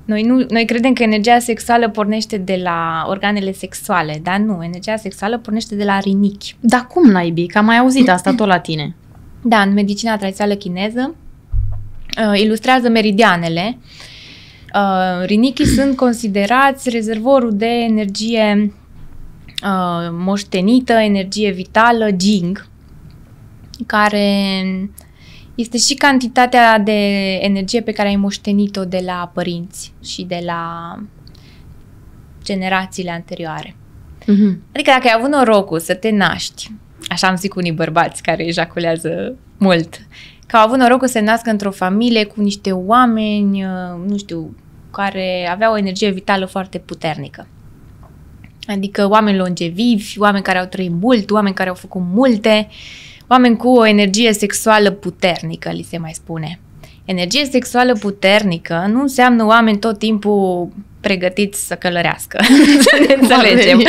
noi, nu, noi credem că energia sexuală pornește de la organele sexuale, dar nu, energia sexuală pornește de la rinichi. Dar cum, naibii? Că am mai auzit asta tot la tine. Da, în medicina tradițională chineză uh, ilustrează meridianele. Uh, rinichii sunt considerați rezervorul de energie moștenită, energie vitală, jing, care este și cantitatea de energie pe care ai moștenit-o de la părinți și de la generațiile anterioare. Mm-hmm. Adică dacă ai avut norocul să te naști, așa am zis cu unii bărbați care ejaculează mult, că au avut norocul să se nască într-o familie cu niște oameni, nu știu, care aveau o energie vitală foarte puternică. Adică oameni longevivi, oameni care au trăit mult, oameni care au făcut multe, oameni cu o energie sexuală puternică, li se mai spune. Energie sexuală puternică nu înseamnă oameni tot timpul pregătiți să călărească, să ne înțelegem.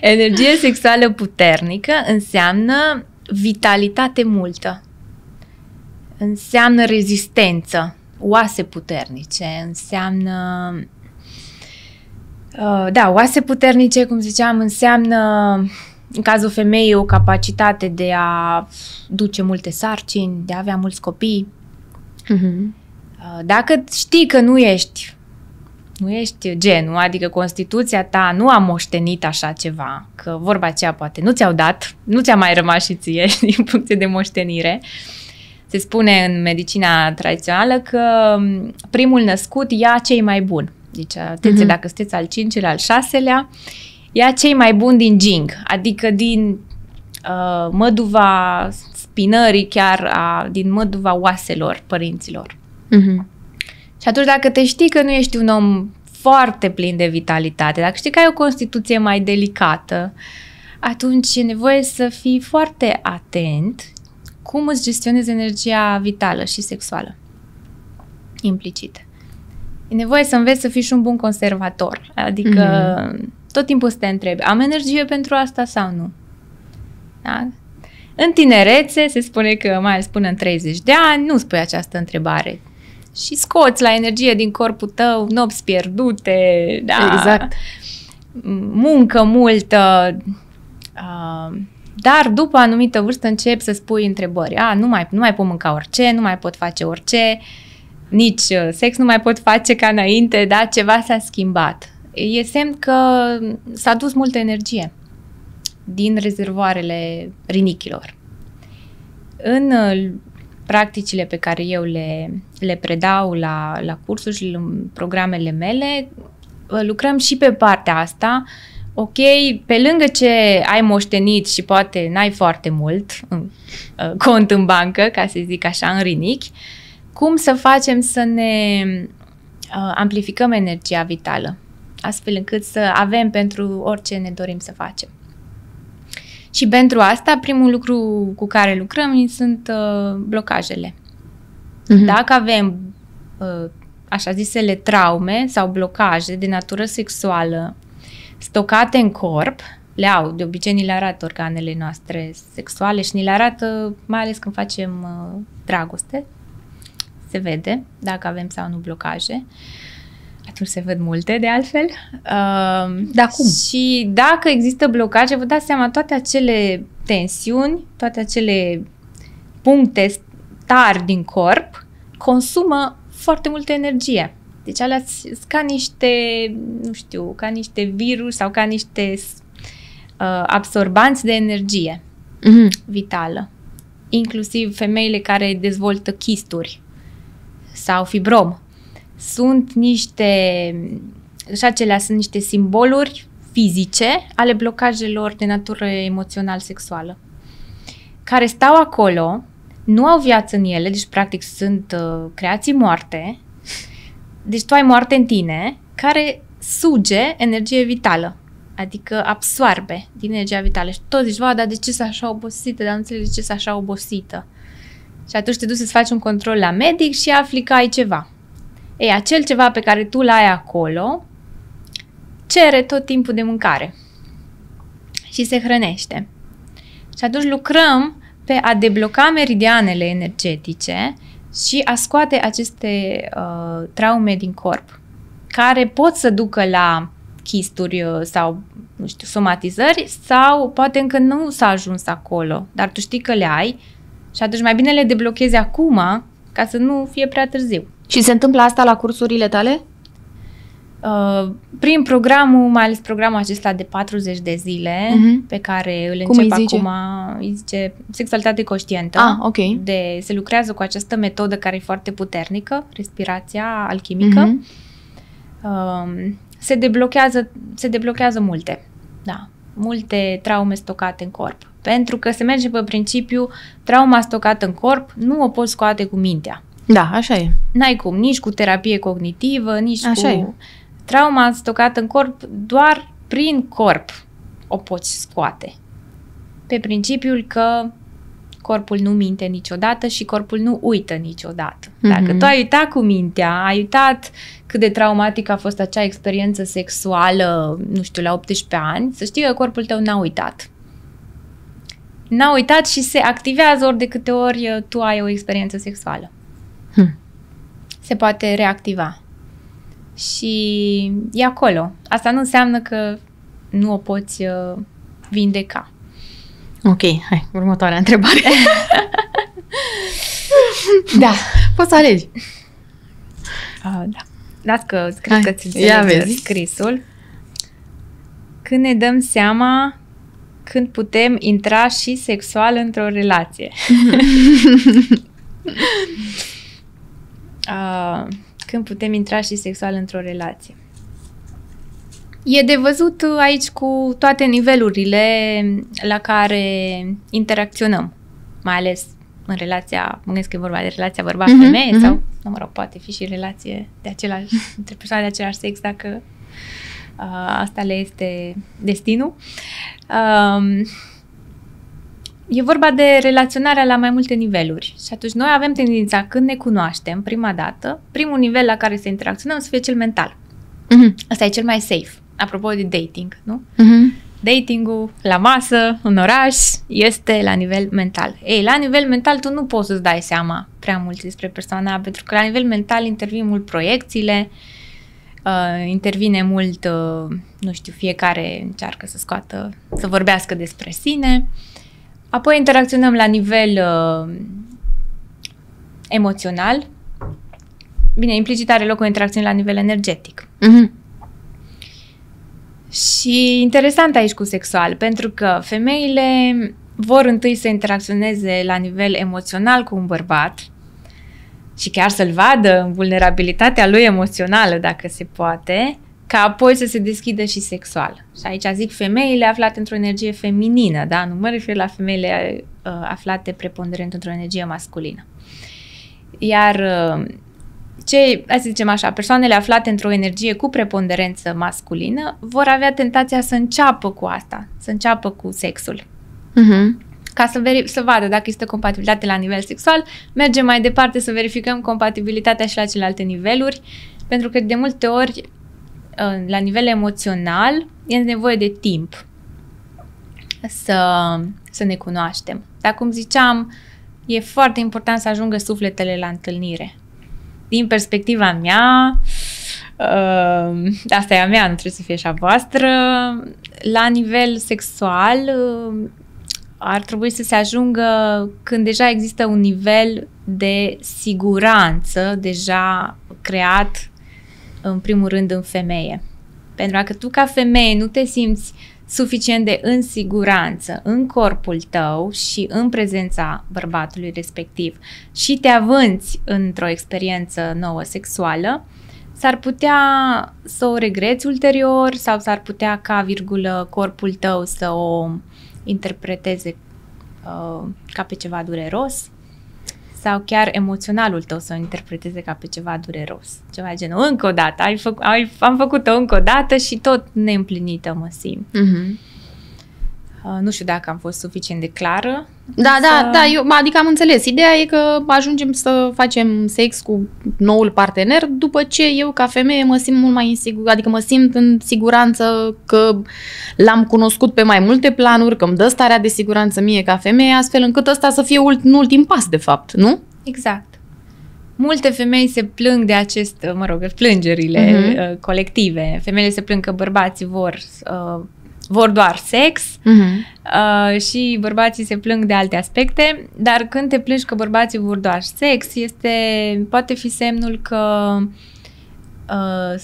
Energie sexuală puternică înseamnă vitalitate multă, înseamnă rezistență, oase puternice, înseamnă... Da, oase puternice, cum ziceam, înseamnă, în cazul femeii, o capacitate de a duce multe sarcini, de a avea mulți copii. Uh-huh. Dacă știi că nu ești, nu ești genul, adică constituția ta nu a moștenit așa ceva, că vorba aceea poate nu ți-au dat, nu ți-a mai rămas și ție din puncte de moștenire. Se spune în medicina tradițională că primul născut ia cei mai buni. Deci, atenție, uh-huh. dacă sunteți al cincilea, al șaselea, ia cei mai buni din jing, adică din uh, măduva spinării, chiar a, din măduva oaselor părinților. Uh-huh. Și atunci, dacă te știi că nu ești un om foarte plin de vitalitate, dacă știi că ai o constituție mai delicată, atunci e nevoie să fii foarte atent cum îți gestionezi energia vitală și sexuală implicit. E nevoie să înveți să fii și un bun conservator. Adică mm-hmm. tot timpul să te întrebi, am energie pentru asta sau nu? Da? În tinerețe se spune că, mai ales până în treizeci de ani, nu spui această întrebare. Și scoți la energie din corpul tău nopți pierdute, da, exact. Muncă multă, uh, dar după anumită vârstă începi să spui întrebări. A, nu mai, nu mai pot mânca orice, nu mai pot face orice, nici sex nu mai pot face ca înainte, da? Ceva s-a schimbat. E semn că s-a dus multă energie din rezervoarele rinichilor. În practicile pe care eu le, le predau la, la cursuri și în programele mele, lucrăm și pe partea asta. Ok, pe lângă ce ai moștenit și poate n-ai foarte mult în, cont în bancă, ca să zic așa, în rinichi, cum să facem să ne amplificăm energia vitală, astfel încât să avem pentru orice ne dorim să facem. Și pentru asta, primul lucru cu care lucrăm sunt uh, blocajele. Uh-huh. Dacă avem, uh, așa zisele, traume sau blocaje de natură sexuală stocate în corp, le au, de obicei ni le arată organele noastre sexuale și ni le arată, mai ales când facem uh, dragoste, se vede dacă avem sau nu blocaje. Atunci se văd multe, de altfel. Uh, Dar cum? Și dacă există blocaje, vă dați seama, toate acele tensiuni, toate acele puncte tari din corp consumă foarte multă energie. Deci alea sunt ca niște, nu știu, ca niște virus sau ca niște uh, absorbanți de energie mm-hmm. vitală. Inclusiv femeile care dezvoltă chisturi sau fibrom. Sunt niște, și acelea sunt niște simboluri fizice ale blocajelor de natură emoțional-sexuală, care stau acolo, nu au viață în ele, deci practic sunt uh, creații moarte, deci tu ai moarte în tine, care suge energie vitală, adică absoarbe din energia vitală și tot zici, va, dar de ce sunt așa obosită, dar nu înțeleg de ce sunt așa obosită. Și atunci te duci să-ți faci un control la medic și afli că ai ceva. Ei, acel ceva pe care tu l-ai acolo cere tot timpul de mâncare și se hrănește. Și atunci lucrăm pe a debloca meridianele energetice și a scoate aceste uh, traume din corp, care pot să ducă la chisturi sau, nu știu, somatizări sau poate încă nu s-a ajuns acolo, dar tu știi că le ai și atunci mai bine le deblochezi acum ca să nu fie prea târziu. Și se întâmplă asta la cursurile tale? Uh, prin programul, mai ales programul acesta de patruzeci de zile, uh-huh. pe care îl încep acum, îi zice sexualitate conștientă. Ah, okay. de, se lucrează cu această metodă care e foarte puternică, respirația alchimică. Uh-huh. Uh, se deblochează, se deblochează multe, da, multe traume stocate în corp. Pentru că se merge pe principiu, trauma stocată în corp nu o poți scoate cu mintea. Da, așa e. N-ai cum, nici cu terapie cognitivă, nici așa cu e. trauma stocată în corp, doar prin corp o poți scoate. Pe principiul că corpul nu minte niciodată și corpul nu uită niciodată. Mm-hmm. Dacă tu ai uitat cu mintea, ai uitat cât de traumatică a fost acea experiență sexuală, nu știu, la optsprezece ani, să știi că corpul tău n-a uitat. N-a uitat și se activează ori de câte ori tu ai o experiență sexuală. Hmm. Se poate reactiva. Și e acolo. Asta nu înseamnă că nu o poți uh, vindeca. Ok, hai, următoarea întrebare. Da, poți să alegi. Uh, da. Las că cred că ți înțelegi scrisul. Când ne dăm seama când putem intra și sexual într-o relație. Uh, când putem intra și sexual într-o relație. E de văzut aici cu toate nivelurile la care interacționăm, mai ales în relația, mă gândesc că e vorba de relația bărbat-femeie uh-huh, uh-huh. sau, nu mă rog, poate fi și relație de același, între persoane de același sex, dacă uh, asta le este destinul. Uh, E vorba de relaționarea la mai multe niveluri și atunci noi avem tendința, când ne cunoaștem prima dată, primul nivel la care să interacționăm să fie cel mental. Mm-hmm. Asta e cel mai safe, apropo de dating, nu? Mm-hmm. datingul, la masă, în oraș, este la nivel mental. Ei, la nivel mental tu nu poți să-ți dai seama prea mult despre persoana, pentru că la nivel mental intervin mult proiecțiile, uh, intervine mult, uh, nu știu, fiecare încearcă să scoată, să vorbească despre sine. Apoi interacționăm la nivel uh, emoțional. Bine, implicit are loc o interacțiune la nivel energetic. Mm-hmm. Și interesant aici cu sexual, pentru că femeile vor întâi să interacționeze la nivel emoțional cu un bărbat și chiar să-l vadă în vulnerabilitatea lui emoțională, dacă se poate, ca apoi să se deschidă și sexual. Și aici zic femeile aflate într-o energie feminină, da? Nu mă refer la femeile uh, aflate preponderent într-o energie masculină. Iar uh, Ce, hai să zicem așa, persoanele aflate într-o energie cu preponderență masculină vor avea tentația să înceapă cu asta, să înceapă cu sexul. Uh-huh. Ca să, veri, să vadă dacă este compatibilitate la nivel sexual, mergem mai departe să verificăm compatibilitatea și la celelalte niveluri, pentru că de multe ori, la nivel emoțional, e nevoie de timp să, să ne cunoaștem. Dar, cum ziceam, e foarte important să ajungă sufletele la întâlnire. Din perspectiva mea, uh, asta e a mea, nu trebuie să fie și a voastră, la nivel sexual uh, ar trebui să se ajungă când deja există un nivel de siguranță deja creat, în primul rând, în femeie. Pentru că tu, ca femeie, nu te simți suficient de în siguranță în corpul tău și în prezența bărbatului respectiv și te avânți într-o experiență nouă sexuală, s-ar putea să o regreți ulterior sau s-ar putea ca, virgulă, corpul tău să o interpreteze uh, ca pe ceva dureros sau chiar emoționalul tău să o interpreteze ca pe ceva dureros. Ceva genul, încă o dată, ai făc, ai, am făcut-o încă o dată și tot neîmplinită mă simt. Uh-huh. uh, nu știu dacă am fost suficient de clară. Da, să... da, da, eu, adică am înțeles. Ideea e că ajungem să facem sex cu noul partener după ce eu, ca femeie, mă simt mult mai insigur, adică mă simt în siguranță că l-am cunoscut pe mai multe planuri, că îmi dă starea de siguranță mie ca femeie, astfel încât ăsta să fie ult, un ultim pas, de fapt, nu? Exact. Multe femei se plâng de acest, mă rog, plângerile uh-huh. colective. Femeile se plâng că bărbații vor... Uh, vor doar sex uh-huh. uh, și bărbații se plâng de alte aspecte, dar când te plângi că bărbații vor doar sex, este, poate fi semnul că uh,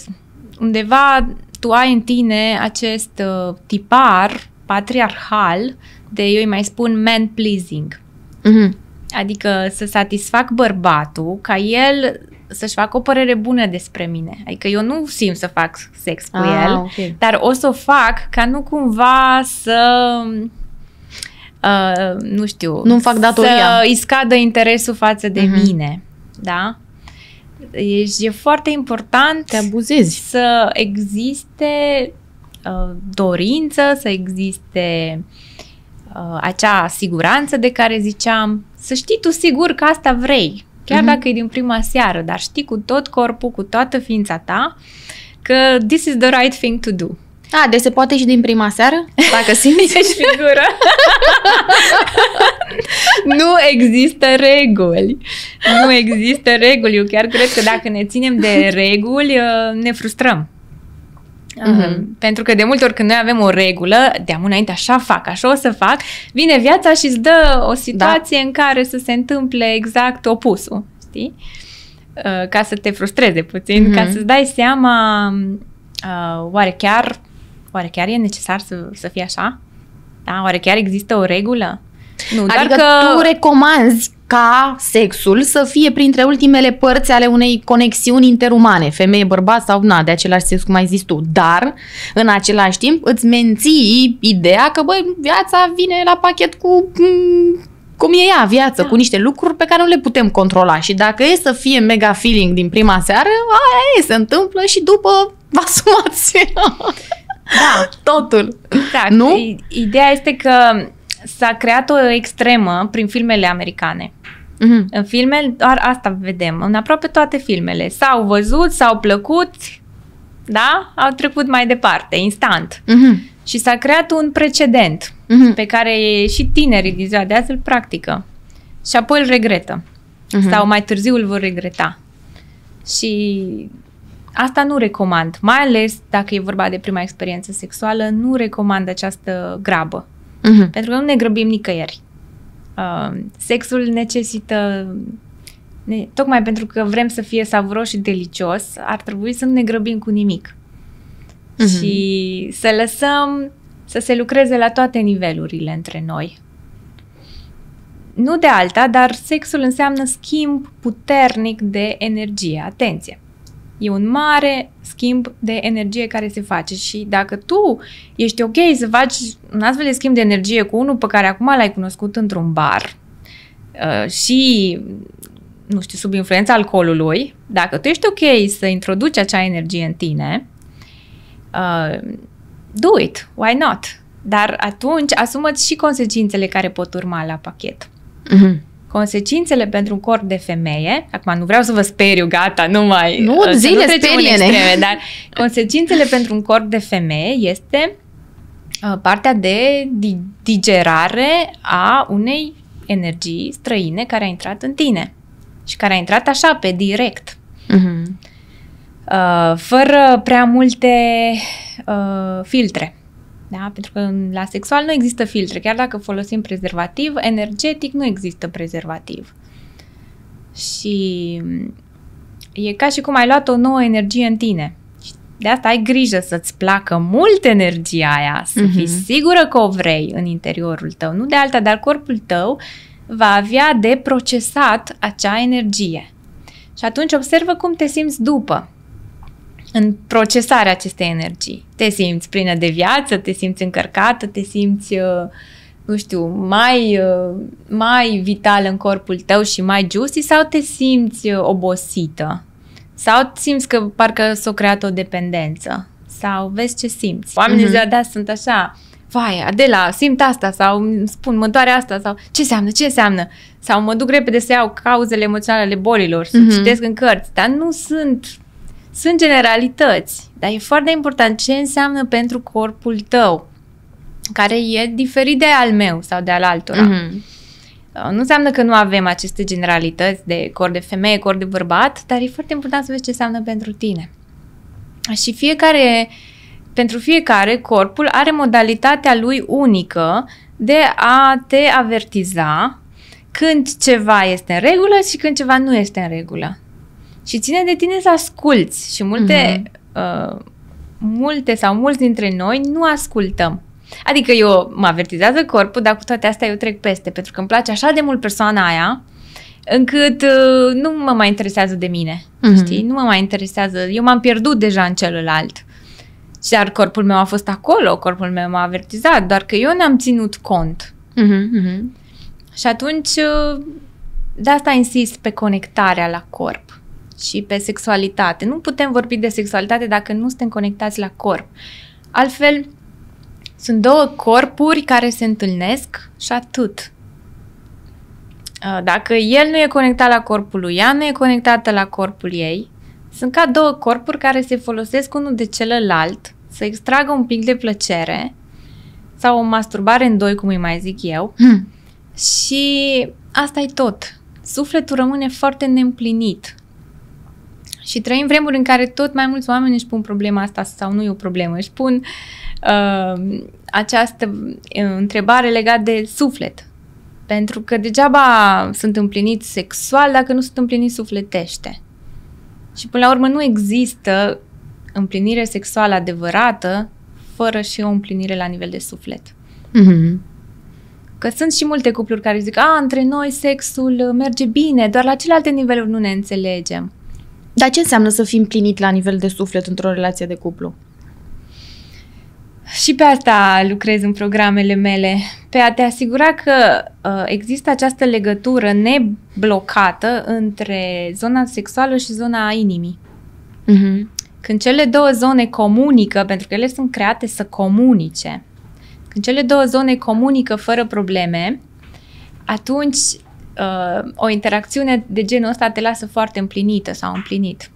undeva tu ai în tine acest uh, tipar patriarhal de, eu îi mai spun, man-pleasing. Uh-huh. Adică să satisfac bărbatul ca el să-și facă o părere bună despre mine. Adică eu nu simt să fac sex cu ah, el, okay. dar o să o fac ca nu cumva să, uh, nu știu, nu fac datoria. Să îi scadă interesul față de uh-huh. mine. Da? Deci e foarte important Te abuzezi. să existe uh, dorință, să existe uh, acea siguranță de care ziceam, să știi tu sigur că asta vrei. Chiar dacă e din prima seară, dar știi cu tot corpul, cu toată ființa ta că this is the right thing to do. A, deci se poate și din prima seară? Dacă simți? Ești figură. Nu există reguli. Nu există reguli. Eu chiar cred că dacă ne ținem de reguli, ne frustrăm. Uh-huh. Pentru că de multe ori când noi avem o regulă, de-am înainte așa fac, așa o să fac, vine viața și îți dă o situație da. în care să se întâmple exact opusul, știi? Uh, ca să te frustreze puțin, uh-huh. ca să-ți dai seama uh, oare chiar oare chiar e necesar să, să fie așa? Da? Oare chiar există o regulă? Nu, adică dar că... tu recomanzi ca sexul să fie printre ultimele părți ale unei conexiuni interumane, femeie, bărbat sau na, de același sex, cum ai zis tu, dar în același timp îți menții ideea că, băi, viața vine la pachet cu cum e ea, viață, da. cu niște lucruri pe care nu le putem controla și dacă e să fie mega feeling din prima seară, aia e, se întâmplă și după vă asumați. Da, totul. Exact. Nu? Ideea este că s-a creat o extremă prin filmele americane. Mm-hmm. În filme, doar asta vedem. În aproape toate filmele. S-au văzut, s-au plăcut, da? Au trecut mai departe, instant. Mm-hmm. Și s-a creat un precedent uh-huh. pe care și tinerii din ziua de azi îl practică. Și apoi îl regretă. Uh-huh. Sau mai târziu îl vor regreta. Și asta nu recomand. Mai ales dacă e vorba de prima experiență sexuală, nu recomand această grabă. Uh-huh. Pentru că nu ne grăbim nicăieri. Uh, sexul necesită... Ne, tocmai pentru că vrem să fie savuros și delicios, ar trebui să nu ne grăbim cu nimic. Uh-huh. Și să lăsăm să se lucreze la toate nivelurile între noi. Nu de alta, dar sexul înseamnă schimb puternic de energie. Atenție! E un mare schimb de energie care se face și dacă tu ești ok să faci un astfel de schimb de energie cu unul pe care acum l-ai cunoscut într-un bar uh, și, nu știu, sub influența alcoolului, dacă tu ești ok să introduci acea energie în tine, uh, do it, why not? Dar atunci asumă-ți și consecințele care pot urma la pachet. Mm-hmm. Consecințele pentru un corp de femeie, acum nu vreau să vă speriu, gata, nu mai... Nu, zile speriene! Dar consecințele pentru un corp de femeie este partea de digerare a unei energii străine care a intrat în tine și care a intrat așa, pe direct. Uh-huh. Fără prea multe filtre. Da? Pentru că la sexual nu există filtre. Chiar dacă folosim prezervativ, energetic nu există prezervativ. Și e ca și cum ai luat o nouă energie în tine. De asta ai grijă să-ți placă mult energia aia, să uh-huh. fii sigură că o vrei în interiorul tău. Nu de alta, dar corpul tău va avea de procesat acea energie. Și atunci observă cum te simți după. În procesarea acestei energii. Te simți plină de viață, te simți încărcată, te simți, nu știu, mai, mai vital în corpul tău și mai juicy sau te simți obosită? Sau simți că parcă s-a creat o dependență? Sau vezi ce simți? Oamenii uh-huh. de azi sunt așa, vai, Adela, simt asta sau îmi spun, mă doare asta sau ce înseamnă, ce înseamnă? Sau mă duc repede să iau cauzele emoționale ale bolilor, să uh-huh. citesc în cărți, dar nu sunt... Sunt generalități, dar e foarte important ce înseamnă pentru corpul tău, care e diferit de al meu sau de al altora. Mm-hmm. Nu înseamnă că nu avem aceste generalități de corp de femeie, corp de bărbat, dar e foarte important să vezi ce înseamnă pentru tine. Și fiecare, pentru fiecare, corpul are modalitatea lui unică de a te avertiza când ceva este în regulă și când ceva nu este în regulă. Și ține de tine să asculți și multe, uh-huh. uh, multe sau mulți dintre noi nu ascultăm. Adică eu mă avertizează corpul, dar cu toate astea eu trec peste, pentru că îmi place așa de mult persoana aia, încât uh, nu mă mai interesează de mine, uh-huh. știi? Nu mă mai interesează, eu m-am pierdut deja în celălalt. Dar corpul meu a fost acolo, corpul meu m-a avertizat, doar că eu n-am ținut cont. Uh-huh, uh-huh. Și atunci, uh, de asta insist pe conectarea la corp. Și pe sexualitate. Nu putem vorbi de sexualitate dacă nu suntem conectați la corp. Altfel, sunt două corpuri care se întâlnesc și atât. Dacă el nu e conectat la corpul lui, ea nu e conectată la corpul ei, sunt ca două corpuri care se folosesc unul de celălalt să extragă un pic de plăcere sau o masturbare în doi, cum îi mai zic eu. Hmm. Și asta e tot. Sufletul rămâne foarte neîmplinit. Și trăim vremuri în care tot mai mulți oameni își pun problema asta sau nu e o problemă, își pun uh, această întrebare legată de suflet. Pentru că degeaba sunt împliniți sexual dacă nu sunt împliniți sufletește. Și până la urmă nu există împlinire sexuală adevărată fără și o împlinire la nivel de suflet. Mm-hmm. Că sunt și multe cupluri care zic, a, între noi sexul merge bine, doar la celelalte niveluri nu ne înțelegem. Dar ce înseamnă să fii împlinit la nivel de suflet într-o relație de cuplu? Și pe asta lucrez în programele mele, pe a te asigura că uh, există această legătură neblocată între zona sexuală și zona inimii. Uh-huh. Când cele două zone comunică, pentru că ele sunt create să comunice, când cele două zone comunică fără probleme, atunci... o interacțiune de genul ăsta te lasă foarte împlinită sau împlinit.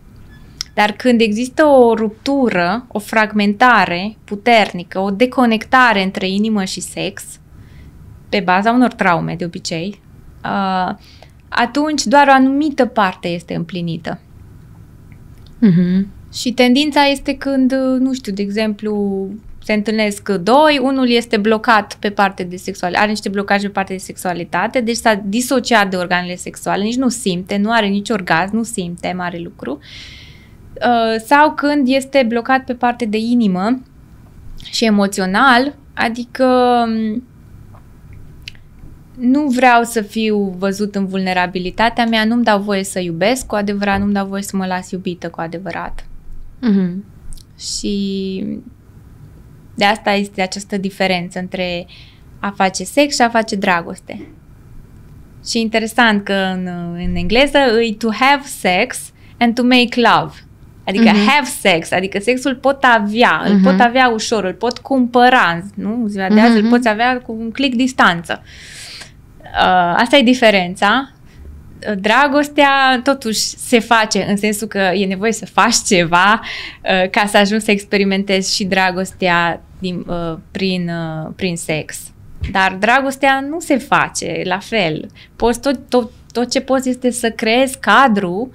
Dar când există o ruptură, o fragmentare puternică, o deconectare între inimă și sex, pe baza unor traume de obicei, atunci doar o anumită parte este împlinită. Mm-hmm. Și tendința este când, nu știu, de exemplu, se întâlnesc doi, unul este blocat pe parte de sexualitate, are niște blocaje pe parte de sexualitate, deci s-a disociat de organele sexuale, nici nu simte, nu are nici orgasm, nu simte mare lucru. Sau când este blocat pe parte de inimă și emoțional, adică nu vreau să fiu văzut în vulnerabilitatea mea, nu-mi dau voie să iubesc cu adevărat, nu-mi dau voie să mă las iubită cu adevărat. Mm-hmm. Și de asta este această diferență între a face sex și a face dragoste. Și interesant că în, în engleză e to have sex and to make love. Adică mm-hmm. have sex, adică sexul pot avea, mm-hmm. îl pot avea ușor, îl pot cumpăra, nu? Ziua de azi mm-hmm. îl poți avea cu un click distanță. Uh, asta e diferența. Dragostea totuși se face în sensul că e nevoie să faci ceva uh, ca să ajungi să experimentezi și dragostea din, uh, prin, uh, prin sex. Dar dragostea nu se face la fel. Poți tot, tot, tot ce poți este să creezi cadrul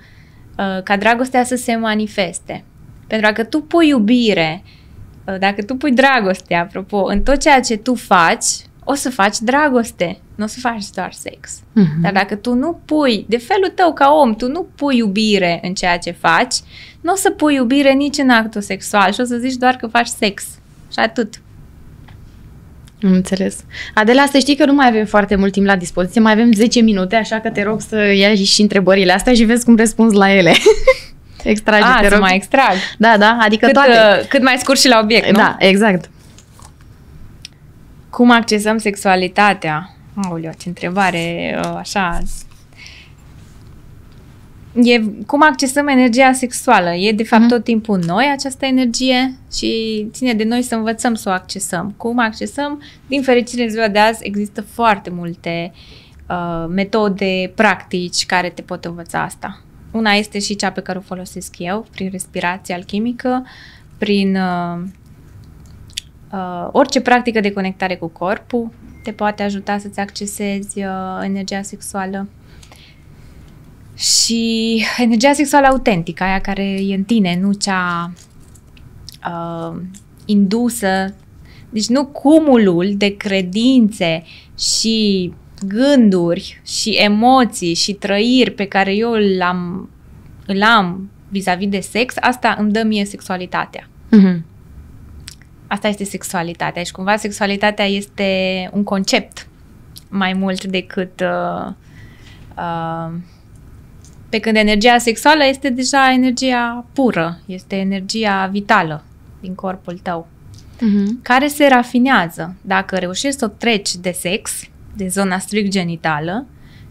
uh, ca dragostea să se manifeste. Pentru că tu pui iubire, uh, dacă tu pui dragostea, apropo, în tot ceea ce tu faci, o să faci dragoste, nu o să faci doar sex. Mm-hmm. Dar dacă tu nu pui, de felul tău ca om, tu nu pui iubire în ceea ce faci, nu o să pui iubire nici în actul sexual și o să zici doar că faci sex. Și atât. Am înțeles. Adela, să știi că nu mai avem foarte mult timp la dispoziție, mai avem zece minute, așa că te rog să iei și întrebările astea și vezi cum răspunzi la ele. Extragi, A, te rog. Să mai extrag. Da, da, adică cât, toate. Cât mai scurt și la obiect, nu? Da, exact. Cum accesăm sexualitatea? Aoleu, ce întrebare, așa... E, cum accesăm energia sexuală? E, de fapt, mm-hmm. tot timpul noi această energie și ține de noi să învățăm să o accesăm. Cum accesăm? Din fericire, în ziua de azi există foarte multe uh, metode, practici care te pot învăța asta. Una este și cea pe care o folosesc eu, prin respirație alchimică, prin... Uh, Uh, orice practică de conectare cu corpul te poate ajuta să-ți accesezi uh, energia sexuală și energia sexuală autentică, aia care e în tine, nu cea uh, indusă, deci nu cumulul de credințe și gânduri și emoții și trăiri pe care eu îl am, îl am vis-a-vis de sex, asta îmi dă mie sexualitatea. Mm-hmm. Asta este sexualitatea și cumva sexualitatea este un concept mai mult decât uh, uh, pe când energia sexuală este deja energia pură, este energia vitală din corpul tău, uh-huh. care se rafinează. Dacă reușești să o treci de sex, de zona strict genitală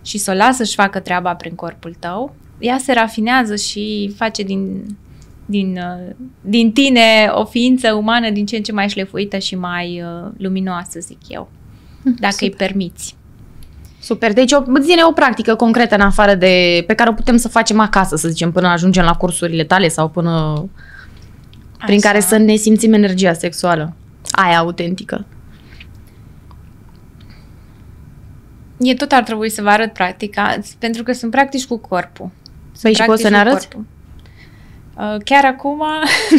și să o lasă să-și facă treaba prin corpul tău, ea se rafinează și face din... Din, din tine o ființă umană din ce în ce mai șlefuită și mai uh, luminoasă, zic eu, dacă Super. Îi permiți. Super, deci o, ține o practică concretă în afară de, pe care o putem să facem acasă, să zicem, până ajungem la cursurile tale sau până Așa. Prin care să ne simțim energia sexuală, aia autentică. E tot ar trebui să vă arăt practica, pentru că sunt practici cu corpul. Păi și poți să ne arăți? Corpul. Chiar acum,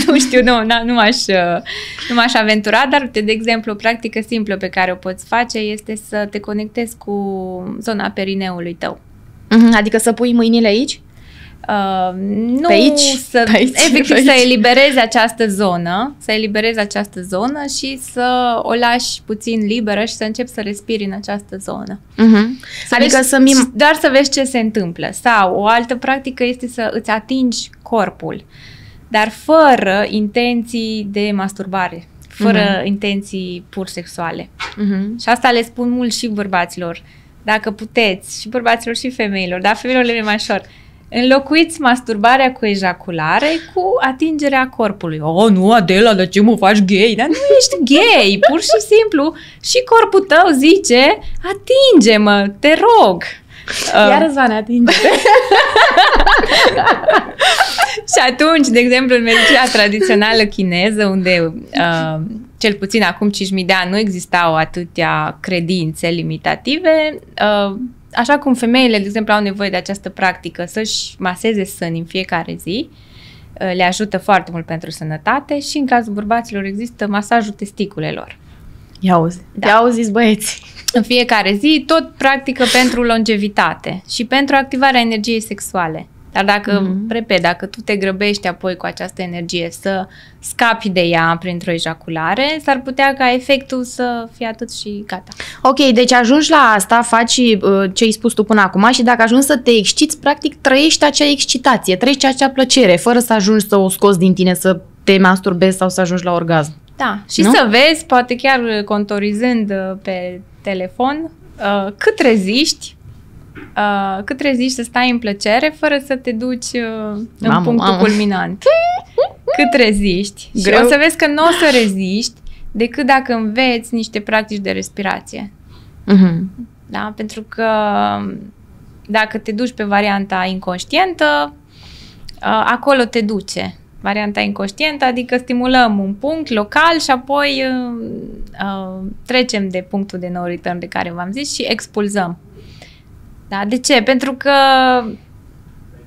nu știu, nu, nu, m-aș, nu m-aș aventura, dar, uite, de exemplu, o practică simplă pe care o poți face este să te conectezi cu zona perineului tău. Adică să pui mâinile aici? Uh, nu, pe aici? Să, pe aici, efectiv, pe aici. Să eliberezi această zonă, să eliberezi această zonă și să o lași puțin liberă și să începi să respiri în această zonă. Uh-huh. Să adică vezi, să mim... Doar să vezi ce se întâmplă. Sau o altă practică este să îți atingi corpul, dar fără intenții de masturbare, fără uh-huh. intenții pur sexuale. Uh-huh. Și asta le spun mult și bărbaților, dacă puteți, și bărbaților și femeilor, dar femeilor le e mai ușor. Înlocuiți masturbarea cu ejaculare cu atingerea corpului. Oh, nu, Adela, de ce mă faci gay? Dar nu ești gay, pur și simplu. Și corpul tău zice, atinge-mă, te rog. Iar Răzvan atinge. Și atunci, de exemplu, în medicina tradițională chineză, unde uh, cel puțin acum cinci mii de ani nu existau atâtea credințe limitative, uh, așa cum femeile, de exemplu, au nevoie de această practică să-și maseze sânii în fiecare zi, uh, le ajută foarte mult pentru sănătate, și în cazul bărbaților există masajul testiculelor. Ia auzi, da. Ia auziți, băieți! În fiecare zi, tot practică pentru longevitate și pentru activarea energiei sexuale. Dar dacă, mm-hmm. repet, dacă tu te grăbești apoi cu această energie să scapi de ea printr-o ejaculare, s-ar putea ca efectul să fie atât și gata. Ok, deci ajungi la asta, faci uh, ce ai spus tu până acum, și dacă ajungi să te exciți, practic trăiești acea excitație, trăiești acea plăcere, fără să ajungi să o scoți din tine, să te masturbezi sau să ajungi la orgasm. Da, și nu? Să vezi, poate chiar contorizând pe telefon, uh, cât reziști, Uh, cât reziști să stai în plăcere fără să te duci uh, în mamă, punctul mamă. culminant. Cât reziști. Greu. Și o să vezi că nu o să reziști decât dacă înveți niște practici de respirație. Uh-huh. Da? Pentru că dacă te duci pe varianta inconștientă, uh, acolo te duce. Varianta inconștientă, adică stimulăm un punct local și apoi uh, uh, trecem de punctul de no return de care v-am zis și expulzăm. Da, de ce? Pentru că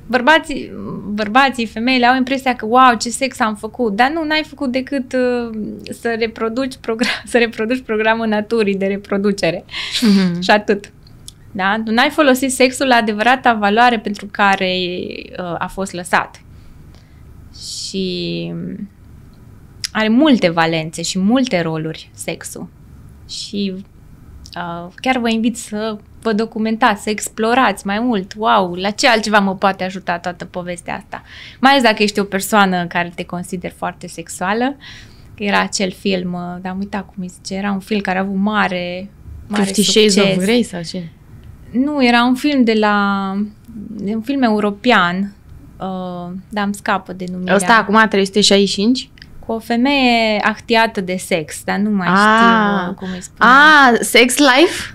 bărbații, bărbații, femeile au impresia că, wow, ce sex am făcut, dar nu, n-ai făcut decât uh, să, reproduci program, să reproduci programul naturii de reproducere. Mm-hmm. Și atât. Da? Nu n-ai folosit sexul la adevărata valoare pentru care uh, a fost lăsat. Și are multe valențe și multe roluri sexul. Și uh, chiar vă invit să vă documentați, să explorați mai mult. Wow, la ce altceva mă poate ajuta toată povestea asta? Mai ales dacă ești o persoană care te consideri foarte sexuală. Era acel film, dar am uitat cum îi zice, era un film care a avut mare, mare succes. Fifty Shades of Grey sau ce? Nu, era un film de la... un film european, uh, dar îmi scapă de numirea. Ăsta acum trei sute șaizeci și cinci? Cu o femeie actiată de sex, dar nu mai ah, știu cum îi spune. Ah, Sex Life?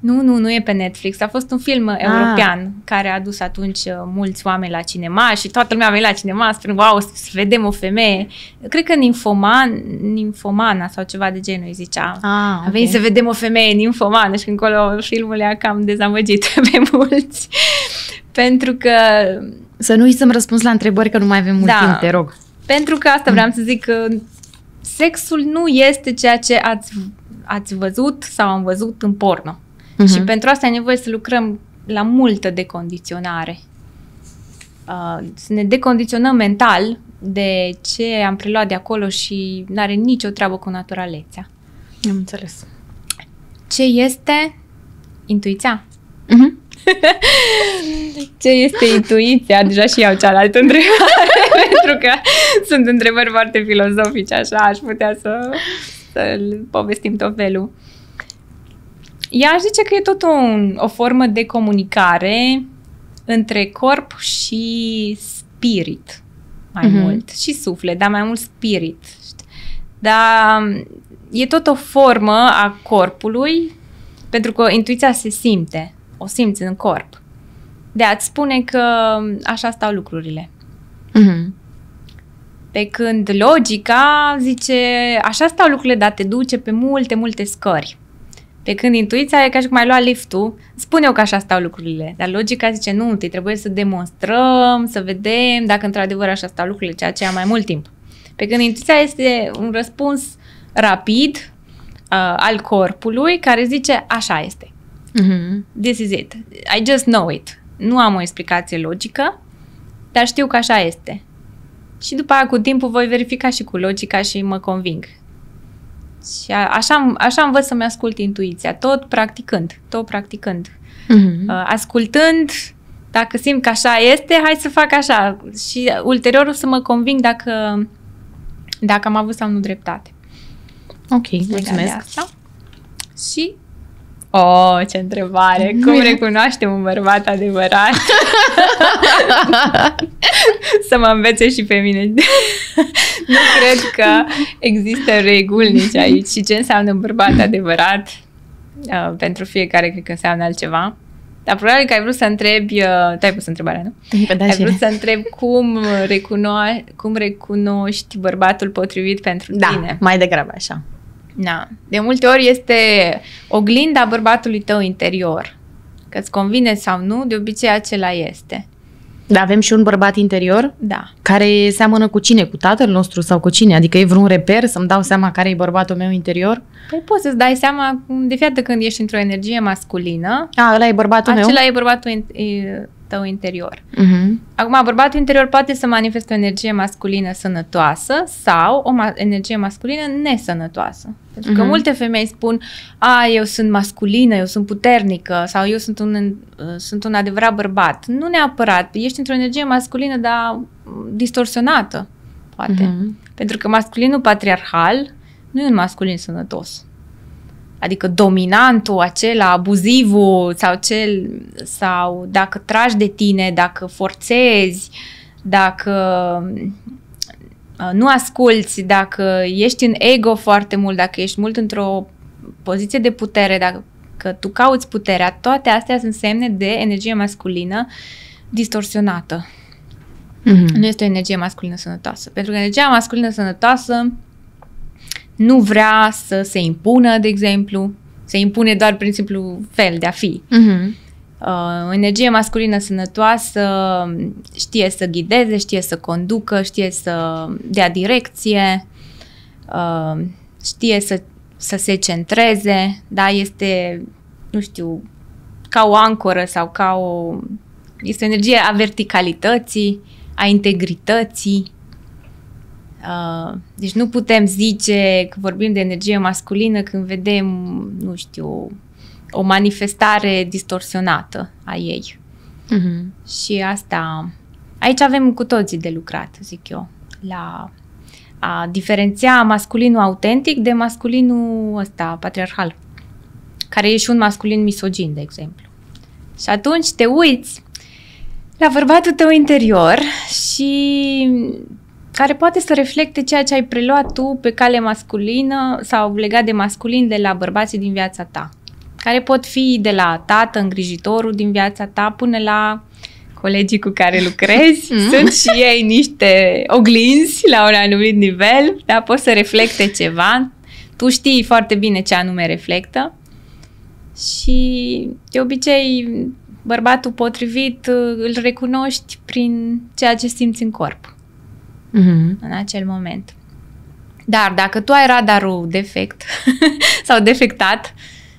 Nu, nu, nu e pe Netflix. A fost un film ah. european care a adus atunci mulți oameni la cinema și toată lumea a venit la cinema spunând, wow, să vedem o femeie. Cred că ninfoman, ninfomana sau ceva de genul îi zicea. Ah, okay. A venit să vedem o femeie ninfomană, și încolo filmul le-a cam dezamăgit pe mulți. Pentru că... Să nu uiți să-mi răspunzi la întrebări, că nu mai avem mult da, timp, te rog. Pentru că asta vreau mm. să zic, că sexul nu este ceea ce ați, ați văzut sau am văzut în porno. Uh-huh. Și pentru asta e nevoie să lucrăm la multă decondiționare. Uh, să ne decondiționăm mental de ce am preluat de acolo și n-are nicio treabă cu naturalețea. Am înțeles. Ce este intuiția? Uh-huh. Ce este intuiția? Deja și iau cealaltă întrebare, pentru că sunt întrebări foarte filozofice, așa, aș putea să, să povestim tot felul. Ea aș zice că e tot un, o formă de comunicare între corp și spirit, mai mm-hmm. mult, și suflet, dar mai mult spirit. Dar e tot o formă a corpului, pentru că intuiția se simte, o simți în corp. De a-ți spune că așa stau lucrurile. Mm-hmm. Pe când logica zice, așa stau lucrurile, dar te duce pe multe, multe scări. Pe când intuiția e ca și cum ai luat liftul, spune-o că așa stau lucrurile, dar logica zice nu, întâi trebuie să demonstrăm, să vedem dacă într-adevăr așa stau lucrurile, ceea ce ia mai mult timp. Pe când intuiția este un răspuns rapid uh, al corpului care zice așa este. Mm-hmm. This is it. I just know it. Nu am o explicație logică, dar știu că așa este. Și după aia cu timpul voi verifica și cu logica și mă conving. Și a, așa, așa învăț să-mi ascult intuiția, tot practicând, tot practicând. Mm-hmm. Ascultând, dacă simt că așa este, hai să fac așa. Și ulterior o să mă conving dacă, dacă am avut sau nu dreptate. Ok, mulțumesc. Asta. Și, oh, ce întrebare! Cum recunoaștem un bărbat adevărat? Să mă învețe și pe mine. Nu cred că există reguli nici aici. Și ce înseamnă bărbat adevărat? Uh, pentru fiecare cred că înseamnă altceva. Dar probabil că ai vrut să întrebi, te-ai pus întrebarea, nu? Da, ai vrut să întreb cum, recunoa, cum recunoști bărbatul potrivit pentru da, tine. Da, mai degrabă așa. Da. De multe ori este oglinda bărbatului tău interior. Că-ți convine sau nu, de obicei acela este. Dar avem și un bărbat interior? Da. Care seamănă cu cine? Cu tatăl nostru sau cu cine? Adică e vreun reper să-mi dau seama care e bărbatul meu interior? Păi poți să-ți dai seama de fiecare când ești într-o energie masculină. A, ăla e bărbatul acela meu? Acela e bărbatul tău interior. Uh-huh. Acum, bărbatul interior poate să manifeste o energie masculină sănătoasă sau o ma- energie masculină nesănătoasă. Pentru că uh-huh. multe femei spun, a, eu sunt masculină, eu sunt puternică sau eu sunt un, sunt un adevărat bărbat. Nu neapărat, ești într-o energie masculină, dar distorsionată, poate. Uh-huh. Pentru că masculinul patriarhal nu e un masculin sănătos. Adică dominantul acela, abuzivul sau cel, sau dacă tragi de tine, dacă forțezi, dacă nu asculți, dacă ești în ego foarte mult, dacă ești mult într-o poziție de putere, dacă tu cauți puterea, toate astea sunt semne de energie masculină distorsionată. Mm-hmm. Nu este o energie masculină sănătoasă. Pentru că energia masculină sănătoasă nu vrea să se impună, de exemplu, se impune doar prin simplu fel de a fi. Uh-huh. Uh, energie masculină sănătoasă știe să ghideze, știe să conducă, știe să dea direcție, uh, știe să, să se centreze, da, este, nu știu, ca o ancoră sau ca o... este o energie a verticalității, a integrității. Deci nu putem zice că vorbim de energie masculină când vedem, nu știu, o manifestare distorsionată a ei. Uh-huh. Și asta, aici avem cu toții de lucrat, zic eu, la a diferenția masculinul autentic de masculinul ăsta, patriarhal, care e și un masculin misogin, de exemplu. Și atunci te uiți la bărbatul tău interior și... care poate să reflecte ceea ce ai preluat tu pe cale masculină sau legat de masculin de la bărbații din viața ta, care pot fi de la tată, îngrijitorul din viața ta, până la colegii cu care lucrezi. Mm. Sunt și ei niște oglinzi la un anumit nivel, dar pot să reflecte ceva. Tu știi foarte bine ce anume reflectă și de obicei bărbatul potrivit îl recunoști prin ceea ce simți în corp. Mm-hmm. În acel moment. Dar dacă tu ai radarul defect sau defectat,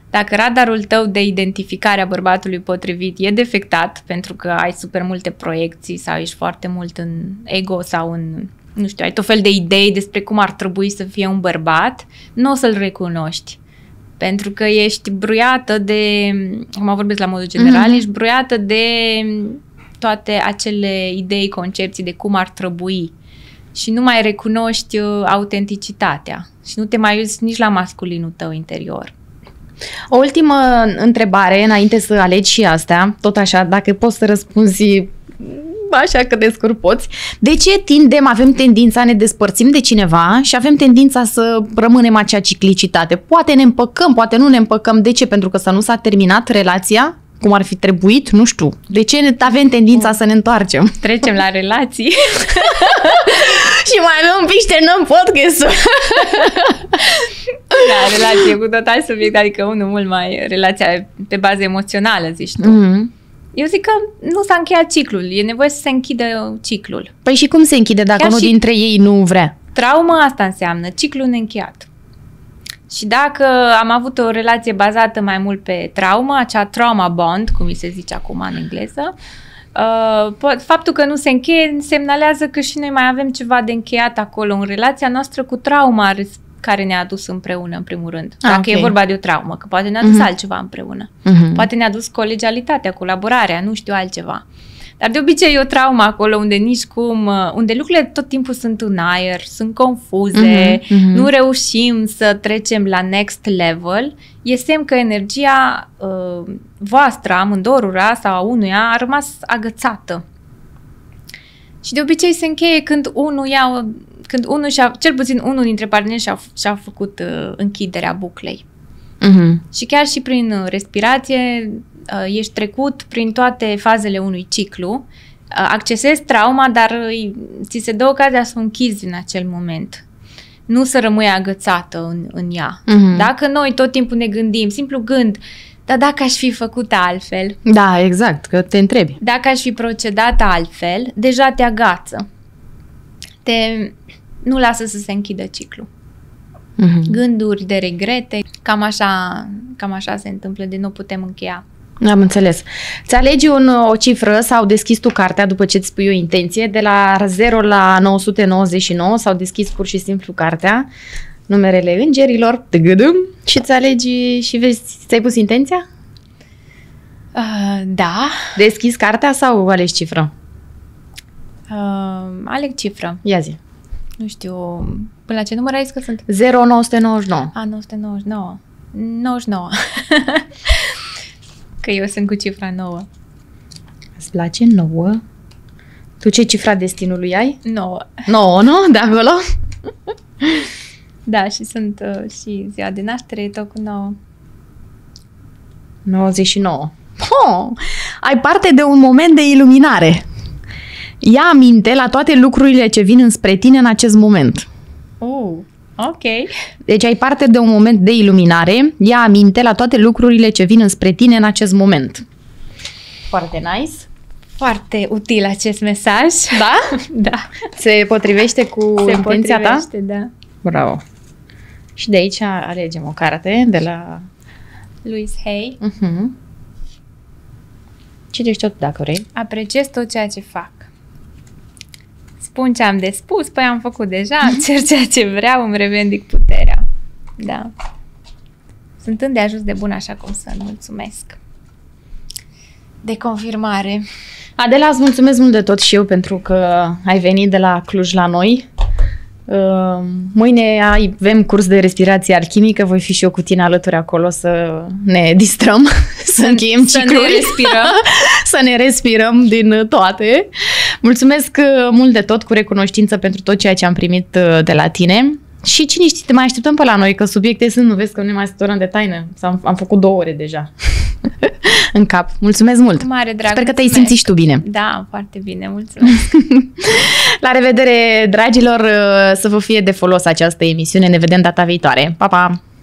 dacă radarul tău de identificare a bărbatului potrivit e defectat pentru că ai super multe proiecții sau ești foarte mult în ego sau în, nu știu, ai tot fel de idei despre cum ar trebui să fie un bărbat, nu o să-l recunoști. Pentru că ești bruiată de, cum vorbesc la modul general, mm-hmm. ești bruiată de toate acele idei, concepții de cum ar trebui. Și nu mai recunoști autenticitatea și nu te mai uiți nici la masculinul tău interior. O ultimă întrebare, înainte să alegi și astea, tot așa, dacă poți să răspunzi așa cât de scurt poți. De ce tindem, avem tendința, ne despărțim de cineva și avem tendința să rămânem acea ciclicitate? Poate ne împăcăm, poate nu ne împăcăm. De ce? Pentru că să nu s-a terminat relația cum ar fi trebuit, nu știu. De ce avem tendința să ne întoarcem? Trecem la relații. Și mai avem un piște în podcast-ul. Da, relație cu total subiect, adică unul mult mai relația pe bază emoțională, zici tu. Mm-hmm. Eu zic că nu s-a încheiat ciclul, e nevoie să se închidă ciclul. Păi și cum se închide dacă chiar unul dintre ei nu vrea? Trauma asta înseamnă ciclul neîncheiat. Și dacă am avut o relație bazată mai mult pe traumă, acea trauma bond, cum îi se zice acum în engleză, faptul că nu se încheie semnalează că și noi mai avem ceva de încheiat acolo în relația noastră cu trauma care ne-a adus împreună, în primul rând. Dacă ah, okay. e vorba de o traumă, că poate ne-a adus uh-huh. altceva împreună. Uh-huh. Poate ne-a adus colegialitatea, colaborarea, nu știu, altceva. Dar de obicei e o traumă acolo unde nici cum, unde lucrurile tot timpul sunt în aer, sunt confuze, uh-huh, uh-huh. nu reușim să trecem la next level, e semn că energia uh, voastră, amândorura sau a unuia, a rămas agățată. Și de obicei se încheie când unul ia, când unul și-a, cel puțin unul dintre parteneri și-a, și-a făcut uh, închiderea buclei. Uh-huh. Și chiar și prin respirație ești trecut prin toate fazele unui ciclu, accesezi trauma, dar ți se dă ocazia să o închizi în acel moment. Nu să rămâi agățată în, în ea. Mm-hmm. Dacă noi tot timpul ne gândim, simplu gând, dar dacă aș fi făcut altfel... Da, exact, că te întrebi. Dacă aș fi procedat altfel, deja te agață. Te... Nu lasă să se închidă ciclu. Mm-hmm. Gânduri de regrete, cam așa, cam așa se întâmplă, de nu putem încheia. Am înțeles. Ți alegi un, o cifră sau deschizi tu cartea după ce îți pui o intenție, de la zero la nouă sute nouăzeci și nouă sau deschizi pur și simplu cartea, numerele îngerilor, tăgădâm, și ți alegi și vezi, ți-ai pus intenția? Uh, da. Deschizi cartea sau alegi cifră? Uh, aleg cifră. Ia zi. Nu știu, până la ce număr ai zis că sunt? zero nouă sute nouăzeci și nouă. A, nouă sute nouăzeci și nouă. nouăzeci și nouă. Că eu sunt cu cifra nouă. Îți place nouă? Tu ce cifra destinului ai? nouă. nouă, nu? De acolo? Da, și sunt uh, și ziua de naștere, tot cu nouă. nouăzeci și nouă. Oh, ai parte de un moment de iluminare. Ia aminte la toate lucrurile ce vin înspre tine în acest moment. Oh, ok. Deci ai parte de un moment de iluminare. Ia aminte la toate lucrurile ce vin înspre tine în acest moment. Foarte nice. Foarte util acest mesaj. Da? Da. Se potrivește cu Se intenția potrivește, ta? Da. Bravo. Și de aici alegem o carte de la... Louise Hay. Uh-huh. Citești tot dacă vrei. Apreciez tot ceea ce fac. Spun ce am de spus, păi am făcut deja, cer ceea ce vreau, îmi revendic puterea. Da. Sunt îndeajuns de bun așa cum sunt, mulțumesc. De confirmare. Adela, îți mulțumesc mult de tot și eu pentru că ai venit de la Cluj la noi. Mâine avem curs de respirație alchimică, voi fi și eu cu tine alături acolo să ne distrăm, să încheiem ciclul, să ne respirăm, să ne respirăm din toate. Mulțumesc mult de tot, cu recunoștință pentru tot ceea ce am primit de la tine. Și cine știe, te mai așteptăm pe la noi, că subiecte sunt, nu vezi că nu ne mai săturăm de taină. Am, am făcut două ore deja în cap. Mulțumesc mult! Mare drag, sper că te-ai simțit și tu bine. Da, foarte bine, mulțumesc! La revedere, dragilor! Să vă fie de folos această emisiune. Ne vedem data viitoare. Pa, pa!